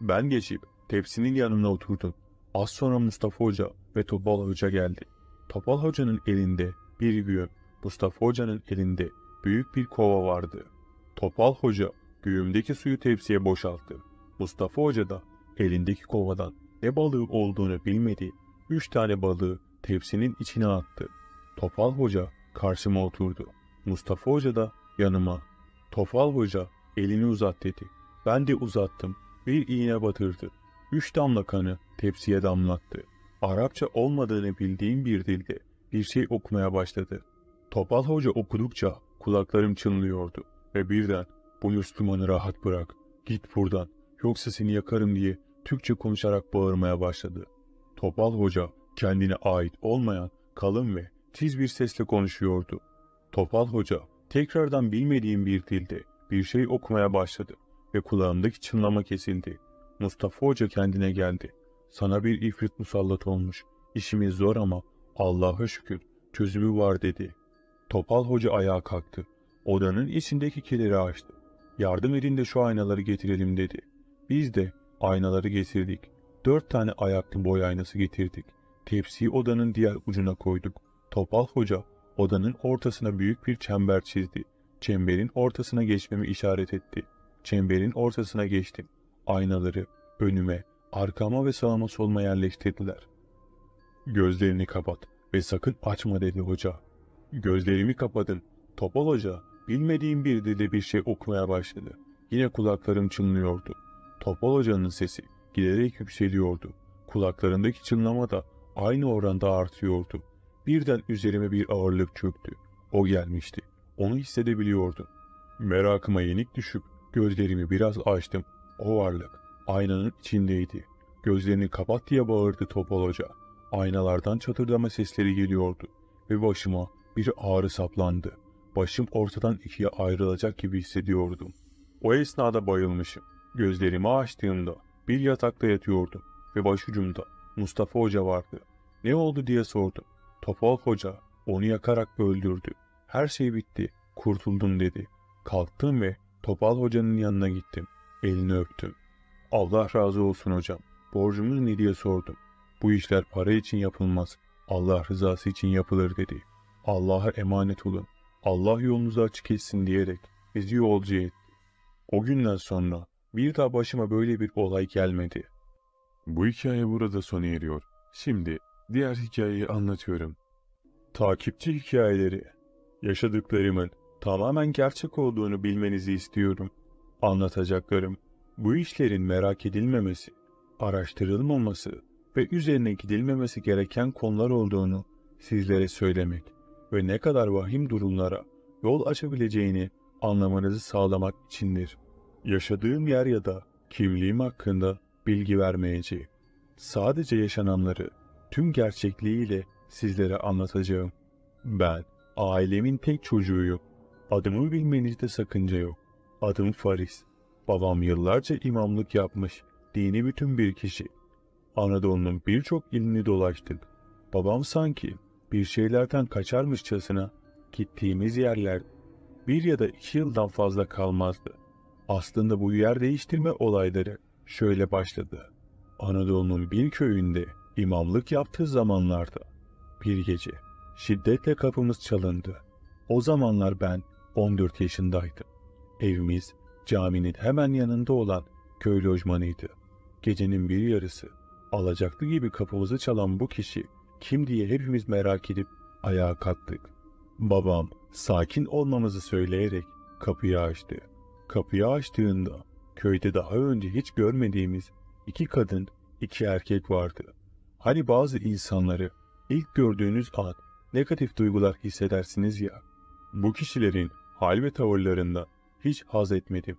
Ben geçip tepsinin yanına oturdum. Az sonra Mustafa Hoca ve Topal Hoca geldi. Topal Hoca'nın elinde bir güğüm, Mustafa Hoca'nın elinde büyük bir kova vardı. Topal Hoca güğümdeki suyu tepsiye boşalttı. Mustafa Hoca da elindeki kovadan ne balığı olduğunu bilmedi. Üç tane balığı tepsinin içine attı. Topal Hoca karşıma oturdu. Mustafa Hoca da yanıma. Topal Hoca elini uzat dedi. Ben de uzattım. Bir iğne batırdı. Üç damla kanı tepsiye damlattı. Arapça olmadığını bildiğim bir dilde bir şey okumaya başladı. Topal Hoca okudukça kulaklarım çınlıyordu ve birden bu Müslümanı rahat bırak, git buradan, yoksa seni yakarım diye Türkçe konuşarak bağırmaya başladı. Topal Hoca kendine ait olmayan kalın ve tiz bir sesle konuşuyordu. Topal Hoca tekrardan bilmediğim bir dilde bir şey okumaya başladı ve kulağımdaki çınlama kesildi. Mustafa Hoca kendine geldi. Sana bir ifrit musallat olmuş. İşimiz zor ama Allah'a şükür çözümü var dedi. Topal Hoca ayağa kalktı. Odanın içindeki kileri açtı. Yardım edin de şu aynaları getirelim dedi. Biz de aynaları getirdik. Dört tane ayaklı boy aynası getirdik. Tepsiyi odanın diğer ucuna koyduk. Topal Hoca odanın ortasına büyük bir çember çizdi. Çemberin ortasına geçmemi işaret etti. Çemberin ortasına geçtim. Aynaları önüme, arkama ve sağıma soluma yerleştirdiler. Gözlerini kapat ve sakın açma dedi hoca. Gözlerimi kapadım. Topal Hoca bilmediğim bir dilde bir şey okumaya başladı. Yine kulaklarım çınlıyordu. Topal Hoca'nın sesi giderek yükseliyordu. Kulaklarındaki çınlama da aynı oranda artıyordu. Birden üzerime bir ağırlık çöktü. O gelmişti. Onu hissedebiliyordum. Merakıma yenik düşüp gözlerimi biraz açtım. O varlık aynanın içindeydi. Gözlerini kapat diye bağırdı Topal Hoca. Aynalardan çatırdama sesleri geliyordu ve başıma bir ağrı saplandı. Başım ortadan ikiye ayrılacak gibi hissediyordum. O esnada bayılmışım. Gözlerimi açtığımda bir yatakta yatıyordum ve başucumda Mustafa Hoca vardı. Ne oldu diye sordum. Topal Hoca onu yakarak öldürdü. Her şey bitti, kurtuldum dedi. Kalktım ve Topal Hoca'nın yanına gittim. Elini öptüm. Allah razı olsun hocam. Borcumuz ne diye sordum. Bu işler para için yapılmaz. Allah rızası için yapılır dedi. Allah'a emanet olun. Allah yolunuzu açık etsin diyerek bizi yolcu etti. O günden sonra bir daha başıma böyle bir olay gelmedi. Bu hikaye burada sona eriyor. Şimdi diğer hikayeyi anlatıyorum. Takipçi hikayeleri. Yaşadıklarımın tamamen gerçek olduğunu bilmenizi istiyorum. Anlatacaklarım, bu işlerin merak edilmemesi, araştırılmaması ve üzerine gidilmemesi gereken konular olduğunu sizlere söylemek ve ne kadar vahim durumlara yol açabileceğini anlamanızı sağlamak içindir. Yaşadığım yer ya da kimliğim hakkında bilgi vermeyeceğim. Sadece yaşananları tüm gerçekliğiyle sizlere anlatacağım. Ben ailemin tek çocuğuyum. Adımı bilmenizde sakınca yok. Adım Faris. Babam yıllarca imamlık yapmış, dini bütün bir kişi. Anadolu'nun birçok ilini dolaştık. Babam sanki bir şeylerden kaçarmışçasına gittiğimiz yerler bir ya da iki yıldan fazla kalmazdı. Aslında bu yer değiştirme olayları şöyle başladı. Anadolu'nun bir köyünde imamlık yaptığı zamanlarda bir gece şiddetle kapımız çalındı. O zamanlar ben on dört yaşındaydım. Evimiz caminin hemen yanında olan köy lojmanıydı. Gecenin bir yarısı alacaklı gibi kapımızı çalan bu kişi kim diye hepimiz merak edip ayağa kalktık. Babam sakin olmamızı söyleyerek kapıyı açtı. Kapıyı açtığında köyde daha önce hiç görmediğimiz iki kadın, iki erkek vardı. Hani bazı insanları ilk gördüğünüz an negatif duygular hissedersiniz ya. Bu kişilerin hal ve tavırlarından hiç haz etmedim.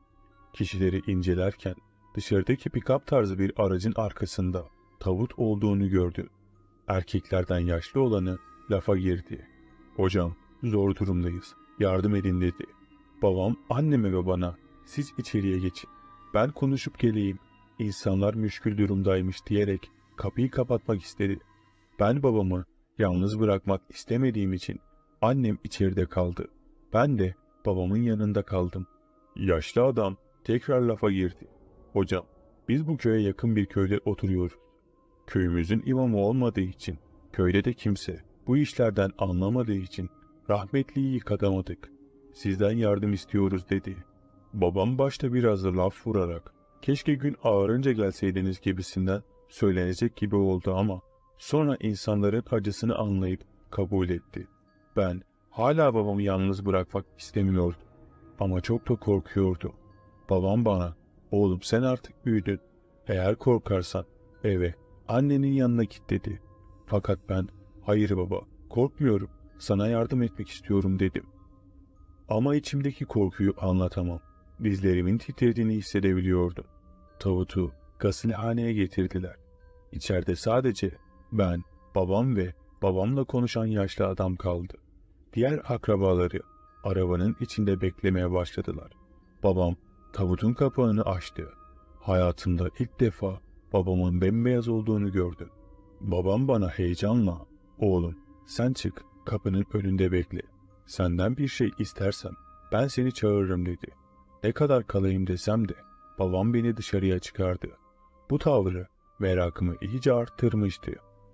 Kişileri incelerken dışarıdaki pikap tarzı bir aracın arkasında tavut olduğunu gördüm. Erkeklerden yaşlı olanı lafa girdi. Hocam zor durumdayız, yardım edin dedi. Babam anneme ve bana siz içeriye geçin, ben konuşup geleyim. İnsanlar müşkül durumdaymış diyerek kapıyı kapatmak istedi. Ben babamı yalnız bırakmak istemediğim için annem içeride kaldı. Ben de babamın yanında kaldım. Yaşlı adam tekrar lafa girdi. Hocam biz bu köye yakın bir köyde oturuyoruz. Köyümüzün imamı olmadığı için, köyde de kimse bu işlerden anlamadığı için rahmetliyi yıkatamadık. Sizden yardım istiyoruz dedi. Babam başta biraz laf vurarak keşke gün ağarınca gelseydiniz gibisinden söylenecek gibi oldu ama sonra insanların acısını anlayıp kabul etti. Ben hala babamı yalnız bırakmak istemiyordu ama çok da korkuyordu. Babam bana oğlum sen artık büyüdün, eğer korkarsan eve annenin yanına git dedi. Fakat ben hayır baba korkmuyorum, sana yardım etmek istiyorum dedim. Ama içimdeki korkuyu anlatamam. Dizlerimin titrediğini hissedebiliyordum. Tavutu gasilhaneye getirdiler. İçeride sadece ben, babam ve babamla konuşan yaşlı adam kaldı. Diğer akrabaları arabanın içinde beklemeye başladılar. Babam tavutun kapağını açtı. Hayatımda ilk defa babamın bembeyaz olduğunu gördüm. Babam bana heyecanla oğlum sen çık Kapının önünde bekle. Senden bir şey istersem ben seni çağırırım dedi. Ne kadar kalayım desem de babam beni dışarıya çıkardı. Bu tavrı merakımı iyice arttırmıştı.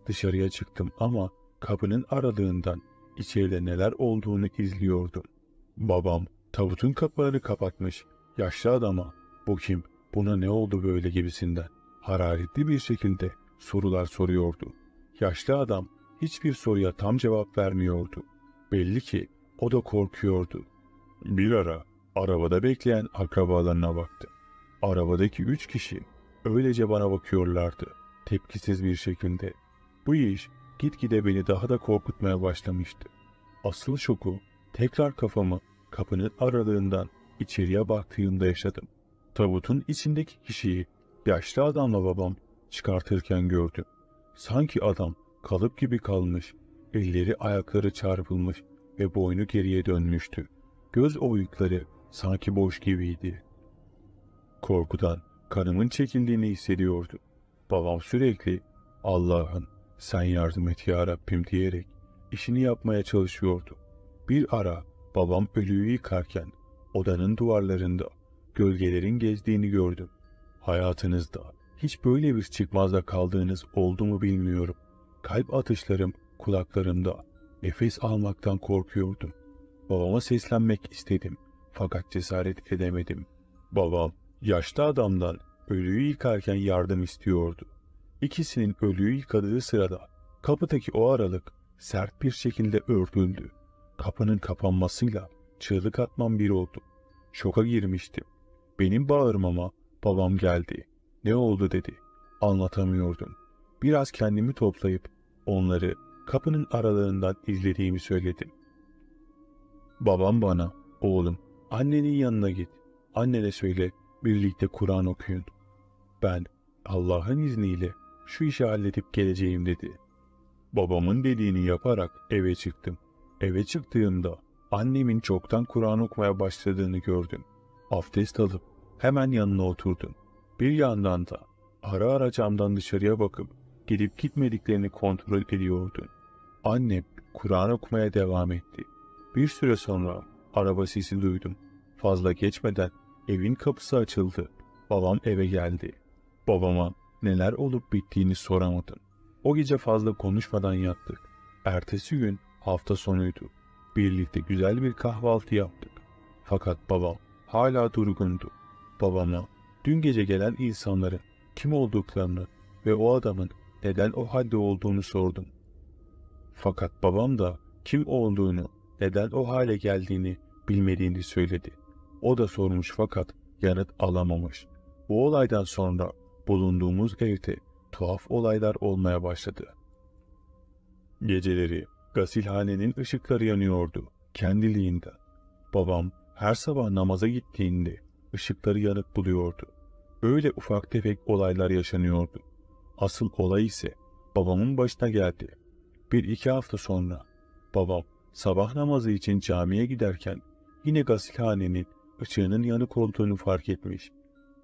Dışarıya çıktım ama kapının aralığından içeride neler olduğunu izliyordum. Babam tabutun kapılarını kapatmış. Yaşlı adama bu kim, buna ne oldu böyle gibisinden hararetli bir şekilde sorular soruyordu. Yaşlı adam hiçbir soruya tam cevap vermiyordu. Belli ki o da korkuyordu. Bir ara arabada bekleyen akrabalarına baktım. Arabadaki üç kişi öylece bana bakıyorlardı, tepkisiz bir şekilde. Bu iş gitgide beni daha da korkutmaya başlamıştı. Asıl şoku tekrar kafamı kapının aralığından içeriye baktığımda yaşadım. Tabutun içindeki kişiyi yaşlı adamla babam çıkartırken gördüm. Sanki adam kalıp gibi kalmış, elleri ayakları çarpılmış ve boynu geriye dönmüştü. Göz oyukları sanki boş gibiydi. Korkudan kanımın çekildiğini hissediyordum. Babam sürekli "Allah'ım sen yardım et ya Rabbim" diyerek işini yapmaya çalışıyordu. Bir ara babam ölüyü yıkarken odanın duvarlarında gölgelerin gezdiğini gördüm. Hayatınızda hiç böyle bir çıkmazda kaldığınız oldu mu bilmiyorum. Kalp atışlarım kulaklarımda, nefes almaktan korkuyordum. Babama seslenmek istedim fakat cesaret edemedim. Babam yaşlı adamdan ölüyü yıkarken yardım istiyordu. İkisinin ölüyü yıkadığı sırada kapıdaki o aralık sert bir şekilde örtüldü. Kapının kapanmasıyla çığlık atmam bir oldu. Şoka girmiştim. Benim bağırmama babam geldi. "Ne oldu?" dedi. Anlatamıyordum. Biraz kendimi toplayıp onları kapının aralarından izlediğimi söyledim. Babam bana "Oğlum, annenin yanına git. Annene söyle birlikte Kur'an okuyun. Ben Allah'ın izniyle şu işi halledip geleceğim" dedi. Babamın dediğini yaparak eve çıktım. Eve çıktığımda annemin çoktan Kur'an okumaya başladığını gördüm. Abdest alıp hemen yanına oturdum. Bir yandan da ara ara camdan dışarıya bakıp gidip gitmediklerini kontrol ediyordum. Annem Kur'an okumaya devam etti. Bir süre sonra araba sesi duydum. Fazla geçmeden evin kapısı açıldı. Babam eve geldi. Babama neler olup bittiğini soramadım. O gece fazla konuşmadan yattık. Ertesi gün hafta sonuydu. Birlikte güzel bir kahvaltı yaptık. Fakat babam hala durgundu. Babama dün gece gelen insanların kim olduklarını ve o adamın neden o halde olduğunu sordum. Fakat babam da kim olduğunu, neden o hale geldiğini bilmediğini söyledi. O da sormuş fakat yanıt alamamış. Bu olaydan sonra bulunduğumuz evde tuhaf olaylar olmaya başladı. Geceleri gasilhanenin ışıkları yanıyordu kendiliğinden. Babam her sabah namaza gittiğinde ışıkları yanık buluyordu. Öyle ufak tefek olaylar yaşanıyordu. Asıl olay ise babamın başına geldi. Bir iki hafta sonra babam sabah namazı için camiye giderken yine gasilhanenin ışığının yanık olduğunu fark etmiş.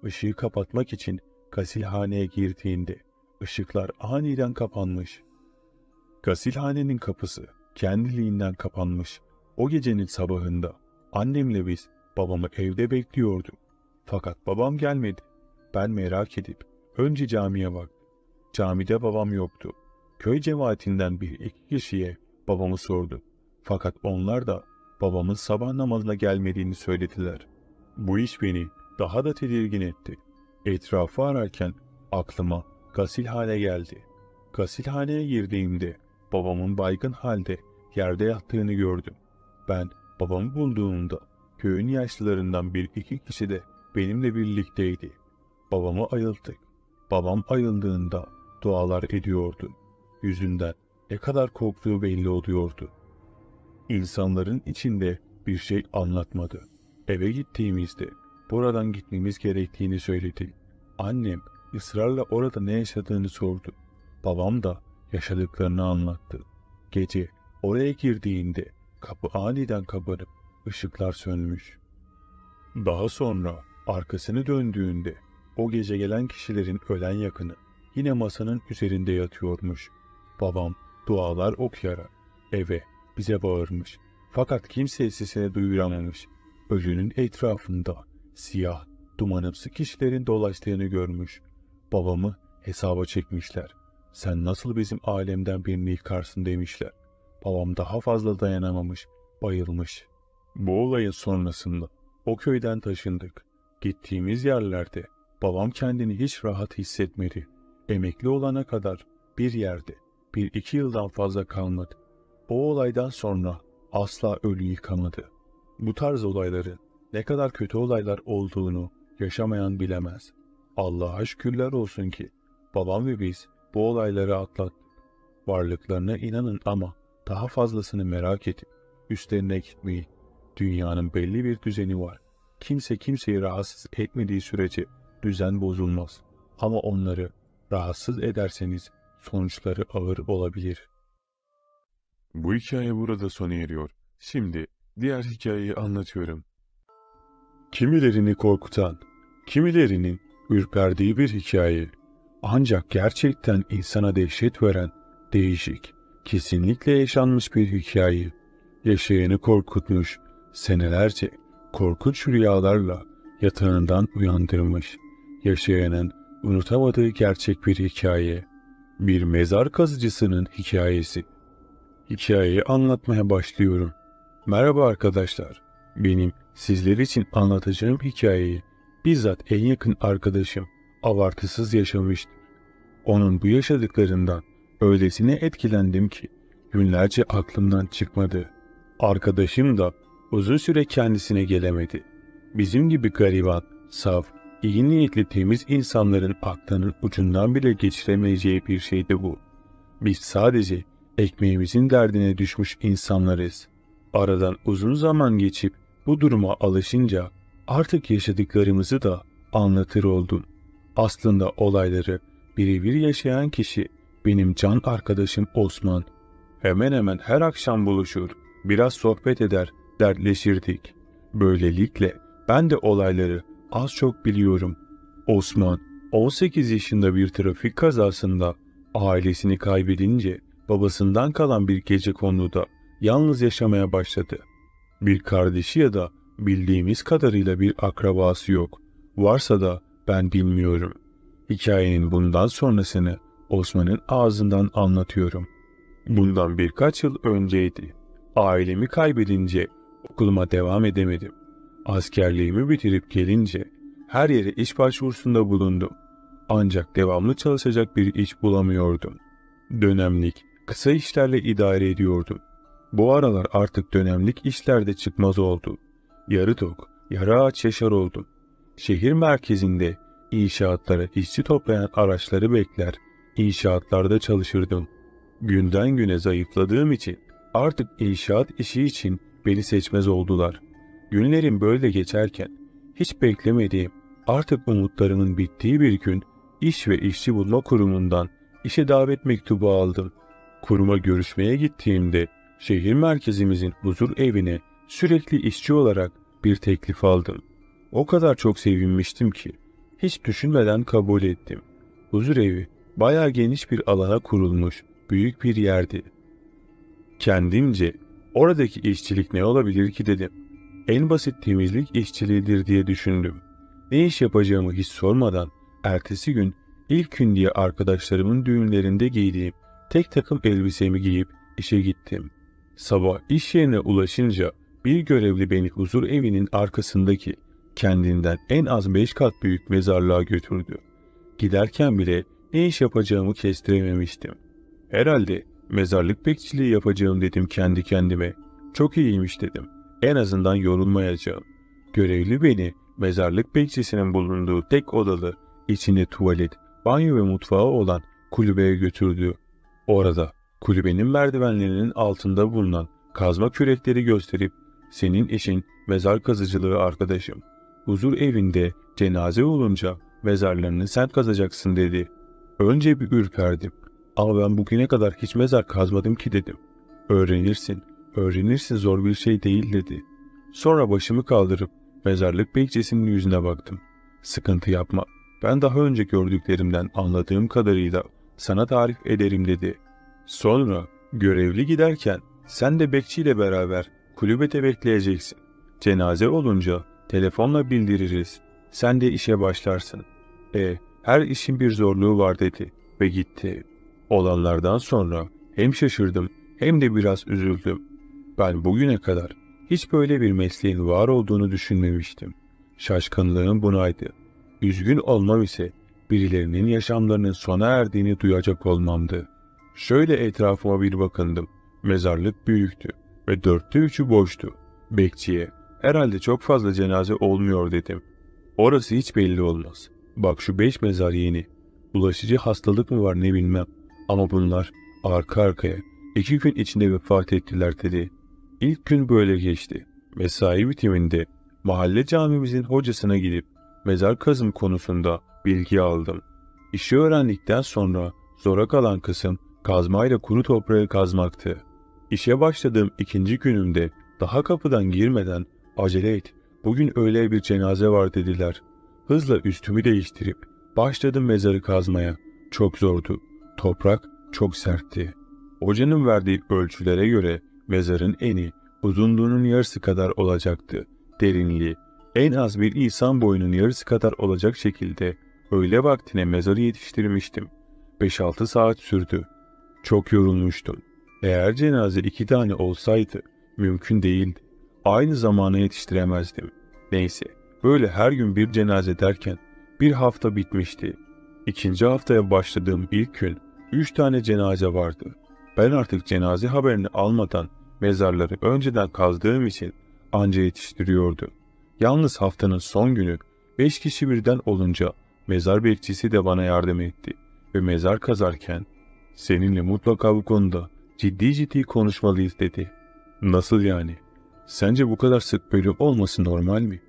Işığı kapatmak için gasilhaneye girdiğinde ışıklar aniden kapanmış. Gasilhanenin kapısı kendiliğinden kapanmış. O gecenin sabahında annemle biz babamı evde bekliyorduk. Fakat babam gelmedi. Ben merak edip önce camiye baktım. Camide babam yoktu. Köy cemaatinden bir iki kişiye babamı sordu. Fakat onlar da babamın sabah namazına gelmediğini söylediler. Bu iş beni daha da tedirgin etti. Etrafı ararken aklıma gasilhane geldi. Gasilhaneye girdiğimde babamın baygın halde yerde yattığını gördüm. Ben babamı bulduğumda köyün yaşlılarından bir iki kişi de benimle birlikteydi. Babamı ayılttık. Babam ayıldığında dualar ediyordu. Yüzünden ne kadar korktuğu belli oluyordu. İnsanların içinde bir şey anlatmadı. Eve gittiğimizde buradan gitmemiz gerektiğini söyledi. Annem ısrarla orada ne yaşadığını sordu. Babam da yaşadıklarını anlattı. Gece oraya girdiğinde kapı aniden kapanıp ışıklar sönmüş. Daha sonra arkasını döndüğünde o gece gelen kişilerin ölen yakını yine masanın üzerinde yatıyormuş. Babam dualar okuyarak eve bize bağırmış. Fakat kimse sesini duyuramamış. Ölünün etrafında siyah, dumanımsı kişilerin dolaştığını görmüş. Babamı hesaba çekmişler. Sen nasıl bizim alemden birini yıkarsın demişler. Babam daha fazla dayanamamış, bayılmış. Bu olayın sonrasında o köyden taşındık. Gittiğimiz yerlerde babam kendini hiç rahat hissetmedi. Emekli olana kadar bir yerde bir iki yıldan fazla kalmadı. O olaydan sonra asla ölü yıkamadı. Bu tarz olayların ne kadar kötü olaylar olduğunu yaşamayan bilemez. Allah'a şükürler olsun ki babam ve biz bu olayları atlattık. Varlıklarına inanın ama daha fazlasını merak edip üstlerine gitmeyin. Dünyanın belli bir düzeni var. Kimse kimseyi rahatsız etmediği sürece düzen bozulmaz. Ama onları rahatsız ederseniz sonuçları ağır olabilir. Bu hikaye burada sona eriyor. Şimdi diğer hikayeyi anlatıyorum. Kimilerini korkutan, kimilerinin ürperdiği bir hikaye. Ancak gerçekten insana dehşet veren, değişik, kesinlikle yaşanmış bir hikaye. Yaşayanı korkutmuş, senelerce korkunç rüyalarla yatağından uyandırmış. Yaşayanın unutamadığı gerçek bir hikaye. Bir mezar kazıcısının hikayesi. Hikayeyi anlatmaya başlıyorum. Merhaba arkadaşlar. Benim sizler için anlatacağım hikayeyi bizzat en yakın arkadaşım abartısız yaşamıştır. Onun bu yaşadıklarından öylesine etkilendim ki günlerce aklımdan çıkmadı. Arkadaşım da uzun süre kendisine gelemedi. Bizim gibi gariban, saf, iyi niyetli temiz insanların aklının ucundan bile geçiremeyeceği bir şeydi bu. Biz sadece ekmeğimizin derdine düşmüş insanlarız. Aradan uzun zaman geçip bu duruma alışınca artık yaşadıklarımızı da anlatır oldum. Aslında olayları birebir yaşayan kişi benim can arkadaşım Osman. Hemen hemen her akşam buluşur, biraz sohbet eder, dertleşirdik. Böylelikle ben de olayları az çok biliyorum. Osman on sekiz yaşında bir trafik kazasında ailesini kaybedince babasından kalan bir gecekonuda yalnız yaşamaya başladı. Bir kardeşi ya da bildiğimiz kadarıyla bir akrabası yok. Varsa da ben bilmiyorum. Hikayenin bundan sonrasını Osman'ın ağzından anlatıyorum. Bundan birkaç yıl önceydi. Ailemi kaybedince okuluma devam edemedim. Askerliğimi bitirip gelince her yere iş başvurusunda bulundum. Ancak devamlı çalışacak bir iş bulamıyordum. Dönemlik, kısa işlerle idare ediyordum. Bu aralar artık dönemlik işlerde çıkmaz oldu. Yarı tok, yarı aç yaşar oldum. Şehir merkezinde inşaatlara işçi toplayan araçları bekler, inşaatlarda çalışırdım. Günden güne zayıfladığım için artık inşaat işi için beni seçmez oldular. Günlerim böyle geçerken hiç beklemediğim, artık umutlarımın bittiği bir gün iş ve işçi bulma kurumundan işe davet mektubu aldım. Kuruma görüşmeye gittiğimde şehir merkezimizin huzur evine sürekli işçi olarak bir teklif aldım. O kadar çok sevinmiştim ki hiç düşünmeden kabul ettim. Huzur evi bayağı geniş bir alana kurulmuş büyük bir yerdi. Kendimce oradaki işçilik ne olabilir ki dedim. En basit temizlik işçiliğidir diye düşündüm. Ne iş yapacağımı hiç sormadan ertesi gün ilk gün diye arkadaşlarımın düğünlerinde giydiğim tek takım elbisemi giyip işe gittim. Sabah iş yerine ulaşınca bir görevli beni huzur evinin arkasındaki kendinden en az beş kat büyük mezarlığa götürdü. Giderken bile ne iş yapacağımı kestirememiştim. Herhalde mezarlık bekçiliği yapacağım dedim kendi kendime. Çok iyiymiş dedim. En azından yorulmayacağım. Görevli beni mezarlık bekçisinin bulunduğu tek odalı, içinde tuvalet, banyo ve mutfağı olan kulübeye götürdü. Orada kulübenin merdivenlerinin altında bulunan kazma kürekleri gösterip "Senin işin mezar kazıcılığı arkadaşım. Huzur evinde cenaze olunca mezarlarını sen kazacaksın" dedi. Önce bir ürperdim. "Ama ben bugüne kadar hiç mezar kazmadım ki" dedim. "Öğrenirsin, öğrenirsin, zor bir şey değil" dedi. Sonra başımı kaldırıp mezarlık bekçisinin yüzüne baktım. "Sıkıntı yapma. Ben daha önce gördüklerimden anladığım kadarıyla sana tarif ederim" dedi. Sonra görevli giderken Sen de bekçiyle beraber kulübede bekleyeceksin. Cenaze olunca telefonla bildiririz. Sen de işe başlarsın. E, her işin bir zorluğu var dedi ve gitti. Olanlardan sonra hem şaşırdım hem de biraz üzüldüm. Ben bugüne kadar hiç böyle bir mesleğin var olduğunu düşünmemiştim. Şaşkınlığım bunaydı. Üzgün olmam ise birilerinin yaşamlarının sona erdiğini duyacak olmamdı. Şöyle etrafıma bir bakındım. Mezarlık büyüktü ve dörtte üçü boştu. Bekçiye, herhalde çok fazla cenaze olmuyor dedim. Orası hiç belli olmaz. Bak şu beş mezar yeni. Bulaşıcı hastalık mı var ne bilmem. Ama bunlar arka arkaya iki gün içinde vefat ettiler dedi. İlk gün böyle geçti. Mesai bitiminde mahalle camimizin hocasına gidip mezar kazım konusunda bilgi aldım. İşi öğrendikten sonra zora kalan kısım kazmayla kuru toprağı kazmaktı. İşe başladığım ikinci günümde daha kapıdan girmeden acele et, bugün öğle bir cenaze var dediler. Hızla üstümü değiştirip başladım mezarı kazmaya. Çok zordu. Toprak çok sertti. Hocanın verdiği ölçülere göre mezarın eni uzunluğunun yarısı kadar olacaktı. Derinliği en az bir insan boyunun yarısı kadar olacak şekilde öğle vaktine mezarı yetiştirmiştim. beş altı saat sürdü. Çok yorulmuştum. Eğer cenaze iki tane olsaydı mümkün değildi. Aynı zamana yetiştiremezdim. Neyse, böyle her gün bir cenaze derken bir hafta bitmişti. İkinci haftaya başladığım ilk gün üç tane cenaze vardı. Ben artık cenaze haberini almadan mezarları önceden kazdığım için anca yetiştiriyordu. Yalnız haftanın son günü beş kişi birden olunca mezar bekçisi de bana yardım etti ve mezar kazarken "Seninle mutlaka bu konuda ciddi ciddi konuşmalıyız" dedi. "Nasıl yani? Sence bu kadar sık böyle olması normal mi?"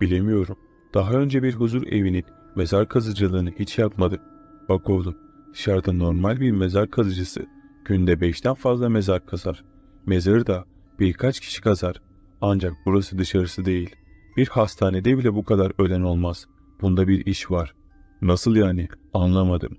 "Bilemiyorum. Daha önce bir huzur evinin mezar kazıcılığını hiç yapmadım." "Bak oğlum, dışarıda normal bir mezar kazıcısı günde beşten fazla mezar kazar. Mezarı da birkaç kişi kazar. Ancak burası dışarısı değil. Bir hastanede bile bu kadar ölen olmaz. Bunda bir iş var." "Nasıl yani? Anlamadım."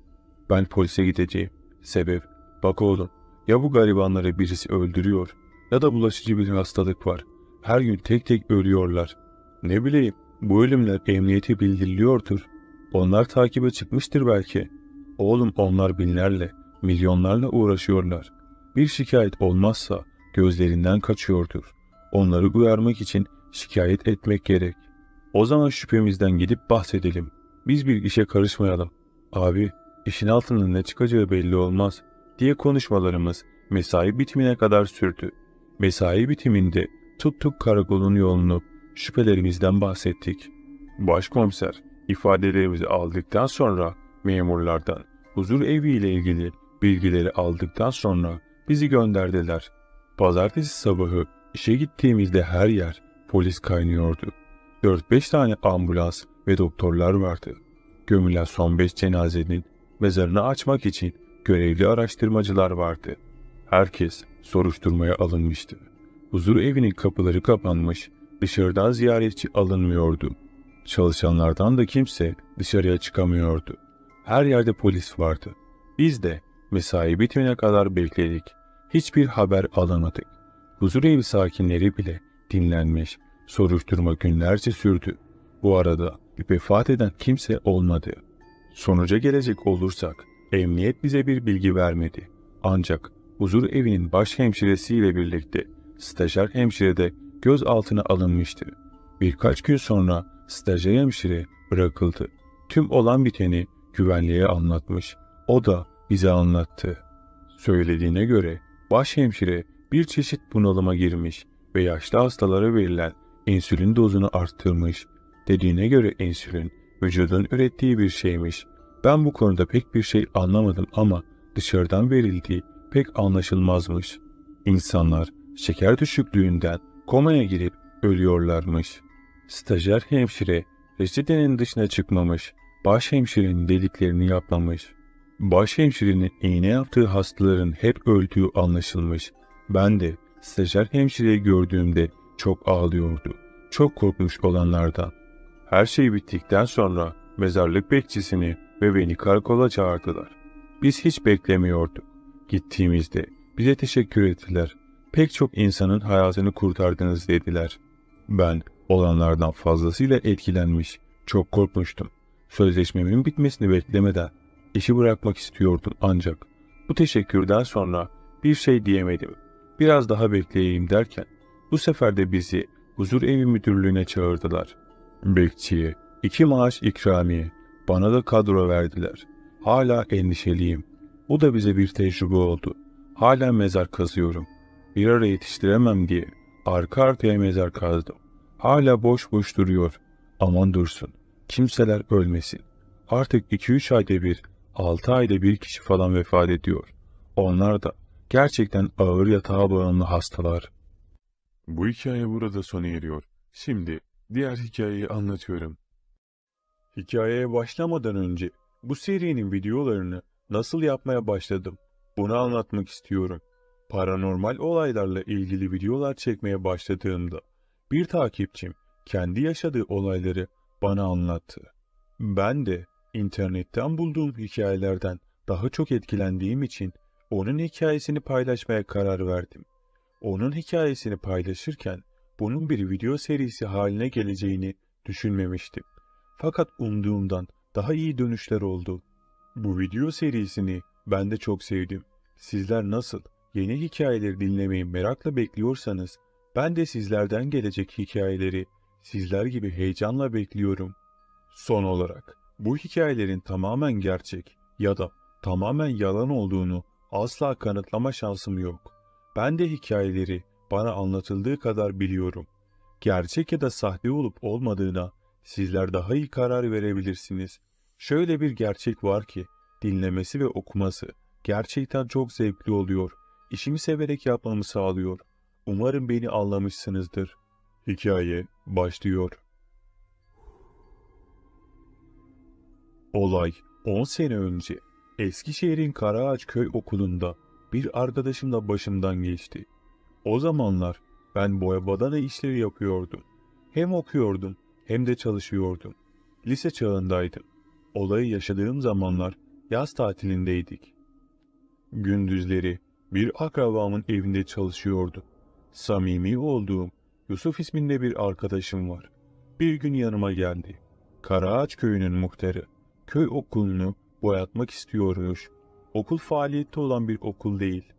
"Ben polise gideceğim. Sebep? Bak oğlum, ya bu garibanları birisi öldürüyor ya da bulaşıcı bir hastalık var. Her gün tek tek ölüyorlar. Ne bileyim, bu ölümler emniyete bildiriliyordur. Onlar takibe çıkmıştır belki. Oğlum, onlar binlerle, milyonlarla uğraşıyorlar. Bir şikayet olmazsa gözlerinden kaçıyordur. Onları uyarmak için şikayet etmek gerek. O zaman şüphemizden gidip bahsedelim. Biz bir işe karışmayalım. Abi, işin altından ne çıkacağı belli olmaz" diye konuşmalarımız mesai bitimine kadar sürdü. Mesai bitiminde tuttuk karakolun yolunu, şüphelerimizden bahsettik. Başkomiser ifadelerimizi aldıktan sonra memurlardan huzur evi ile ilgili bilgileri aldıktan sonra bizi gönderdiler. Pazartesi sabahı işe gittiğimizde her yer polis kaynıyordu. dört beş tane ambulans ve doktorlar vardı. Gömülen son beş cenazenin mezarını açmak için görevli araştırmacılar vardı. Herkes soruşturmaya alınmıştı. Huzur evinin kapıları kapanmış, dışarıdan ziyaretçi alınmıyordu. Çalışanlardan da kimse dışarıya çıkamıyordu. Her yerde polis vardı. Biz de mesai bitmene kadar bekledik. Hiçbir haber alamadık. Huzur evi sakinleri bile dinlenmiş. Soruşturma günlerce sürdü. Bu arada vefat eden kimse olmadı. Sonuca gelecek olursak, emniyet bize bir bilgi vermedi. Ancak huzur evinin baş hemşiresiyle birlikte stajyer hemşire de gözaltına alınmıştı. Birkaç gün sonra stajyer hemşire bırakıldı. Tüm olan biteni güvenliğe anlatmış. O da bize anlattı. Söylediğine göre baş hemşire bir çeşit bunalıma girmiş ve yaşlı hastalara verilen insülin dozunu arttırmış. Dediğine göre insülin vücudun ürettiği bir şeymiş. Ben bu konuda pek bir şey anlamadım ama dışarıdan verildiği pek anlaşılmazmış. İnsanlar şeker düşüklüğünden komaya girip ölüyorlarmış. Stajyer hemşire reçetenin dışına çıkmamış, baş hemşirenin dediklerini yapmamış. Baş hemşirenin iğne yaptığı hastaların hep öldüğü anlaşılmış. Ben de stajyer hemşireyi gördüğümde çok ağlıyordu. Çok korkmuş olanlardan. Her şey bittikten sonra mezarlık bekçisini ve beni karakola çağırdılar. Biz hiç beklemiyorduk. Gittiğimizde bize teşekkür ettiler. pek çok insanın hayatını kurtardınız dediler. Ben olanlardan fazlasıyla etkilenmiş, çok korkmuştum. Sözleşmemin bitmesini beklemeden işi bırakmak istiyordum ancak bu teşekkürden sonra bir şey diyemedim. Biraz daha bekleyeyim derken bu sefer de bizi Huzur Evi Müdürlüğü'ne çağırdılar. Bekçiye iki maaş ikramiye, bana da kadro verdiler. Hala endişeliyim. O da bize bir tecrübe oldu. Hala mezar kazıyorum. Bir ara yetiştiremem diye arka arkaya mezar kazdım. Hala boş boş duruyor. Aman dursun. Kimseler ölmesin. Artık iki üç ayda bir, altı ayda bir kişi falan vefat ediyor. Onlar da gerçekten ağır yatağa bağımlı hastalar. Bu hikaye burada sona eriyor. Şimdi diğer hikayeyi anlatıyorum. Hikayeye başlamadan önce bu serinin videolarını nasıl yapmaya başladım, bunu anlatmak istiyorum. Paranormal olaylarla ilgili videolar çekmeye başladığımda bir takipçim kendi yaşadığı olayları bana anlattı. Ben de internetten bulduğum hikayelerden daha çok etkilendiğim için onun hikayesini paylaşmaya karar verdim. Onun hikayesini paylaşırken bunun bir video serisi haline geleceğini düşünmemiştim. Fakat umduğumdan daha iyi dönüşler oldu. Bu video serisini ben de çok sevdim. Sizler nasıl yeni hikayeleri dinlemeyi merakla bekliyorsanız ben de sizlerden gelecek hikayeleri sizler gibi heyecanla bekliyorum. Son olarak bu hikayelerin tamamen gerçek ya da tamamen yalan olduğunu asla kanıtlama şansım yok. Ben de hikayeleri bana anlatıldığı kadar biliyorum. Gerçek ya da sahte olup olmadığına sizler daha iyi karar verebilirsiniz. Şöyle bir gerçek var ki dinlemesi ve okuması gerçekten çok zevkli oluyor. İşimi severek yapmamı sağlıyor. Umarım beni anlamışsınızdır. Hikaye başlıyor. Olay on sene önce Eskişehir'in Karaağaç köy okulunda bir arkadaşımla başımdan geçti. O zamanlar ben boya badana işleri yapıyordum. Hem okuyordum hem de çalışıyordum. Lise çağındaydım. Olayı yaşadığım zamanlar yaz tatilindeydik. Gündüzleri bir akrabamın evinde çalışıyordum. Samimi olduğum Yusuf isminde bir arkadaşım var. Bir gün yanıma geldi. Karaağaç köyünün muhtarı köy okulunu boyatmak istiyormuş. Okul faaliyette olan bir okul değil.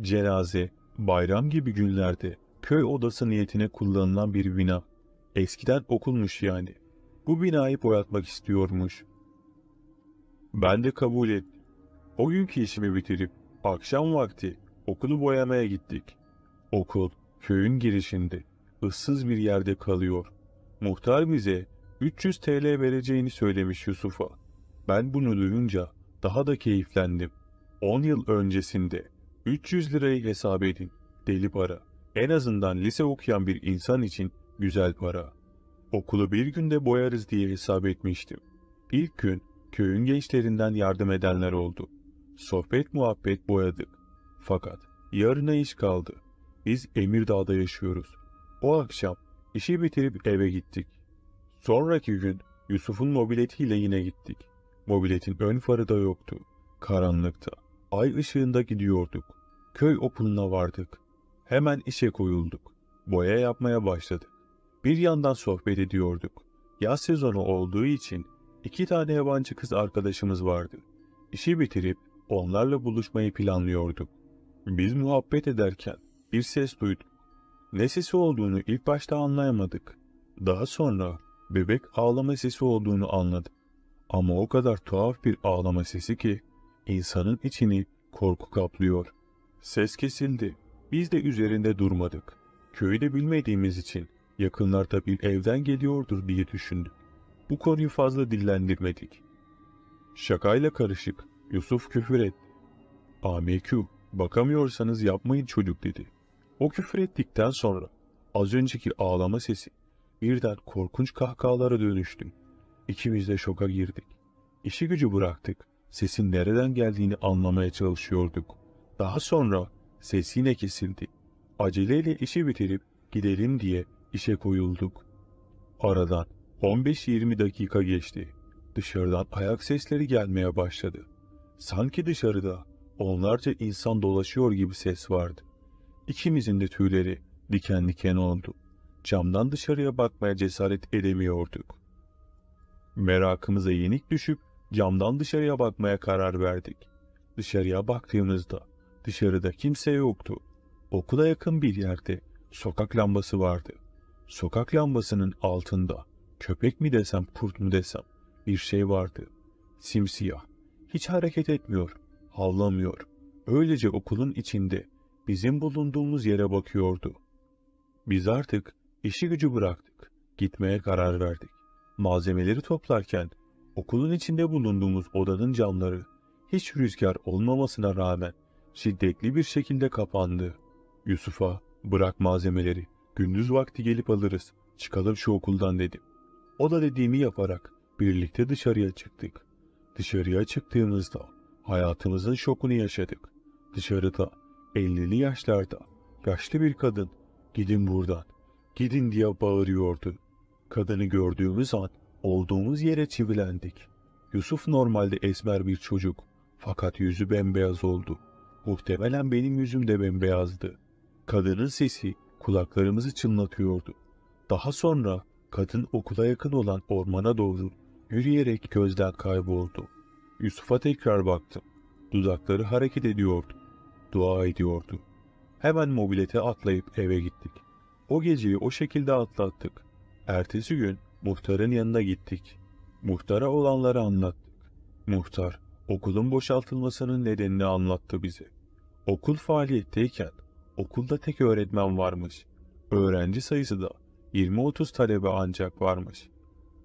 Cenaze, bayram gibi günlerde köy odası niyetine kullanılan bir bina. Eskiden okulmuş yani. Bu binayı boyatmak istiyormuş. Ben de kabul ettim. O günkü işimi bitirip akşam vakti okulu boyamaya gittik. Okul köyün girişinde ıssız bir yerde kalıyor. Muhtar bize üç yüz TL vereceğini söylemiş Yusuf'a. Ben bunu duyunca daha da keyiflendim. on yıl öncesinde üç yüz lirayı hesap edin. Deli para. En azından lise okuyan bir insan için güzel para. Okulu bir günde boyarız diye hesap etmiştim. İlk gün köyün gençlerinden yardım edenler oldu. Sohbet muhabbet boyadık. Fakat yarına iş kaldı. Biz Emirdağ'da yaşıyoruz. O akşam işi bitirip eve gittik. Sonraki gün Yusuf'un mobiletiyle yine gittik. Mobiletin ön farı da yoktu. Karanlıkta, ay ışığında gidiyorduk. Köy okuluna vardık. Hemen işe koyulduk. Boya yapmaya başladık. Bir yandan sohbet ediyorduk. Yaz sezonu olduğu için iki tane yabancı kız arkadaşımız vardı. İşi bitirip onlarla buluşmayı planlıyorduk. Biz muhabbet ederken bir ses duyduk. Ne sesi olduğunu ilk başta anlayamadık. Daha sonra bebek ağlama sesi olduğunu anladık. Ama o kadar tuhaf bir ağlama sesi ki insanın içini korku kaplıyor. Ses kesildi. Biz de üzerinde durmadık. Köyde bilmediğimiz için yakınlarda bir evden geliyordur diye düşündük. Bu konuyu fazla dillendirmedik. Şakayla karışık Yusuf küfür etti. "Amekü, bakamıyorsanız yapmayın çocuk" dedi. O küfür ettikten sonra az önceki ağlama sesi birden korkunç kahkahalara dönüştü. İkimiz de şoka girdik. İşi gücü bıraktık. Sesin nereden geldiğini anlamaya çalışıyorduk. Daha sonra ses yine kesildi. Aceleyle işi bitirip gidelim diye işe koyulduk. Aradan on beş yirmi dakika geçti. Dışarıdan ayak sesleri gelmeye başladı. Sanki dışarıda onlarca insan dolaşıyor gibi ses vardı. İkimizin de tüyleri diken diken oldu. Camdan dışarıya bakmaya cesaret edemiyorduk. Merakımıza yenik düşüp camdan dışarıya bakmaya karar verdik. Dışarıya baktığımızda dışarıda kimse yoktu. Okula yakın bir yerde sokak lambası vardı. Sokak lambasının altında köpek mi desem kurt mu desem bir şey vardı. Simsiyah. Hiç hareket etmiyor, havlamıyor. Öylece okulun içinde bizim bulunduğumuz yere bakıyordu. Biz artık işi gücü bıraktık. Gitmeye karar verdik. Malzemeleri toplarken okulun içinde bulunduğumuz odanın camları hiç rüzgar olmamasına rağmen şiddetli bir şekilde kapandı. Yusuf'a bırak malzemeleri, gündüz vakti gelip alırız, çıkalım şu okuldan dedim. O da dediğimi yaparak birlikte dışarıya çıktık. Dışarıya çıktığımızda hayatımızın şokunu yaşadık. Dışarıda ellili yaşlarda yaşlı bir kadın gidin buradan, gidin diye bağırıyordu. Kadını gördüğümüz an olduğumuz yere çivilendik. Yusuf normalde esmer bir çocuk fakat yüzü bembeyaz oldu. Muhtemelen benim yüzüm de bembeyazdı. Kadının sesi kulaklarımızı çınlatıyordu. Daha sonra kadın okula yakın olan ormana doğru yürüyerek gözden kayboldu. Yusuf'a tekrar baktım. Dudakları hareket ediyordu. Dua ediyordu. Hemen mobilete atlayıp eve gittik. O geceyi o şekilde atlattık. Ertesi gün muhtarın yanına gittik. Muhtara olanları anlattık. Muhtar okulun boşaltılmasının nedenini anlattı bize. Okul faaliyetteyken okulda tek öğretmen varmış. Öğrenci sayısı da yirmi otuz talebe ancak varmış.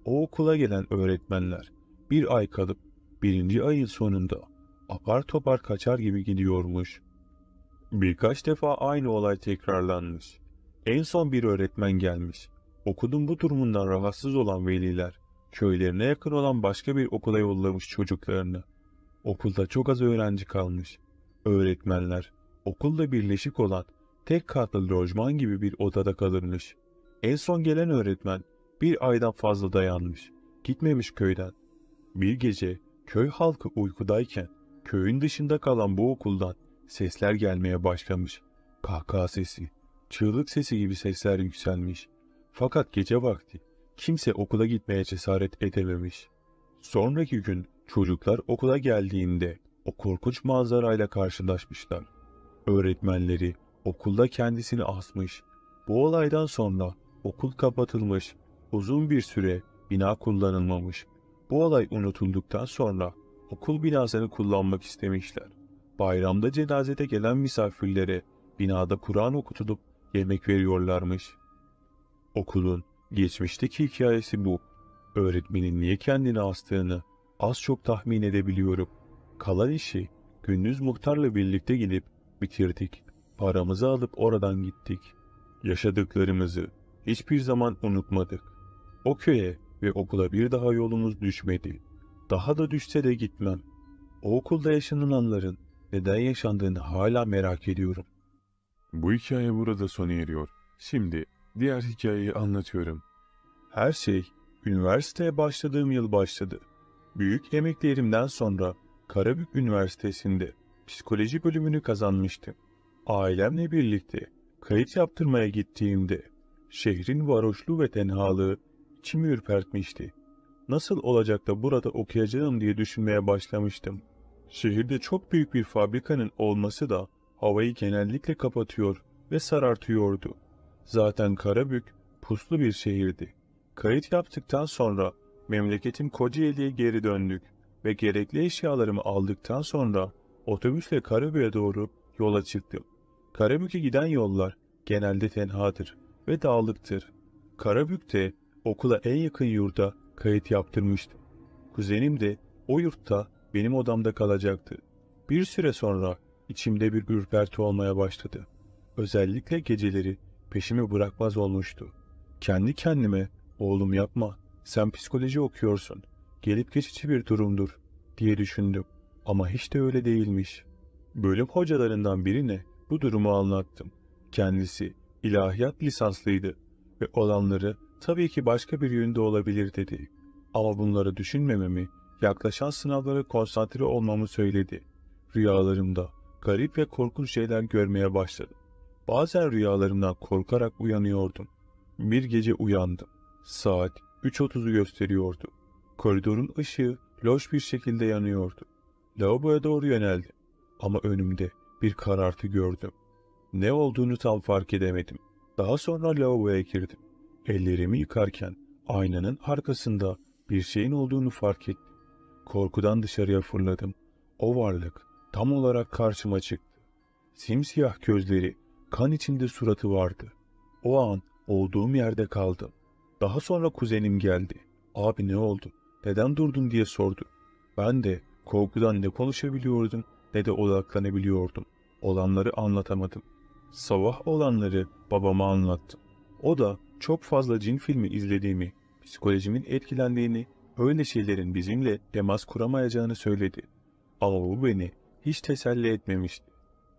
O okula gelen öğretmenler bir ay kalıp birinci ayın sonunda apar topar kaçar gibi gidiyormuş. Birkaç defa aynı olay tekrarlanmış. En son bir öğretmen gelmiş. Okulun bu durumundan rahatsız olan veliler köylerine yakın olan başka bir okula yollamış çocuklarını. Okulda çok az öğrenci kalmış. Öğretmenler okulda birleşik olan tek katlı lojman gibi bir odada kalırmış. En son gelen öğretmen bir aydan fazla dayanmış. Gitmemiş köyden. Bir gece köy halkı uykudayken köyün dışında kalan bu okuldan sesler gelmeye başlamış. Kahkaha sesi, çığlık sesi gibi sesler yükselmiş. Fakat gece vakti kimse okula gitmeye cesaret edememiş. Sonraki gün çocuklar okula geldiğinde o korkunç manzarayla karşılaşmışlar. Öğretmenleri okulda kendisini asmış. Bu olaydan sonra okul kapatılmış. Uzun bir süre bina kullanılmamış. Bu olay unutulduktan sonra okul binasını kullanmak istemişler. Bayramda cenazete gelen misafirlere binada Kur'an okutulup yemek veriyorlarmış. Okulun geçmişteki hikayesi bu. Öğretmenin niye kendini astığını az çok tahmin edebiliyorum. Kalan işi gündüz muhtarla birlikte gidip bitirdik. Paramızı alıp oradan gittik. Yaşadıklarımızı hiçbir zaman unutmadık. O köye ve okula bir daha yolumuz düşmedi. Daha da düşse de gitmem. O okulda yaşanılanların neden yaşandığını hala merak ediyorum. Bu hikaye burada sona eriyor. Şimdi diğer hikayeyi anlatıyorum. Her şey üniversiteye başladığım yıl başladı. Büyük emeklerimden sonra Karabük Üniversitesi'nde psikoloji bölümünü kazanmıştım. Ailemle birlikte kayıt yaptırmaya gittiğimde şehrin varoşluğu ve tenhalığı içimi ürpertmişti. Nasıl olacak da burada okuyacağım diye düşünmeye başlamıştım. Şehirde çok büyük bir fabrikanın olması da havayı genellikle kapatıyor ve sarartıyordu. Zaten Karabük puslu bir şehirdi. Kayıt yaptıktan sonra memleketim Kocaeli'ye geri döndük ve gerekli eşyalarımı aldıktan sonra otobüsle Karabük'e doğru yola çıktım. Karabük'e giden yollar genelde tenhadır ve dağlıktır. Karabük'te okula en yakın yurda kayıt yaptırmıştım. Kuzenim de o yurtta benim odamda kalacaktı. Bir süre sonra içimde bir ürperti olmaya başladı. Özellikle geceleri peşimi bırakmaz olmuştu. Kendi kendime oğlum yapma, sen psikoloji okuyorsun, gelip geçici bir durumdur diye düşündüm ama hiç de öyle değilmiş. Bölüm hocalarından birine bu durumu anlattım. Kendisi ilahiyat lisanslıydı ve olanları tabii ki başka bir yönde olabilir dedi. Ama bunları düşünmememi, yaklaşan sınavlara konsantre olmamı söyledi. Rüyalarımda garip ve korkunç şeyler görmeye başladım. Bazen rüyalarımdan korkarak uyanıyordum. Bir gece uyandım. Saat üç otuzu gösteriyordu. Koridorun ışığı loş bir şekilde yanıyordu. Lavaboya doğru yöneldim. Ama önümde bir karartı gördüm. Ne olduğunu tam fark edemedim. Daha sonra lavaboya girdim. Ellerimi yıkarken aynanın arkasında bir şeyin olduğunu fark ettim. Korkudan dışarıya fırladım. O varlık tam olarak karşıma çıktı. Simsiyah gözleri, kan içinde suratı vardı. O an olduğum yerde kaldım. Daha sonra kuzenim geldi. "Abi ne oldu? Neden durdun?" diye sordu. Ben de korkudan ne konuşabiliyordum ne de odaklanabiliyordum. Olanları anlatamadım. Sabah olanları babama anlattım. O da çok fazla cin filmi izlediğimi, psikolojimin etkilendiğini, öyle şeylerin bizimle temas kuramayacağını söyledi. Ama bu beni hiç teselli etmemişti.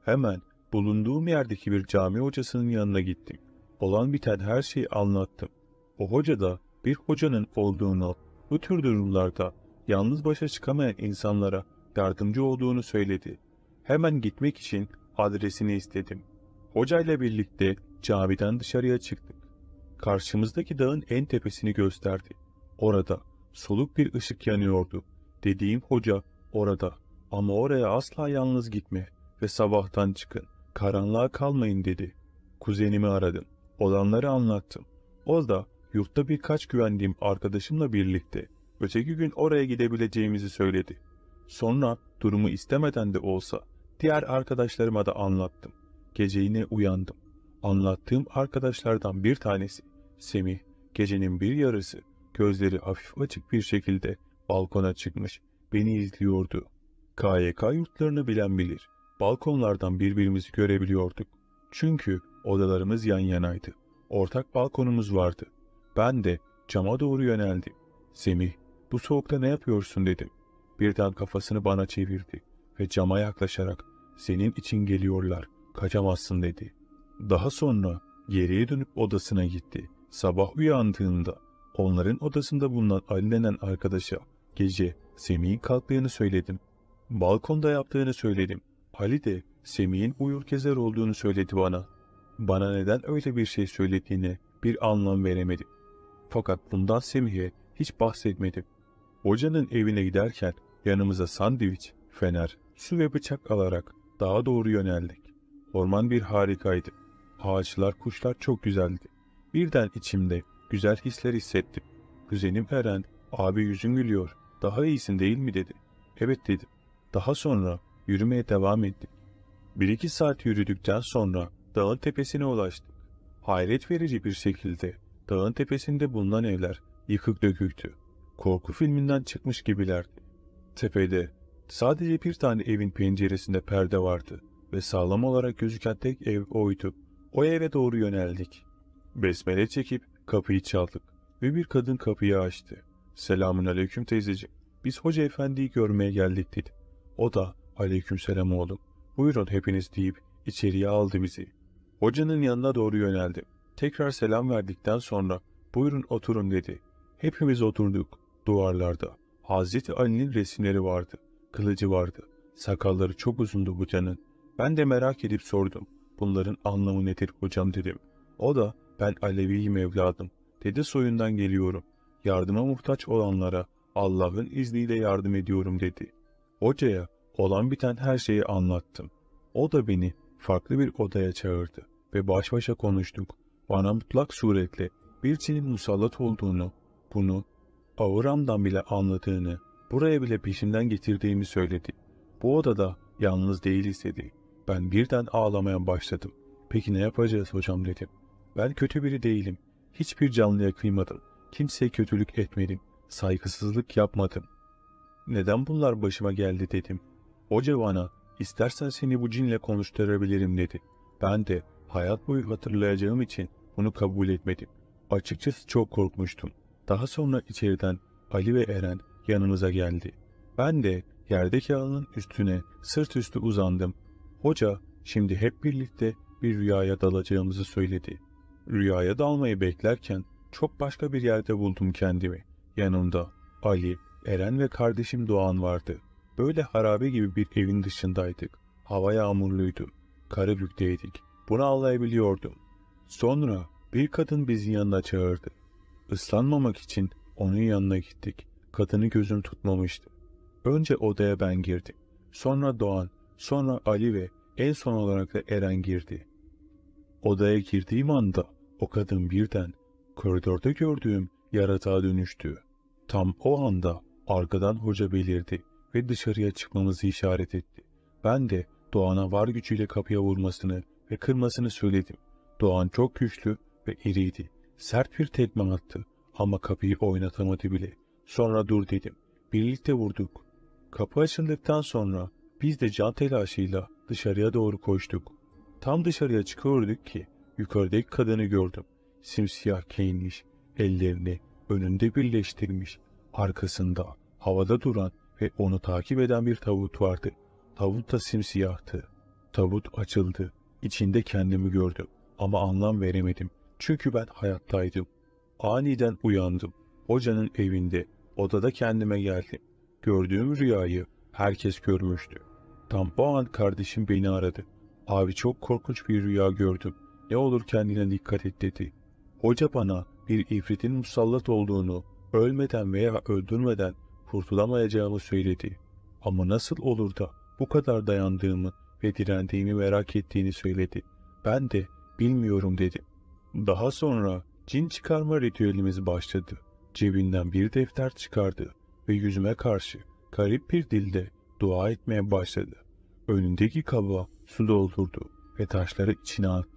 Hemen bulunduğum yerdeki bir cami hocasının yanına gittim. Olan biten her şeyi anlattım. O hoca da bir hocanın olduğunu, bu tür durumlarda yalnız başa çıkamayan insanlara yardımcı olduğunu söyledi. Hemen gitmek için adresini istedim. Hocayla birlikte camiden dışarıya çıktık. Karşımızdaki dağın en tepesini gösterdi. Orada soluk bir ışık yanıyordu. Dediğim hoca orada, ama oraya asla yalnız gitme ve sabahtan çıkın, karanlığa kalmayın dedi. Kuzenimi aradım, olanları anlattım. O da yurtta birkaç güvendiğim arkadaşımla birlikte öteki gün oraya gidebileceğimizi söyledi. Sonra durumu istemeden de olsa diğer arkadaşlarıma da anlattım. Gece yine uyandım. Anlattığım arkadaşlardan bir tanesi, Semih, gecenin bir yarısı gözleri hafif açık bir şekilde balkona çıkmış, beni izliyordu. K Y K yurtlarını bilen bilir, balkonlardan birbirimizi görebiliyorduk. Çünkü odalarımız yan yanaydı. Ortak balkonumuz vardı. Ben de cama doğru yöneldim. "Semih, bu soğukta ne yapıyorsun?" dedim. Birden kafasını bana çevirdi ve cama yaklaşarak "Senin için geliyorlar, kaçamazsın" dedi. Daha sonra geriye dönüp odasına gitti. Sabah uyandığında onların odasında bulunan Ali denen arkadaşa gece Semih'in kalktığını söyledim. Balkonda yaptığını söyledim. Ali de Semih'in uyur gezer olduğunu söyledi bana. Bana neden öyle bir şey söylediğini bir anlam veremedim. Fakat bundan Semih'e hiç bahsetmedim. Hocanın evine giderken yanımıza sandviç, fener, su ve bıçak alarak dağa doğru yöneldik. Orman bir harikaydı. Ağaçlar, kuşlar çok güzeldi. Birden içimde güzel hisler hissettim. Kuzenim Eren, "Abi yüzün gülüyor. Daha iyisin değil mi?" dedi. "Evet" dedim. Daha sonra yürümeye devam ettik. Bir iki saat yürüdükten sonra dağın tepesine ulaştık. Hayret verici bir şekilde dağın tepesinde bulunan evler yıkık döküktü. Korku filminden çıkmış gibilerdi. Tepede sadece bir tane evin penceresinde perde vardı ve sağlam olarak gözüken tek ev oydu. O eve doğru yöneldik. Besmele çekip kapıyı çaldık ve bir kadın kapıyı açtı. "Selamun aleyküm teyzeciğim. Biz hoca efendiyi görmeye geldik" dedi. O da "Aleyküm selam oğlum. Buyurun hepiniz" deyip içeriye aldı bizi. Hocanın yanına doğru yöneldim. Tekrar selam verdikten sonra "Buyurun oturun" dedi. Hepimiz oturduk. Duvarlarda Hazreti Ali'nin resimleri vardı. Kılıcı vardı. Sakalları çok uzundu hocanın. Ben de merak edip sordum. "Bunların anlamı nedir hocam?" dedim. O da "Ben Aleviyim evladım. Dede soyundan geliyorum. Yardıma muhtaç olanlara Allah'ın izniyle yardım ediyorum" dedi. Hocaya olan biten her şeyi anlattım. O da beni farklı bir odaya çağırdı ve baş başa konuştuk. Bana mutlak suretle bir cinin musallat olduğunu, bunu auramdan bile anladığını, buraya bile peşimden getirdiğimi söyledi. Bu odada yalnız değiliz dedi. Ben birden ağlamaya başladım. "Peki ne yapacağız hocam?" dedim. "Ben kötü biri değilim. Hiçbir canlıya kıymadım. Kimseye kötülük etmedim. Saygısızlık yapmadım. Neden bunlar başıma geldi?" dedim. Hoca bana "İstersen seni bu cinle konuşturabilirim" dedi. Ben de hayat boyu hatırlayacağım için bunu kabul etmedim. Açıkçası çok korkmuştum. Daha sonra içeriden Ali ve Eren yanımıza geldi. Ben de yerdeki halının üstüne sırt üstü uzandım. Hoca şimdi hep birlikte bir rüyaya dalacağımızı söyledi. Rüyaya dalmayı beklerken çok başka bir yerde buldum kendimi. Yanımda Ali, Eren ve kardeşim Doğan vardı. Böyle harabe gibi bir evin dışındaydık. Hava yağmurluydu. Karabük'teydik. Bunu anlayabiliyordum. Sonra bir kadın bizi yanına çağırdı. Islanmamak için onun yanına gittik. Kadını gözüm tutmamıştı. Önce odaya ben girdim. Sonra Doğan, sonra Ali ve en son olarak da Eren girdi. Odaya girdiğim anda o kadın birden koridorda gördüğüm yaratığa dönüştü. Tam o anda arkadan hoca belirdi ve dışarıya çıkmamızı işaret etti. Ben de Doğan'a var gücüyle kapıya vurmasını ve kırmasını söyledim. Doğan çok güçlü ve iriydi. Sert bir tekme attı ama kapıyı oynatamadı bile. Sonra dur dedim. Birlikte vurduk. Kapı açıldıktan sonra biz de can telaşıyla dışarıya doğru koştuk. Tam dışarıya çıkıyorduk ki yukarıdaki kadını gördüm. Simsiyah giyinmiş, ellerini önünde birleştirmiş. Arkasında havada duran ve onu takip eden bir tavut vardı. Tavut da simsiyahtı. Tavut açıldı. İçinde kendimi gördüm ama anlam veremedim. Çünkü ben hayattaydım. Aniden uyandım. Hocanın evinde, odada kendime geldim. Gördüğüm rüyayı herkes görmüştü. Tam o an kardeşim beni aradı. Abi çok korkunç bir rüya gördüm. Ne olur kendine dikkat et dedi. Hoca bana bir ifritin musallat olduğunu, ölmeden veya öldürmeden kurtulamayacağımı söyledi. Ama nasıl olur da bu kadar dayandığımı ve direndiğimi merak ettiğini söyledi. Ben de bilmiyorum dedim. Daha sonra cin çıkarma ritüelimiz başladı. Cebinden bir defter çıkardı ve yüzüme karşı garip bir dilde dua etmeye başladı. Önündeki kaba su doldurdu ve taşları içine attı.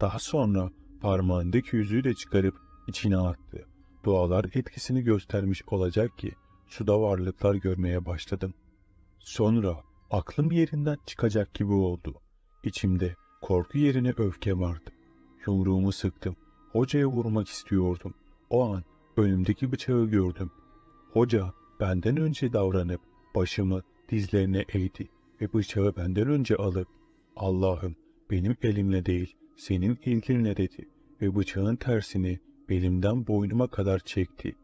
Daha sonra parmağındaki yüzüğü de çıkarıp içine attı. Dualar etkisini göstermiş olacak ki suda varlıklar görmeye başladım. Sonra aklım yerinden çıkacak gibi oldu. İçimde korku yerine öfke vardı. Yumruğumu sıktım. Hocaya vurmak istiyordum. O an önümdeki bıçağı gördüm. Hoca benden önce davranıp başımı dizlerine eğdi ve bıçağı benden önce alıp "Allah'ım benim elimle değil senin ilginle" dedi ve bıçağın tersini belimden boynuma kadar çekti.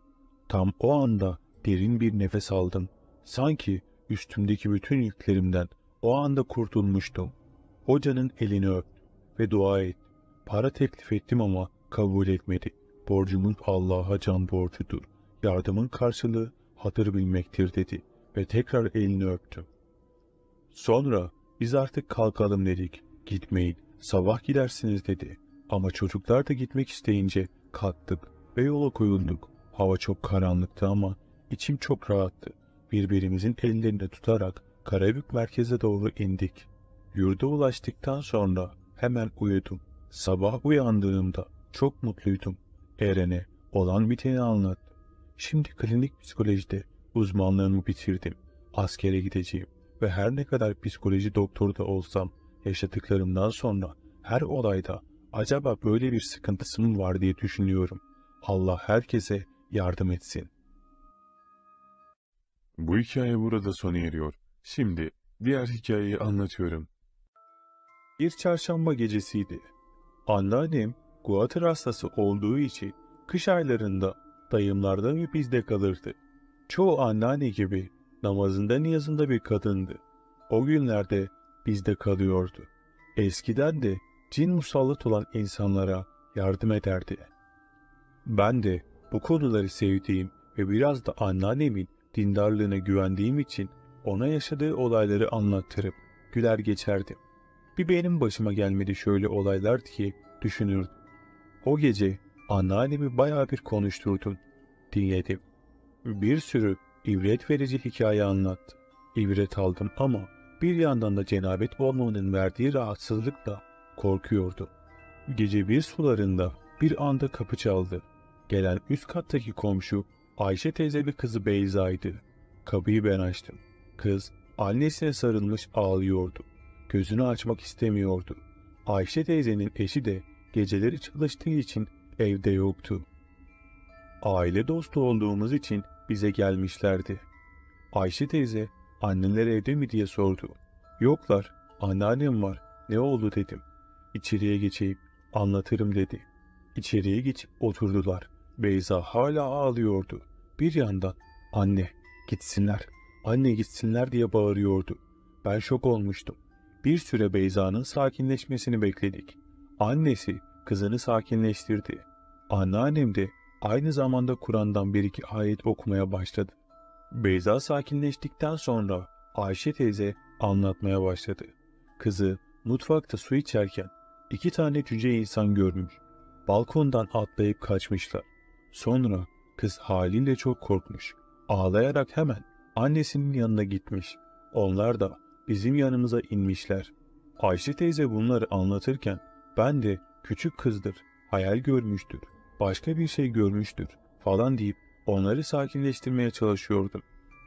Tam o anda derin bir nefes aldım. Sanki üstümdeki bütün yüklerimden o anda kurtulmuştum. Hocanın elini öptüm ve dua ettim. Para teklif ettim ama kabul etmedi. Borcumuz Allah'a can borcudur. Yardımın karşılığı hatır bilmektir dedi ve tekrar elini öptüm. Sonra biz artık kalkalım dedik. Gitmeyin, sabah gidersiniz dedi. Ama çocuklar da gitmek isteyince kalktık ve yola koyulduk. Hava çok karanlıktı ama içim çok rahattı. Birbirimizin ellerini tutarak Karabük merkeze doğru indik. Yurda ulaştıktan sonra hemen uyudum. Sabah uyandığımda çok mutluydum. Eren'e olan biteni anlattım. Şimdi klinik psikolojide uzmanlığımı bitirdim. Askere gideceğim ve her ne kadar psikoloji doktoru da olsam yaşadıklarımdan sonra her olayda acaba böyle bir sıkıntısı mı var diye düşünüyorum. Allah herkese yardım etsin. Bu hikaye burada sona eriyor. Şimdi diğer hikayeyi anlatıyorum. Bir çarşamba gecesiydi. Anneannem guatr hastası olduğu için kış aylarında dayımlardan ve bizde kalırdı. Çoğu anneanne gibi namazında niyazında bir kadındı. O günlerde bizde kalıyordu. Eskiden de cin musallat olan insanlara yardım ederdi. Ben de bu konuları sevdiğim ve biraz da anneannemin dindarlığına güvendiğim için ona yaşadığı olayları anlattırıp güler geçerdim. Bir benim başıma gelmedi şöyle olaylar diye düşünürdüm. O gece anneannemi bayağı bir konuşturdum, dinledim. Bir sürü ibret verici hikaye anlattı. İbret aldım ama bir yandan da cenabet olmanın verdiği rahatsızlıkla korkuyordu. Gece bir sularında bir anda kapı çaldı. Gelen üst kattaki komşu Ayşe teyze ve kızı Beyza'ydı. Kapıyı ben açtım. Kız annesine sarılmış ağlıyordu. Gözünü açmak istemiyordu. Ayşe teyzenin eşi de geceleri çalıştığı için evde yoktu. Aile dostu olduğumuz için bize gelmişlerdi. Ayşe teyze anneler evde mi diye sordu. Yoklar, anneannem var, ne oldu dedim. İçeriye geçeyim, anlatırım dedi. İçeriye geçip oturdular. Beyza hala ağlıyordu. Bir yandan anne gitsinler, anne gitsinler diye bağırıyordu. Ben şok olmuştum. Bir süre Beyza'nın sakinleşmesini bekledik. Annesi kızını sakinleştirdi. Anneannem de aynı zamanda Kur'an'dan bir iki ayet okumaya başladı. Beyza sakinleştikten sonra Ayşe teyze anlatmaya başladı. Kızı mutfakta su içerken iki tane cüce insan görmüş. Balkondan atlayıp kaçmışlar. Sonra kız haliyle çok korkmuş. Ağlayarak hemen annesinin yanına gitmiş. Onlar da bizim yanımıza inmişler. Ayşe teyze bunları anlatırken ben de küçük kızdır, hayal görmüştür, başka bir şey görmüştür falan deyip onları sakinleştirmeye çalışıyordum.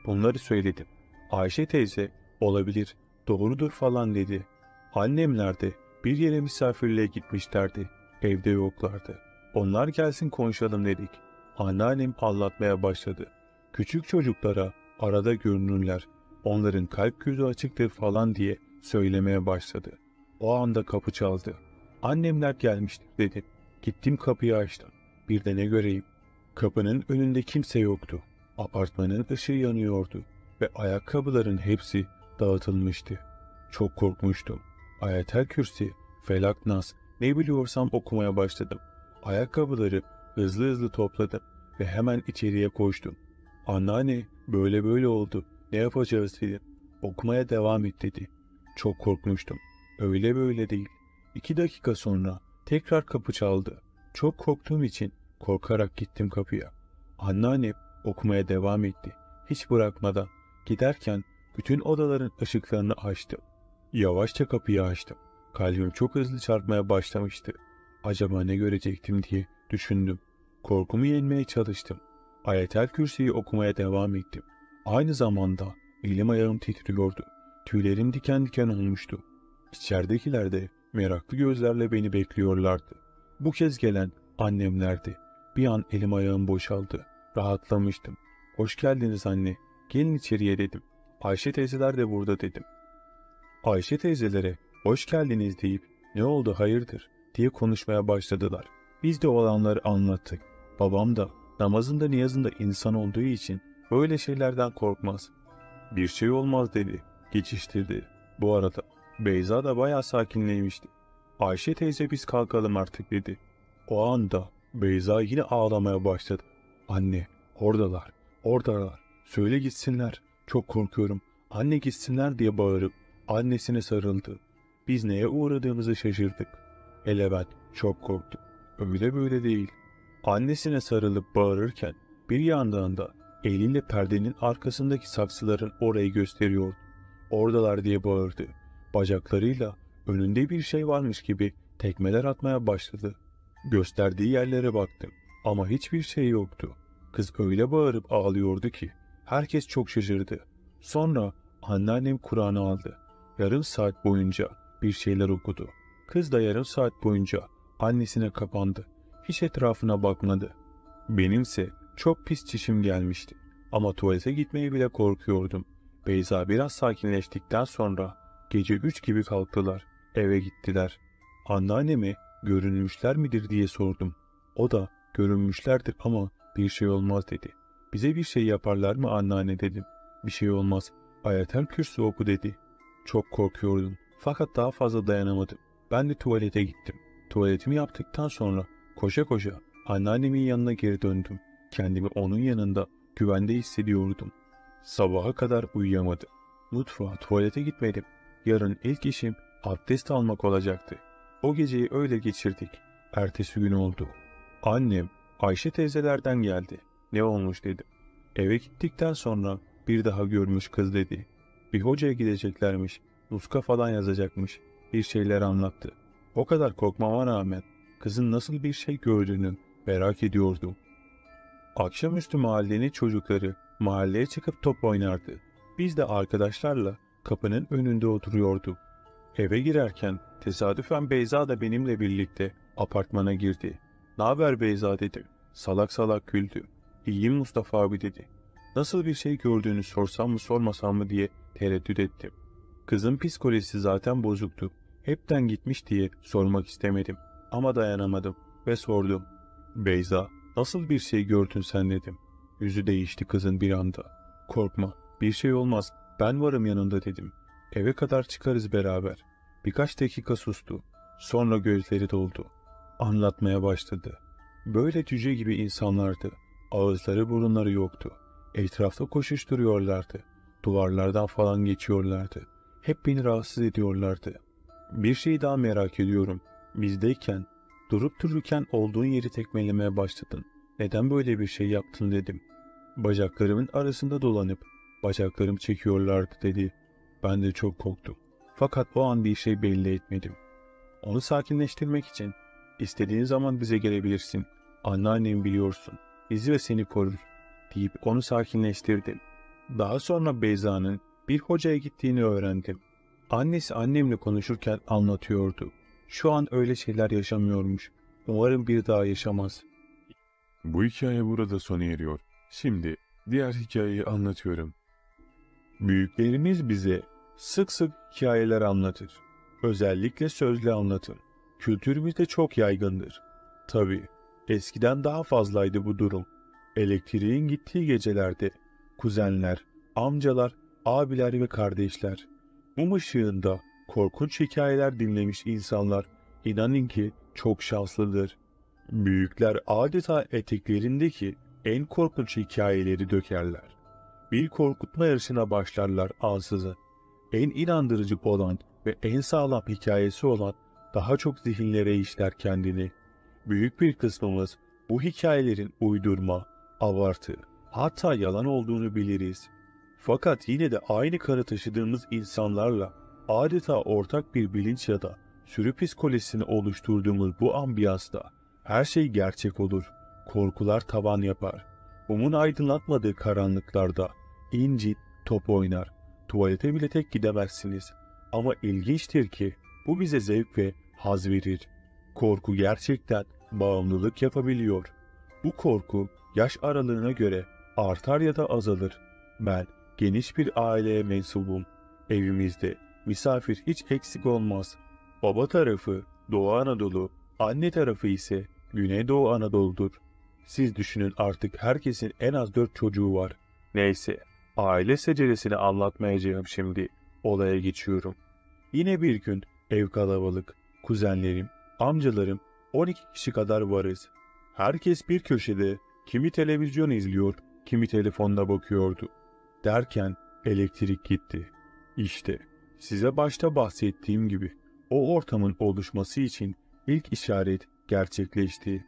Bunları söyledim. Ayşe teyze olabilir, doğrudur falan dedi. Annemler de bir yere misafirliğe gitmişlerdi. Evde yoklardı. Onlar gelsin konuşalım dedik. Anneannem anlatmaya başladı. Küçük çocuklara arada görünürler. Onların kalp gözü açıktır falan diye söylemeye başladı. O anda kapı çaldı. Annemler gelmişti dedim. Gittim kapıyı açtım. Bir de ne göreyim. Kapının önünde kimse yoktu. Apartmanın ışığı yanıyordu ve ayakkabıların hepsi dağıtılmıştı. Çok korkmuştum. Ayetel Kürsi, Felak, Nas, ne biliyorsam okumaya başladım. Ayakkabıları hızlı hızlı topladım ve hemen içeriye koştum. Anneanne böyle böyle oldu, ne yapacağız dedim. Okumaya devam et dedi. Çok korkmuştum. Öyle böyle değil. İki dakika sonra tekrar kapı çaldı. Çok korktuğum için korkarak gittim kapıya. Anneannem okumaya devam etti. Hiç bırakmadan giderken bütün odaların ışıklarını açtım. Yavaşça kapıyı açtım. Kalbim çok hızlı çarpmaya başlamıştı. Acaba ne görecektim diye düşündüm. Korkumu yenmeye çalıştım. Ayetel Kürsi'yi okumaya devam ettim. Aynı zamanda elim ayağım titriyordu. Tüylerim diken diken olmuştu. İçeridekiler de meraklı gözlerle beni bekliyorlardı. Bu kez gelen annemlerdi. Bir an elim ayağım boşaldı. Rahatlamıştım. Hoş geldiniz anne. Gelin içeriye dedim. Ayşe teyzeler de burada dedim. Ayşe teyzelere hoş geldiniz deyip ne oldu hayırdır diye konuşmaya başladılar. Biz de olanları anlattık. Babam da namazında niyazında insan olduğu için böyle şeylerden korkmaz. Bir şey olmaz dedi. Geçiştirdi. Bu arada Beyza da bayağı sakinleşmişti. Ayşe teyze biz kalkalım artık dedi. O anda Beyza yine ağlamaya başladı. Anne oradalar, oradalar. Söyle gitsinler. Çok korkuyorum. Anne gitsinler diye bağırıp annesine sarıldı. Biz neye uğradığımızı şaşırdık. Hele ben çok korktum. Öyle böyle değil. Annesine sarılıp bağırırken bir yandan da eliyle perdenin arkasındaki saksıların orayı gösteriyordu. Oradalar diye bağırdı. Bacaklarıyla önünde bir şey varmış gibi tekmeler atmaya başladı. Gösterdiği yerlere baktım ama hiçbir şey yoktu. Kız öyle bağırıp ağlıyordu ki herkes çok şaşırdı. Sonra anneannem Kur'an'ı aldı. Yarım saat boyunca bir şeyler okudu. Kız da yarım saat boyunca annesine kapandı. Hiç etrafına bakmadı. Benimse çok pis çişim gelmişti. Ama tuvalete gitmeye bile korkuyordum. Beyza biraz sakinleştikten sonra gece üç gibi kalktılar. Eve gittiler. Anneanneme görünmüşler midir diye sordum. O da görünmüşlerdir ama bir şey olmaz dedi. Bize bir şey yaparlar mı anneanne dedim. Bir şey olmaz. Ayetel Kürsi oku dedi. Çok korkuyordum. Fakat daha fazla dayanamadım. Ben de tuvalete gittim. Tuvaletimi yaptıktan sonra koşa koşa anneannemin yanına geri döndüm. Kendimi onun yanında güvende hissediyordum. Sabaha kadar uyuyamadım. Mutfağa, tuvalete gitmedim. Yarın ilk işim abdest almak olacaktı. O geceyi öyle geçirdik. Ertesi gün oldu. Annem Ayşe teyzelerden geldi. Ne olmuş dedim. Eve gittikten sonra bir daha görmüş kız dedi. Bir hocaya gideceklermiş. Nuska falan yazacakmış. Bir şeyler anlattı. O kadar korkmama rağmen kızın nasıl bir şey gördüğünü merak ediyordum. Akşamüstü mahallenin çocukları mahalleye çıkıp top oynardı. Biz de arkadaşlarla kapının önünde oturuyorduk. Eve girerken tesadüfen Beyza da benimle birlikte apartmana girdi. "Naber Beyza?" dedi. Salak salak güldü. "İyiyim Mustafa abi." dedi. Nasıl bir şey gördüğünü sorsam mı sormasam mı diye tereddüt ettim. Kızın psikolojisi zaten bozuktu. Hepten gitmiş diye sormak istemedim. Ama dayanamadım ve sordum. "Beyza, nasıl bir şey gördün sen?" dedim. Yüzü değişti kızın bir anda. "Korkma, bir şey olmaz. Ben varım yanında." dedim. "Eve kadar çıkarız beraber." Birkaç dakika sustu. Sonra gözleri doldu. Anlatmaya başladı. Böyle cüce gibi insanlardı. Ağızları burunları yoktu. Etrafta koşuşturuyorlardı. Duvarlardan falan geçiyorlardı. Hep beni rahatsız ediyorlardı. Bir şey daha merak ediyorum. Bizdeyken, durup dururken olduğun yeri tekmelemeye başladın. Neden böyle bir şey yaptın dedim. Bacaklarımın arasında dolanıp bacaklarımı çekiyorlardı dedi. Ben de çok korktum. Fakat o an bir şey belli etmedim. Onu sakinleştirmek için istediğin zaman bize gelebilirsin. Anneannem biliyorsun. Bizi ve seni korur deyip onu sakinleştirdim. Daha sonra Beyza'nın bir hocaya gittiğini öğrendim. Annesi annemle konuşurken anlatıyordu. Şu an öyle şeyler yaşamıyormuş. Umarım bir daha yaşamaz. Bu hikaye burada sona eriyor. Şimdi diğer hikayeyi anlatıyorum. Büyüklerimiz bize sık sık hikayeler anlatır. Özellikle sözlü anlatım. Kültürümüzde çok yaygındır. Tabii eskiden daha fazlaydı bu durum. Elektriğin gittiği gecelerde kuzenler, amcalar, abiler ve kardeşler. Mum ışığında korkunç hikayeler dinlemiş insanlar inanın ki çok şanslıdır. Büyükler adeta eteklerindeki en korkunç hikayeleri dökerler. Bir korkutma yarışına başlarlar ansızın. En inandırıcı olan ve en sağlam hikayesi olan daha çok zihinlere işler kendini. Büyük bir kısmımız bu hikayelerin uydurma, abartı, hatta yalan olduğunu biliriz. Fakat yine de aynı kanı taşıdığımız insanlarla adeta ortak bir bilinç ya da sürü psikolojisini oluşturduğumuz bu ambiyansta her şey gerçek olur. Korkular tavan yapar. Umun aydınlatmadığı karanlıklarda inci top oynar. Tuvalete bile tek gidemezsiniz. Ama ilginçtir ki bu bize zevk ve haz verir. Korku gerçekten bağımlılık yapabiliyor. Bu korku yaş aralığına göre artar ya da azalır. Ben geniş bir aileye mensubum. Evimizde misafir hiç eksik olmaz. Baba tarafı Doğu Anadolu, anne tarafı ise Güneydoğu Anadolu'dur. Siz düşünün artık herkesin en az dört çocuğu var. Neyse, aile seceresini anlatmayacağım şimdi. Olaya geçiyorum. Yine bir gün ev kalabalık. Kuzenlerim, amcalarım on iki kişi kadar varız. Herkes bir köşede kimi televizyon izliyor, kimi telefonda bakıyordu. Derken elektrik gitti. İşte size başta bahsettiğim gibi o ortamın oluşması için ilk işaret gerçekleşti.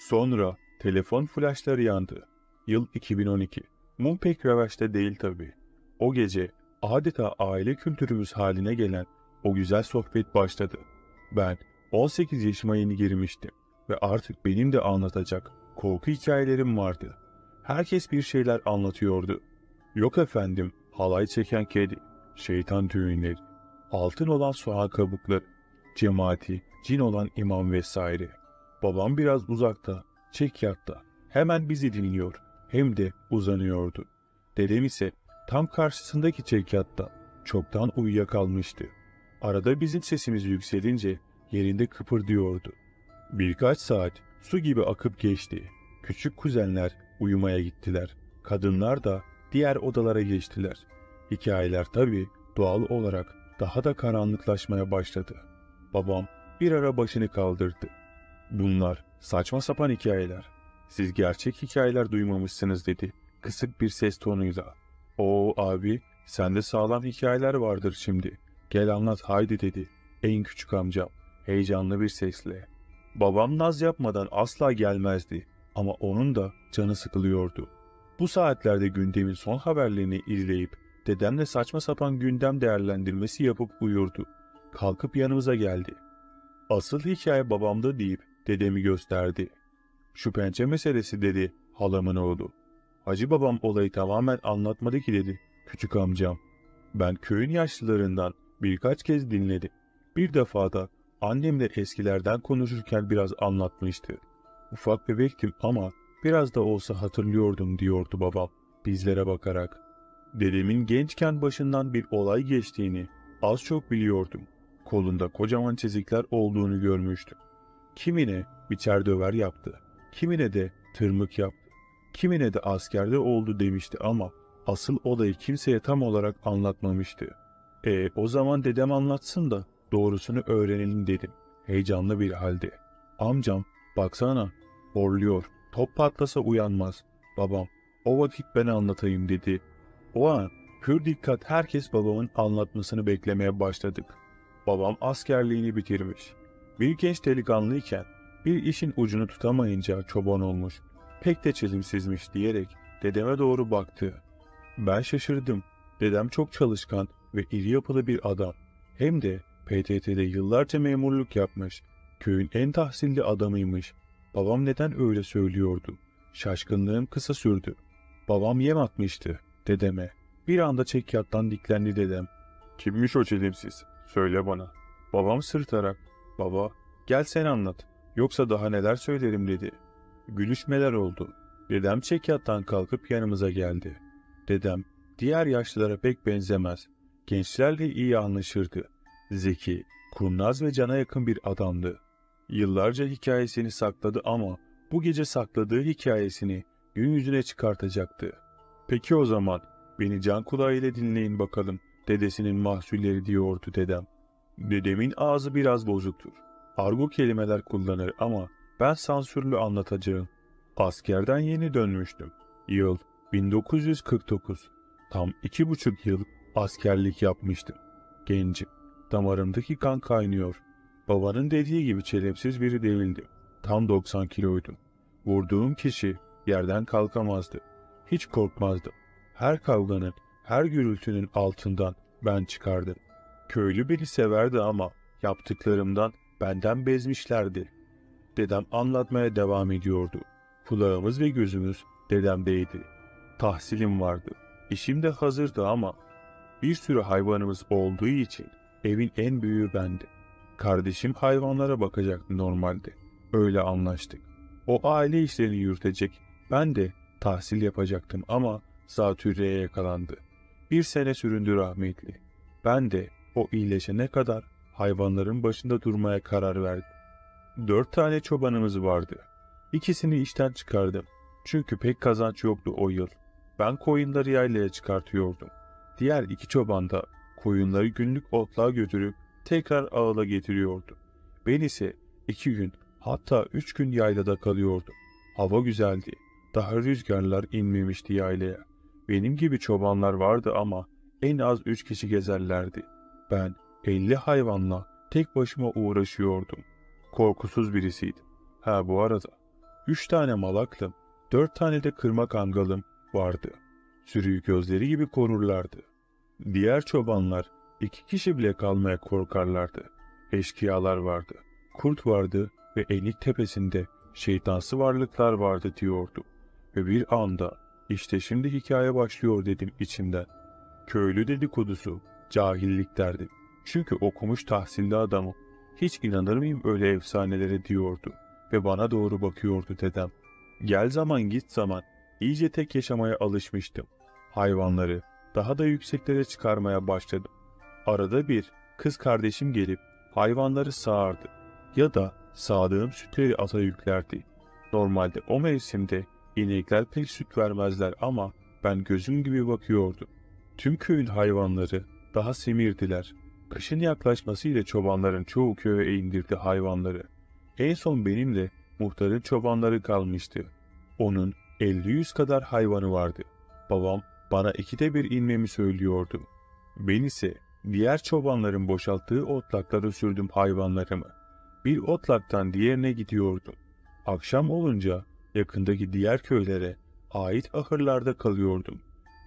Sonra telefon flaşları yandı. Yıl iki bin on iki. Mum pek revaçta değil tabii. O gece adeta aile kültürümüz haline gelen o güzel sohbet başladı. Ben on sekiz yaşıma yeni girmiştim ve artık benim de anlatacak korku hikayelerim vardı. Herkes bir şeyler anlatıyordu. Yok efendim, halay çeken kedi, şeytan düğünleri, altın olan soğan kabukları, cemaati, cin olan imam vesaire. Babam biraz uzakta, çekyatta, hemen bizi dinliyor, hem de uzanıyordu. Dedem ise tam karşısındaki çekyatta çoktan uyuyakalmıştı. Arada bizim sesimiz yükselince yerinde kıpırdıyordu. Birkaç saat su gibi akıp geçti. Küçük kuzenler uyumaya gittiler. Kadınlar da diğer odalara geçtiler. Hikayeler tabii doğal olarak daha da karanlıklaşmaya başladı. Babam bir ara başını kaldırdı. Bunlar saçma sapan hikayeler. Siz gerçek hikayeler duymamışsınız dedi kısık bir ses tonuyla. Oo abi, sende sağlam hikayeler vardır şimdi. Gel anlat haydi dedi en küçük amcam heyecanlı bir sesle. Babam naz yapmadan asla gelmezdi ama onun da canı sıkılıyordu. Bu saatlerde gündemin son haberlerini izleyip dedemle saçma sapan gündem değerlendirmesi yapıp uyurdu. Kalkıp yanımıza geldi. Asıl hikaye babamda deyip dedemi gösterdi. Şu pençe meselesi dedi halamın oğlu. Hacı babam olayı tamamen anlatmadı ki dedi küçük amcam. Ben köyün yaşlılarından birkaç kez dinledim. Bir defa da annemle eskilerden konuşurken biraz anlatmıştı. Ufak bebektim ama biraz da olsa hatırlıyordum diyordu babam bizlere bakarak. Dedemin gençken başından bir olay geçtiğini az çok biliyordum. Kolunda kocaman çizikler olduğunu görmüştüm. Kimine biçer döver yaptı, kimine de tırmık yaptı, kimine de askerde oldu demişti ama asıl olayı kimseye tam olarak anlatmamıştı. E o zaman dedem anlatsın da doğrusunu öğrenelim dedim. heyecanlı bir halde. Amcam baksana horluyor, top patlasa uyanmaz. Babam o vakit ben anlatayım dedi. O an pür dikkat herkes babamın anlatmasını beklemeye başladık. Babam askerliğini bitirmiş. Bir genç delikanlıyken bir işin ucunu tutamayınca çoban olmuş. Pek de çelimsizmiş diyerek dedeme doğru baktı. Ben şaşırdım. Dedem çok çalışkan ve iri yapılı bir adam. Hem de P T T'de yıllarca memurluk yapmış. Köyün en tahsilli adamıymış. Babam neden öyle söylüyordu? Şaşkınlığım kısa sürdü. Babam yem atmıştı dedeme. Bir anda çekyattan diklendi dedem. Kimmiş o çelimsiz? Söyle bana. Babam sırıtarak, baba gel sen anlat. Yoksa daha neler söylerim dedi. Gülüşmeler oldu. Dedem çekyattan kalkıp yanımıza geldi. Dedem diğer yaşlılara pek benzemez. Gençlerle iyi anlaşırdı. Zeki, kurnaz ve cana yakın bir adamdı. Yıllarca hikayesini sakladı ama bu gece sakladığı hikayesini gün yüzüne çıkartacaktı. Peki o zaman beni can kulağıyla dinleyin bakalım dedesinin mahsulleri diyordu dedem. Dedemin ağzı biraz bozuktur. Argo kelimeler kullanır ama ben sansürlü anlatacağım. Askerden yeni dönmüştüm. Yıl bin dokuz yüz kırk dokuz. Tam iki buçuk yıl askerlik yapmıştım. Gencim. Damarımdaki kan kaynıyor. Babanın dediği gibi çelimsiz biri değildim. Tam doksan kiloydum. Vurduğum kişi yerden kalkamazdı. Hiç korkmazdım. Her kavganın, her gürültünün altından ben çıkardım. Köylü beni severdi ama yaptıklarımdan benden bezmişlerdi. Dedem anlatmaya devam ediyordu. Kulağımız ve gözümüz dedemdeydi. Tahsilim vardı. İşim de hazırdı ama bir sürü hayvanımız olduğu için evin en büyüğü bendi. Kardeşim hayvanlara bakacaktı normalde. Öyle anlaştık. O aile işlerini yürütecek, ben de tahsil yapacaktım ama zatürreye yakalandı. Bir sene süründü rahmetli. Ben de o iyileşene kadar hayvanların başında durmaya karar verdim. Dört tane çobanımız vardı. İkisini işten çıkardım. Çünkü pek kazanç yoktu o yıl. Ben koyunları yaylaya çıkartıyordum. Diğer iki çoban da koyunları günlük otluğa götürüp tekrar ağıla getiriyordu. Ben ise iki gün hatta üç gün yaylada kalıyordum. Hava güzeldi. Daha rüzgarlar inmemişti yaylaya. Benim gibi çobanlar vardı ama en az üç kişi gezerlerdi. Ben elli hayvanla tek başıma uğraşıyordum. Korkusuz birisiydim. Ha bu arada üç tane malaklım, dört tane de kırma kangalım vardı. Sürüyü gözleri gibi korurlardı. Diğer çobanlar iki kişi bile kalmaya korkarlardı. Eşkıyalar vardı, kurt vardı ve enik tepesinde şeytansı varlıklar vardı diyordu. Ve bir anda işte şimdi hikaye başlıyor dedim içimden. Köylü dedikodusu, cahillik derdim. Çünkü okumuş tahsilli adamı hiç inanır mıyım öyle efsanelere diyordu ve bana doğru bakıyordu dedem. Gel zaman git zaman iyice tek yaşamaya alışmıştım. Hayvanları daha da yükseklere çıkarmaya başladım. Arada bir kız kardeşim gelip hayvanları sağardı ya da sağdığım sütleri ata yüklerdi. Normalde o mevsimde inekler pek süt vermezler ama ben gözüm gibi bakıyordum. Tüm köyün hayvanları daha semirdiler. Kışın yaklaşmasıyla çobanların çoğu köye indirdi hayvanları. En son benimle muhtarın çobanları kalmıştı. Onun elli yüz kadar hayvanı vardı. Babam bana ikide bir inmemi söylüyordu. Ben ise diğer çobanların boşalttığı otlaklara sürdüm hayvanlarımı. Bir otlaktan diğerine gidiyordum. Akşam olunca yakındaki diğer köylere ait ahırlarda kalıyordum.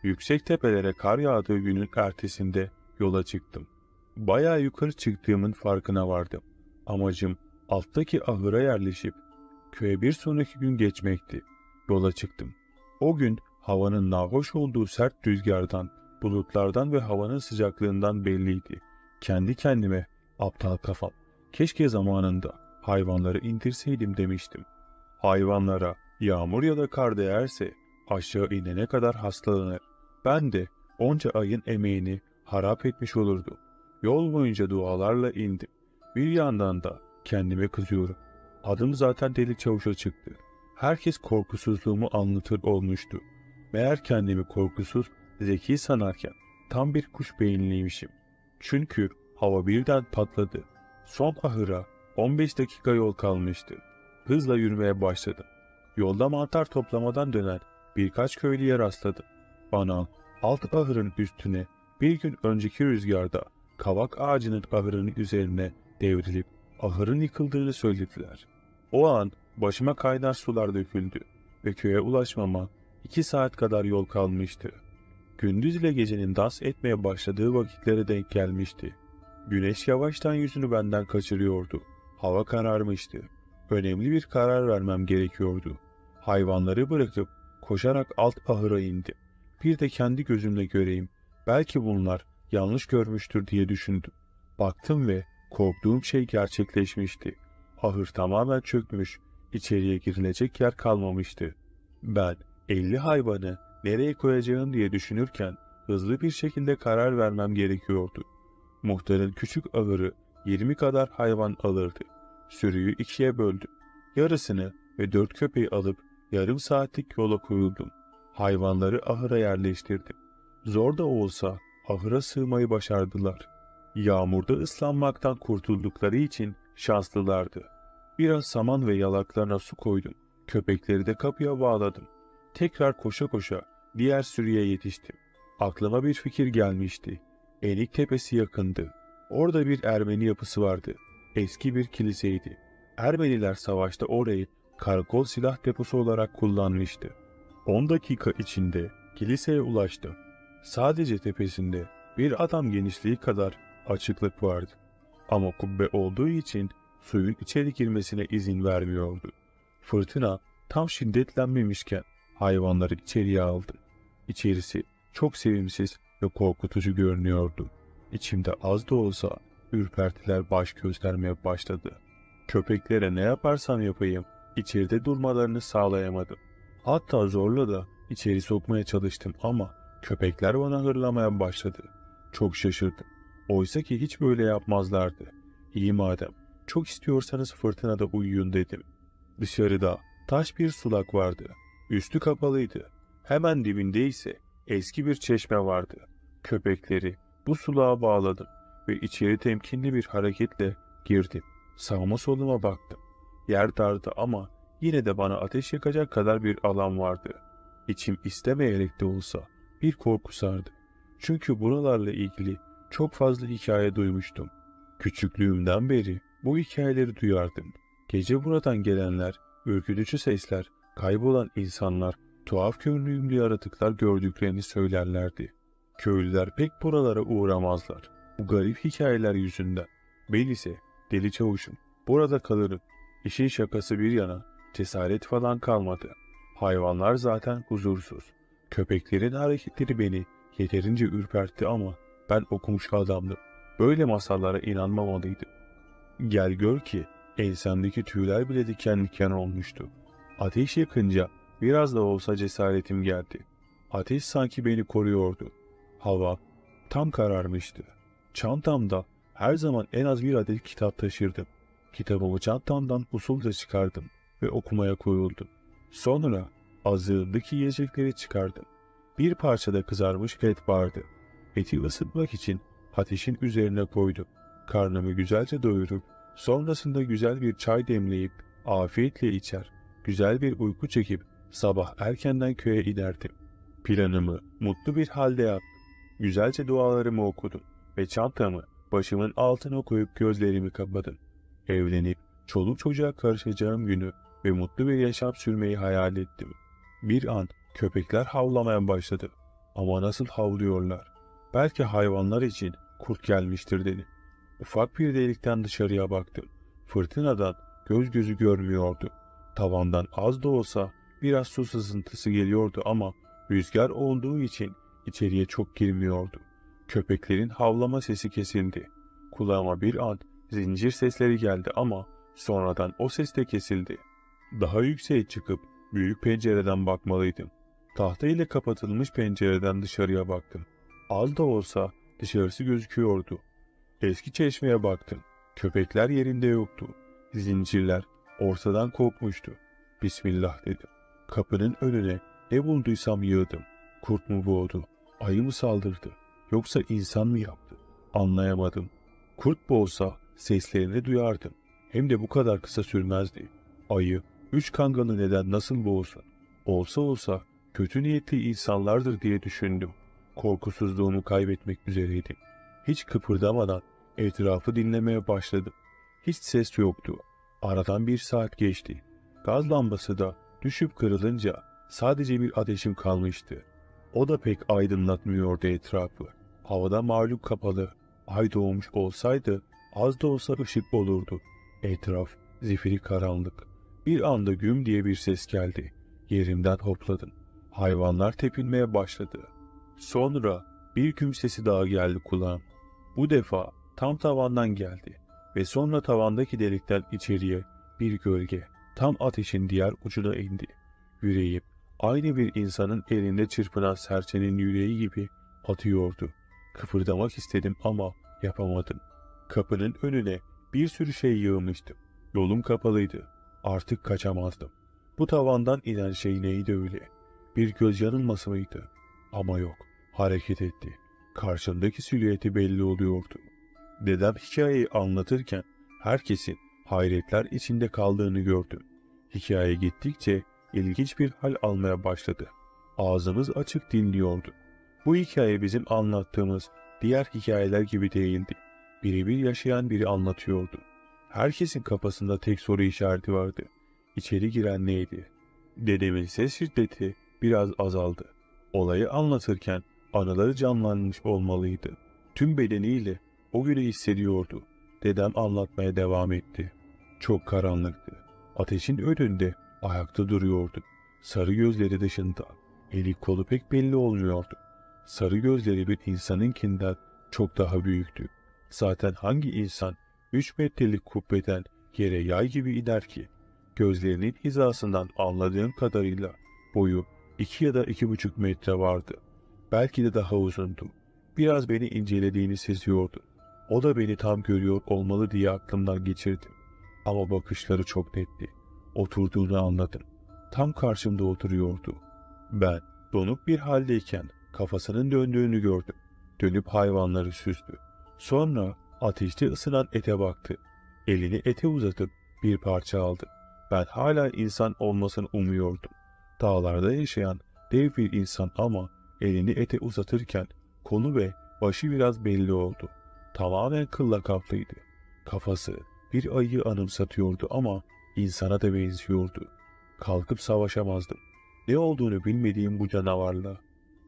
Yüksek tepelere kar yağdığı günün ertesinde yola çıktım. Bayağı yukarı çıktığımın farkına vardım. Amacım alttaki ahıra yerleşip köye bir sonraki gün geçmekti. Yola çıktım. O gün havanın nahoş olduğu sert rüzgardan, bulutlardan ve havanın sıcaklığından belliydi. Kendi kendime, aptal kafam, keşke zamanında hayvanları indirseydim demiştim. Hayvanlara yağmur ya da kar değerse aşağı inene kadar hastalanır. Ben de onca ayın emeğini harap etmiş olurdum. Yol boyunca dualarla indim. Bir yandan da kendime kızıyorum. Adım zaten deli çavuşa çıktı. Herkes korkusuzluğumu anlatır olmuştu. Meğer kendimi korkusuz, zeki sanarken tam bir kuş beyinliymişim. Çünkü hava birden patladı. Son ahıra on beş dakika yol kalmıştı. Hızla yürümeye başladım. Yolda mantar toplamadan döner birkaç köylüye rastladım. Bana alt ahırın üstüne bir gün önceki rüzgarda kavak ağacının ahırının üzerine devrilip ahırın yıkıldığını söylediler. O an başıma kaynar sular döküldü ve köye ulaşmama iki saat kadar yol kalmıştı. Gündüz ile gecenin dans etmeye başladığı vakitlere denk gelmişti. Güneş yavaştan yüzünü benden kaçırıyordu. Hava kararmıştı. Önemli bir karar vermem gerekiyordu. Hayvanları bırakıp koşarak alt ahıra indim. Bir de kendi gözümle göreyim. Belki bunlar yanlış görmüştür diye düşündüm. Baktım ve korktuğum şey gerçekleşmişti. Ahır tamamen çökmüş, içeriye girilecek yer kalmamıştı. Ben elli hayvanı nereye koyacağım diye düşünürken hızlı bir şekilde karar vermem gerekiyordu. Muhtarın küçük ahırı yirmi kadar hayvan alırdı. Sürüyü ikiye böldüm. Yarısını ve dört köpeği alıp yarım saatlik yola koyuldum. Hayvanları ahıra yerleştirdim. Zor da olsa ahıra sığmayı başardılar. Yağmurda ıslanmaktan kurtuldukları için şanslılardı. Biraz saman ve yalaklarına su koydum. Köpekleri de kapıya bağladım. Tekrar koşa koşa diğer sürüye yetiştim. Aklıma bir fikir gelmişti. Enik tepesi yakındı. Orada bir Ermeni yapısı vardı. Eski bir kiliseydi. Ermeniler savaşta orayı karakol silah deposu olarak kullanmıştı. on dakika içinde kiliseye ulaştım. Sadece tepesinde bir adam genişliği kadar açıklık vardı. Ama kubbe olduğu için suyun içeri girmesine izin vermiyordu. Fırtına tam şiddetlenmemişken hayvanları içeriye aldı. İçerisi çok sevimsiz ve korkutucu görünüyordu. İçimde az da olsa ürpertiler baş göstermeye başladı. Köpeklere ne yaparsam yapayım içeride durmalarını sağlayamadım. Hatta zorla da içeri sokmaya çalıştım ama köpekler bana hırlamaya başladı. Çok şaşırdım. Oysa ki hiç böyle yapmazlardı. İyi madem, çok istiyorsanız fırtınada uyuyun dedim. Dışarıda taş bir sulak vardı. Üstü kapalıydı. Hemen dibinde ise eski bir çeşme vardı. Köpekleri bu sulağa bağladım ve içeri temkinli bir hareketle girdim. Sağıma soluma baktım. Yer dardı ama yine de bana ateş yakacak kadar bir alan vardı. İçim istemeyerek de olsa bir korku sardı. Çünkü buralarla ilgili çok fazla hikaye duymuştum. Küçüklüğümden beri bu hikayeleri duyardım. Gece buradan gelenler, ürkütücü sesler, kaybolan insanlar, tuhaf görünümlü yaratıklar gördüklerini söylerlerdi. Köylüler pek buralara uğramazlar. Bu garip hikayeler yüzünden. Ben ise deli çavuşum, burada kalırım. İşin şakası bir yana cesaret falan kalmadı. Hayvanlar zaten huzursuz. Köpeklerin hareketleri beni yeterince ürpertti ama ben okumuş adamdım. Böyle masallara inanmamalıydım. Gel gör ki ensemdeki tüyler bile diken diken olmuştu. Ateş yakınca biraz da olsa cesaretim geldi. Ateş sanki beni koruyordu. Hava tam kararmıştı. Çantamda her zaman en az bir adet kitap taşırdım. Kitabımı çantamdan usulca çıkardım ve okumaya koyuldum. Sonra azığındaki yiyecekleri çıkardım. Bir parçada kızarmış et vardı. Eti ısıtmak için ateşin üzerine koydum. Karnımı güzelce doyurup sonrasında güzel bir çay demleyip afiyetle içer, güzel bir uyku çekip sabah erkenden köye inerdim. Planımı mutlu bir halde yaptım. Güzelce dualarımı okudum ve çantamı başımın altına koyup gözlerimi kapadım. Evlenip çoluk çocuğa karışacağım günü ve mutlu bir yaşam sürmeyi hayal ettim. Bir an köpekler havlamaya başladı. Ama nasıl havlıyorlar? Belki hayvanlar için kurt gelmiştir dedi. Ufak bir delikten dışarıya baktım. Fırtınadan göz gözü görmüyordu. Tavandan az da olsa biraz su sızıntısı geliyordu ama rüzgar olduğu için içeriye çok girmiyordu. Köpeklerin havlama sesi kesildi. Kulağıma bir an zincir sesleri geldi ama sonradan o ses de kesildi. Daha yükseğe çıkıp büyük pencereden bakmalıydım. Tahta ile kapatılmış pencereden dışarıya baktım. Az da olsa dışarısı gözüküyordu. Eski çeşmeye baktım. Köpekler yerinde yoktu. Zincirler ortadan kopmuştu. Bismillah dedim. Kapının önüne ne bulduysam yığdım. Kurt mu boğdu? Ayı mı saldırdı? Yoksa insan mı yaptı? Anlayamadım. Kurt boğsa seslerini duyardım. Hem de bu kadar kısa sürmezdi. Ayı, üç kangalı neden nasıl boğulsa, olsa olsa kötü niyetli insanlardır diye düşündüm. Korkusuzluğunu kaybetmek üzereydi. Hiç kıpırdamadan etrafı dinlemeye başladım. Hiç ses yoktu. Aradan bir saat geçti. Gaz lambası da düşüp kırılınca sadece bir ateşim kalmıştı. O da pek aydınlatmıyordu etrafı. Havada mağlup kapalı. Ay doğmuş olsaydı az da olsa ışık olurdu. Etraf zifiri karanlık. Bir anda güm diye bir ses geldi. Yerimden hopladım. Hayvanlar tepinmeye başladı. Sonra bir güm sesi daha geldi kulağım. Bu defa tam tavandan geldi ve sonra tavandaki delikten içeriye bir gölge tam ateşin diğer ucuna indi. Yüreğim aynı bir insanın elinde çırpınan serçenin yüreği gibi atıyordu. Kıpırdamak istedim ama yapamadım. Kapının önüne bir sürü şey yığmıştım. Yolum kapalıydı. Artık kaçamazdım. Bu tavandan inen şey neydi öyle? Bir göz yanılması mıydı? Ama yok. Hareket etti. Karşımdaki silüeti belli oluyordu. Dedem hikayeyi anlatırken herkesin hayretler içinde kaldığını gördüm. Hikaye gittikçe ilginç bir hal almaya başladı. Ağzımız açık dinliyordu. Bu hikaye bizim anlattığımız diğer hikayeler gibi değildi. Birebir yaşayan biri anlatıyordu. Herkesin kafasında tek soru işareti vardı. İçeri giren neydi? Dedemin ses şiddeti biraz azaldı. Olayı anlatırken anıları canlanmış olmalıydı. Tüm bedeniyle o günü hissediyordu. Dedem anlatmaya devam etti. Çok karanlıktı. Ateşin önünde ayakta duruyordu. Sarı gözleri dışında. Eli kolu pek belli olmuyordu. Sarı gözleri bir insanınkinden çok daha büyüktü. Zaten hangi insan üç metrelik kubbeden yere yay gibi iner ki? Gözlerinin hizasından anladığım kadarıyla boyu iki ya da iki buçuk metre vardı. Belki de daha uzundu. Biraz beni incelediğini seziyordu. O da beni tam görüyor olmalı diye aklımdan geçirdim. Ama bakışları çok netti. Oturduğunu anladım. Tam karşımda oturuyordu. Ben donup bir haldeyken kafasının döndüğünü gördüm. Dönüp hayvanları süzdü. Sonra ateşte ısınan ete baktı. Elini ete uzatıp bir parça aldı. Ben hala insan olmasını umuyordum. Dağlarda yaşayan dev bir insan ama elini ete uzatırken kolu ve başı biraz belli oldu. Tamamen kılla kaplıydı. Kafası bir ayıyı anımsatıyordu ama insana da benziyordu. Kalkıp savaşamazdım. Ne olduğunu bilmediğim bu canavarla.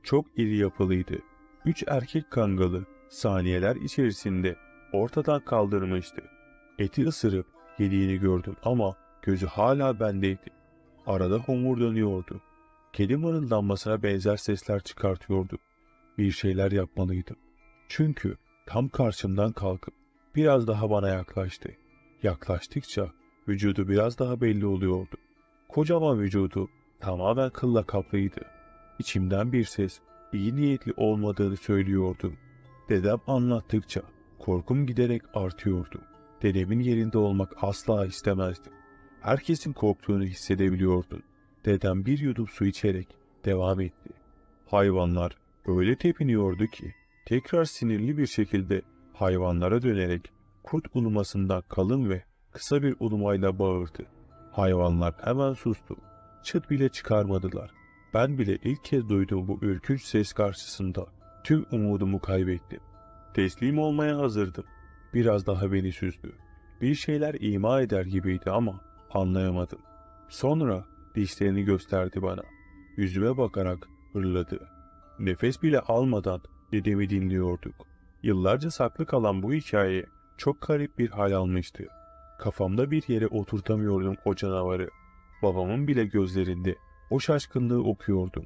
Çok iri yapılıydı. Üç erkek kangalı saniyeler içerisinde ortadan kaldırmıştı. Eti ısırıp yediğini gördüm ama gözü hala bendeydi. Arada homurdanıyordu. Kedi mırıldanmasına benzer sesler çıkartıyordu. Bir şeyler yapmalıydım. Çünkü tam karşımdan kalkıp biraz daha bana yaklaştı. Yaklaştıkça vücudu biraz daha belli oluyordu. Kocaman vücudu tamamen kılla kaplıydı. İçimden bir ses iyi niyetli olmadığını söylüyordu. Dedem anlattıkça korkum giderek artıyordu. Dedemin yerinde olmak asla istemezdim. Herkesin korktuğunu hissedebiliyordum. Dedem bir yudum su içerek devam etti. Hayvanlar öyle tepiniyordu ki tekrar sinirli bir şekilde hayvanlara dönerek kurt ulumasından kalın ve kısa bir ulumayla bağırdı. Hayvanlar hemen sustu. Çıt bile çıkarmadılar. Ben bile ilk kez duyduğum bu ürkünç ses karşısında tüm umudumu kaybettim. Teslim olmaya hazırdım. Biraz daha beni süzdü. Bir şeyler ima eder gibiydi ama anlayamadım. Sonra dişlerini gösterdi bana. Yüzüme bakarak hırladı. Nefes bile almadan dedemi dinliyorduk. Yıllarca saklı kalan bu hikaye çok garip bir hal almıştı. Kafamda bir yere oturtamıyordum o canavarı. Babamın bile gözlerinde o şaşkınlığı okuyordum.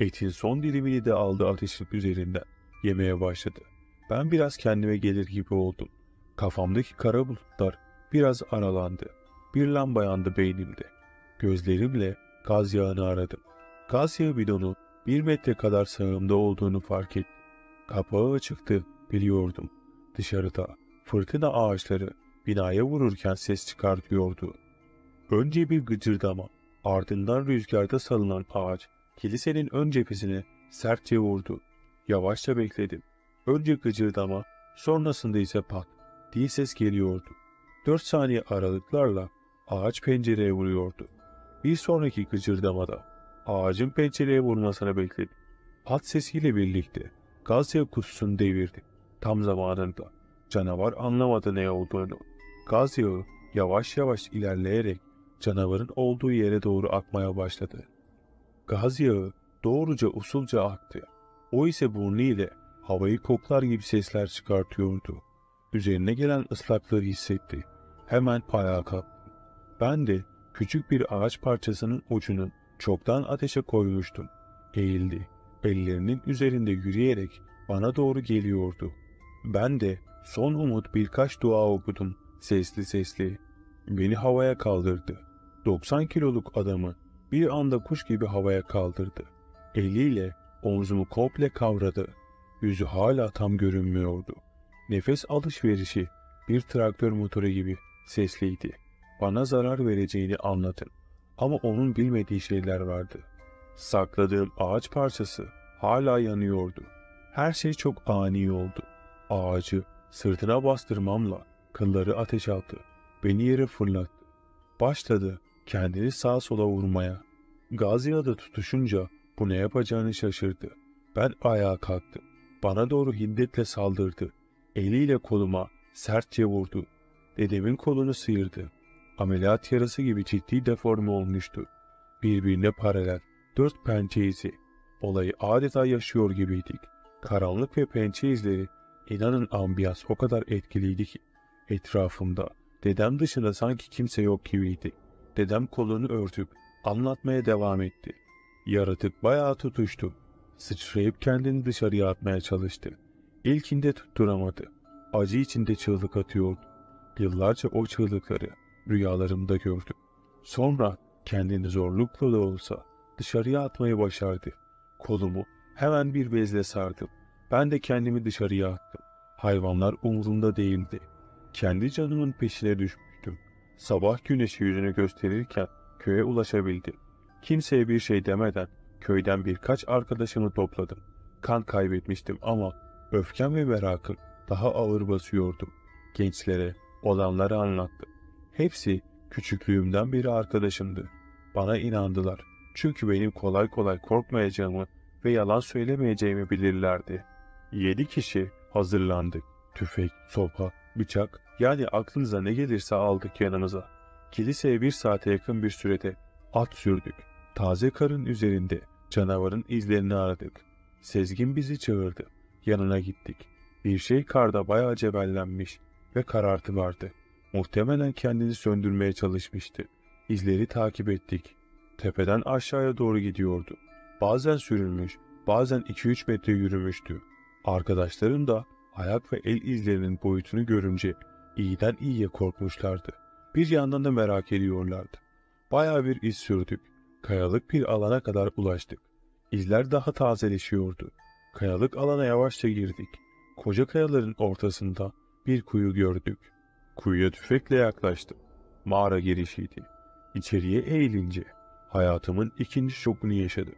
Etin son dilimini de aldı ateşin üzerinden. Yemeye başladı. Ben biraz kendime gelir gibi oldum. Kafamdaki kara bulutlar biraz aralandı. Bir lamba yandı beynimde. Gözlerimle gaz yağını aradım. Gaz yağı bidonu bir metre kadar sağımda olduğunu fark ettim. Kapağı açıktı, biliyordum. Dışarıda fırtına ağaçları binaya vururken ses çıkartıyordu. Önce bir gıcırdama, ardından rüzgarda salınan ağaç kilisenin ön cephesine sertçe vurdu. Yavaşça bekledim. Önce gıcırdama, sonrasında ise pat diye ses geliyordu. dört saniye aralıklarla ağaç pencereye vuruyordu. Bir sonraki gıcırdamada ağacın pencereye vurmasını bekledi. Pat sesiyle birlikte Gazze kutusunu devirdi. Tam zamanında canavar anlamadı ne olduğunu. Gaz yağı yavaş yavaş ilerleyerek canavarın olduğu yere doğru akmaya başladı. Gaz yağı doğruca usulca aktı. O ise burnu ile havayı koklar gibi sesler çıkartıyordu. Üzerine gelen ıslaklığı hissetti. Hemen ayağa kalktı. Ben de küçük bir ağaç parçasının ucunu çoktan ateşe koymuştum. Eğildi. Ellerinin üzerinde yürüyerek bana doğru geliyordu. Ben de son umut birkaç dua okudum sesli sesli. Beni havaya kaldırdı. doksan kiloluk adamı bir anda kuş gibi havaya kaldırdı. Eliyle omzumu komple kavradı. Yüzü hala tam görünmüyordu. Nefes alışverişi bir traktör motoru gibi sesliydi. Bana zarar vereceğini anladım. Ama onun bilmediği şeyler vardı. Sakladığım ağaç parçası hala yanıyordu. Her şey çok ani oldu. Ağacı sırtına bastırmamla kılları ateş attı. Beni yere fırlattı. Başladı kendini sağa sola vurmaya. Gazi'ye de tutuşunca bu ne yapacağını şaşırdı. Ben ayağa kalktım. Bana doğru hiddetle saldırdı. Eliyle koluma sertçe vurdu. Dedemin kolunu sıyırdı. Ameliyat yarası gibi ciddi deforme olmuştu. Birbirine paralel dört pençe izi. Olayı adeta yaşıyor gibiydik. Karanlık ve pençe izleri, inanın ambiyans o kadar etkiliydi ki. Etrafımda dedem dışında sanki kimse yok gibiydi. Dedem kolunu örtüp anlatmaya devam etti. Yaratık bayağı tutuştu. Sıçrayıp kendini dışarıya atmaya çalıştı. İlkinde tutturamadı. Acı içinde çığlık atıyordu. Yıllarca o çığlıkları rüyalarımda gördüm. Sonra kendini zorlukla da olsa dışarıya atmayı başardı. Kolumu hemen bir bezle sardım. Ben de kendimi dışarıya attım. Hayvanlar umurumda değildi. Kendi canımın peşine düşmüştüm. Sabah güneşi yüzünü gösterirken köye ulaşabildim. Kimseye bir şey demeden köyden birkaç arkadaşımı topladım. Kan kaybetmiştim ama öfkem ve merakım daha ağır basıyordu. Gençlere olanları anlattım. Hepsi küçüklüğümden beri arkadaşımdı. Bana inandılar. Çünkü benim kolay kolay korkmayacağımı ve yalan söylemeyeceğimi bilirlerdi. Yedi kişi hazırlandık. Tüfek, sopa, bıçak, yani aklınıza ne gelirse aldık yanımıza. Kiliseye bir saate yakın bir sürede at sürdük. Taze karın üzerinde canavarın izlerini aradık. Sezgin bizi çağırdı. Yanına gittik. Bir şey karda bayağı cebellenmiş ve karartı vardı. Muhtemelen kendini söndürmeye çalışmıştı. İzleri takip ettik. Tepeden aşağıya doğru gidiyordu. Bazen sürülmüş, bazen iki üç metre yürümüştü. Arkadaşlarım da ayak ve el izlerinin boyutunu görünce iyiden iyiye korkmuşlardı. Bir yandan da merak ediyorlardı. Bayağı bir iz sürdük. Kayalık bir alana kadar ulaştık. İzler daha tazeleşiyordu. Kayalık alana yavaşça girdik. Koca kayaların ortasında bir kuyu gördük. Kuyuya tüfekle yaklaştım. Mağara girişiydi. İçeriye eğilince hayatımın ikinci şokunu yaşadım.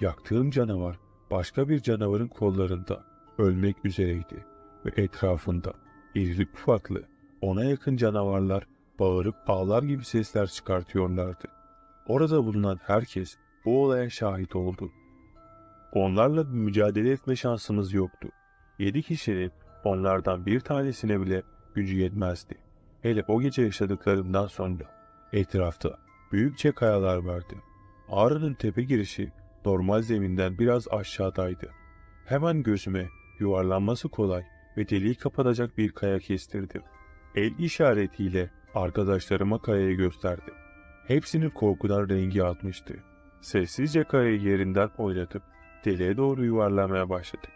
Yaktığım canavar başka bir canavarın kollarında ölmek üzereydi ve etrafında irili ufaklı ona yakın canavarlar bağırıp ağlar gibi sesler çıkartıyorlardı. Orada bulunan herkes bu olaya şahit oldu. Onlarla mücadele etme şansımız yoktu. Yedi kişinin onlardan bir tanesine bile gücü yetmezdi. Hele o gece yaşadıklarımdan sonra etrafta büyükçe kayalar vardı. Ağrı'nın tepe girişi normal zeminden biraz aşağıdaydı. Hemen gözüme yuvarlanması kolay ve deliği kapatacak bir kaya kestirdim. El işaretiyle arkadaşlarıma kayayı gösterdim. Hepsinin korkudan rengi atmıştı. Sessizce kayayı yerinden oynatıp deliğe doğru yuvarlamaya başladık.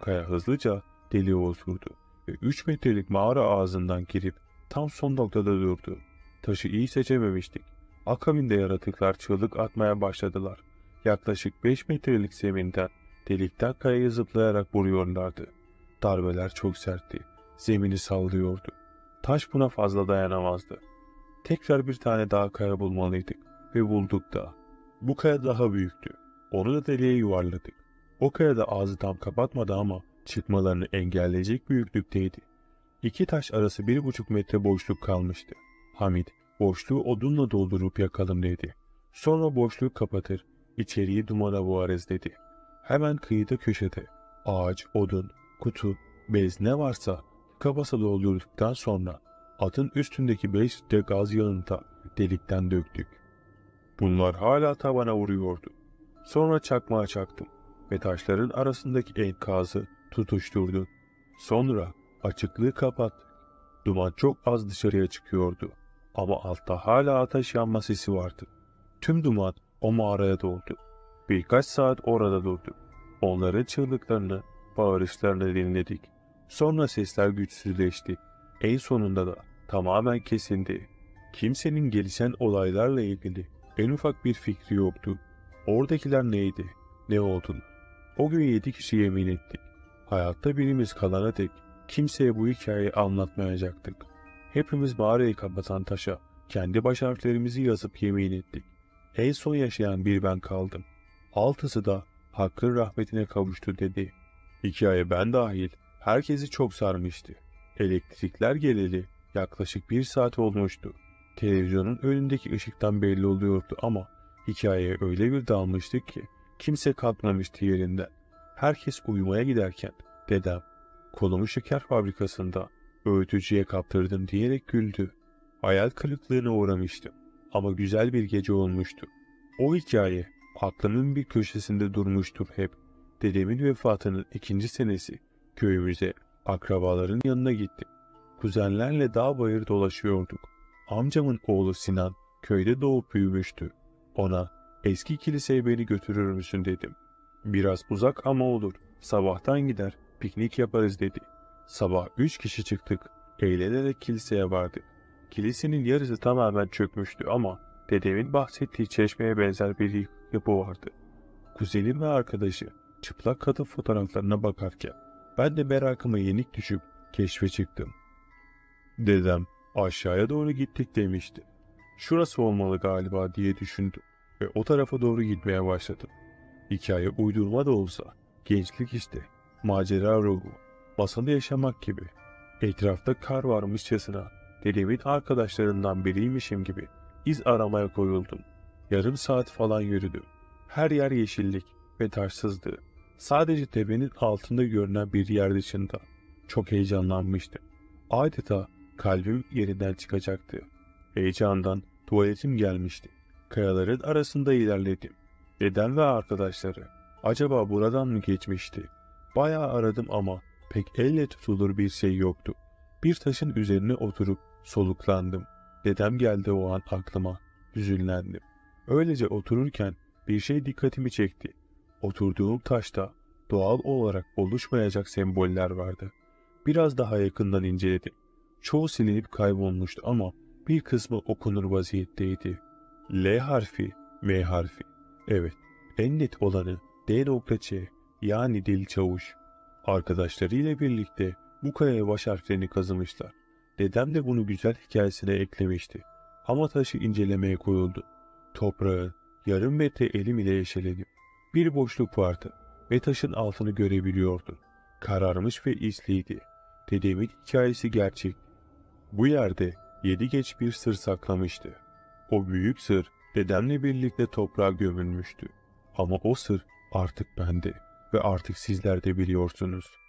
Kaya hızlıca deliğe oturdu ve üç metrelik mağara ağzından girip tam son noktada durdu. Taşı iyi seçememiştik. Akabinde yaratıklar çığlık atmaya başladılar. Yaklaşık beş metrelik zeminden delikten kayayı zıplayarak vuruyorlardı. Darbeler çok sertti. Zemini sallıyordu. Taş buna fazla dayanamazdı. Tekrar bir tane daha kaya bulmalıydık ve bulduk da. Bu kaya daha büyüktü. Onu da deliğe yuvarladık. O kaya da ağzı tam kapatmadı ama çıkmalarını engelleyecek büyüklükteydi. İki taş arası bir buçuk metre boşluk kalmıştı. Hamid, boşluğu odunla doldurup yakalım dedi. Sonra boşluğu kapatır, içeriği dumana boğarız dedi. Hemen kıyıda köşede, ağaç, odun, kutu, bez ne varsa kabasa doldurduktan sonra atın üstündeki beş de gaz yanında delikten döktük. Bunlar hala tavana vuruyordu. Sonra çakmağa çaktım ve taşların arasındaki enkazı tutuşturdu. Sonra açıklığı kapattık. Duman çok az dışarıya çıkıyordu ama altta hala ateş yanma sesi vardı. Tüm duman o mağaraya doldu. Birkaç saat orada durduk. Onların çığlıklarını, bağırışlarını dinledik. Sonra sesler güçsüzleşti. En sonunda da tamamen kesindi. Kimsenin gelişen olaylarla ilgili en ufak bir fikri yoktu. Oradakiler neydi, ne oldu? O gün yedi kişi yemin ettik. Hayatta birimiz kalana dek kimseye bu hikayeyi anlatmayacaktık. Hepimiz mağarayı kapatan taşa kendi baş harflerimizi yazıp yemin ettik. En son yaşayan bir ben kaldım. Altısı da Hakk'ın rahmetine kavuştu dedi. Hikaye ben dahil herkesi çok sarmıştı. Elektrikler geleli yaklaşık bir saat olmuştu. Televizyonun önündeki ışıktan belli oluyordu ama hikayeye öyle bir dalmıştık ki kimse kalkmamıştı yerinden. Herkes uyumaya giderken dedem kolumu şeker fabrikasında öğütücüye kaptırdım diyerek güldü. Hayal kırıklığına uğramıştım ama güzel bir gece olmuştu. O hikaye aklımın bir köşesinde durmuştur hep. Dedemin vefatının ikinci senesi köyümüze akrabaların yanına gittim. Kuzenlerle dağ bayır dolaşıyorduk. Amcamın oğlu Sinan köyde doğup büyümüştü. Ona eski kiliseye beni götürür müsün dedim. Biraz uzak ama olur. Sabahtan gider piknik yaparız dedi. Sabah üç kişi çıktık. Eğlenerek kiliseye vardık. Kilisenin yarısı tamamen çökmüştü ama dedemin bahsettiği çeşmeye benzer bir yapı vardı. Kuzenim ve arkadaşı çıplak kadın fotoğraflarına bakarken ben de merakıma yenik düşüp keşfe çıktım. Dedem aşağıya doğru gittik demişti. Şurası olmalı galiba diye düşündüm ve o tarafa doğru gitmeye başladım. Hikaye uydurma da olsa gençlik işte, macera ruhu, masalı yaşamak gibi. Etrafta kar varmışçasına dedemin arkadaşlarından biriymişim gibi iz aramaya koyuldum. Yarım saat falan yürüdüm. Her yer yeşillik ve taşsızdı. Sadece tepenin altında görünen bir yer dışında. Çok heyecanlanmıştım. Adeta kalbim yerinden çıkacaktı. Heyecandan tuvaletim gelmişti. Kayaların arasında ilerledim. Dedem ve arkadaşları acaba buradan mı geçmişti? Bayağı aradım ama pek elle tutulur bir şey yoktu. Bir taşın üzerine oturup soluklandım. Dedem geldi o an aklıma. Hüzünlendim. Öylece otururken bir şey dikkatimi çekti. Oturduğum taşta doğal olarak oluşmayacak semboller vardı. Biraz daha yakından inceledim. Çoğu silinip kaybolmuştu ama bir kısmı okunur vaziyetteydi. L harfi, M harfi. Evet, en net olanı D nokta C yani dil çavuş. Arkadaşlarıyla birlikte bu kayaya baş harflerini kazımışlar. Dedem de bunu güzel hikayesine eklemişti. Ama taşı incelemeye koyuldu. Toprağı yarım metre elim ile yeşeledim. Bir boşluk vardı ve taşın altını görebiliyordum. Kararmış ve isliydi. Dedemin hikayesi gerçek. Bu yerde yedi geç bir sır saklamıştı. O büyük sır dedemle birlikte toprağa gömülmüştü. Ama o sır artık bende ve artık sizler de biliyorsunuz.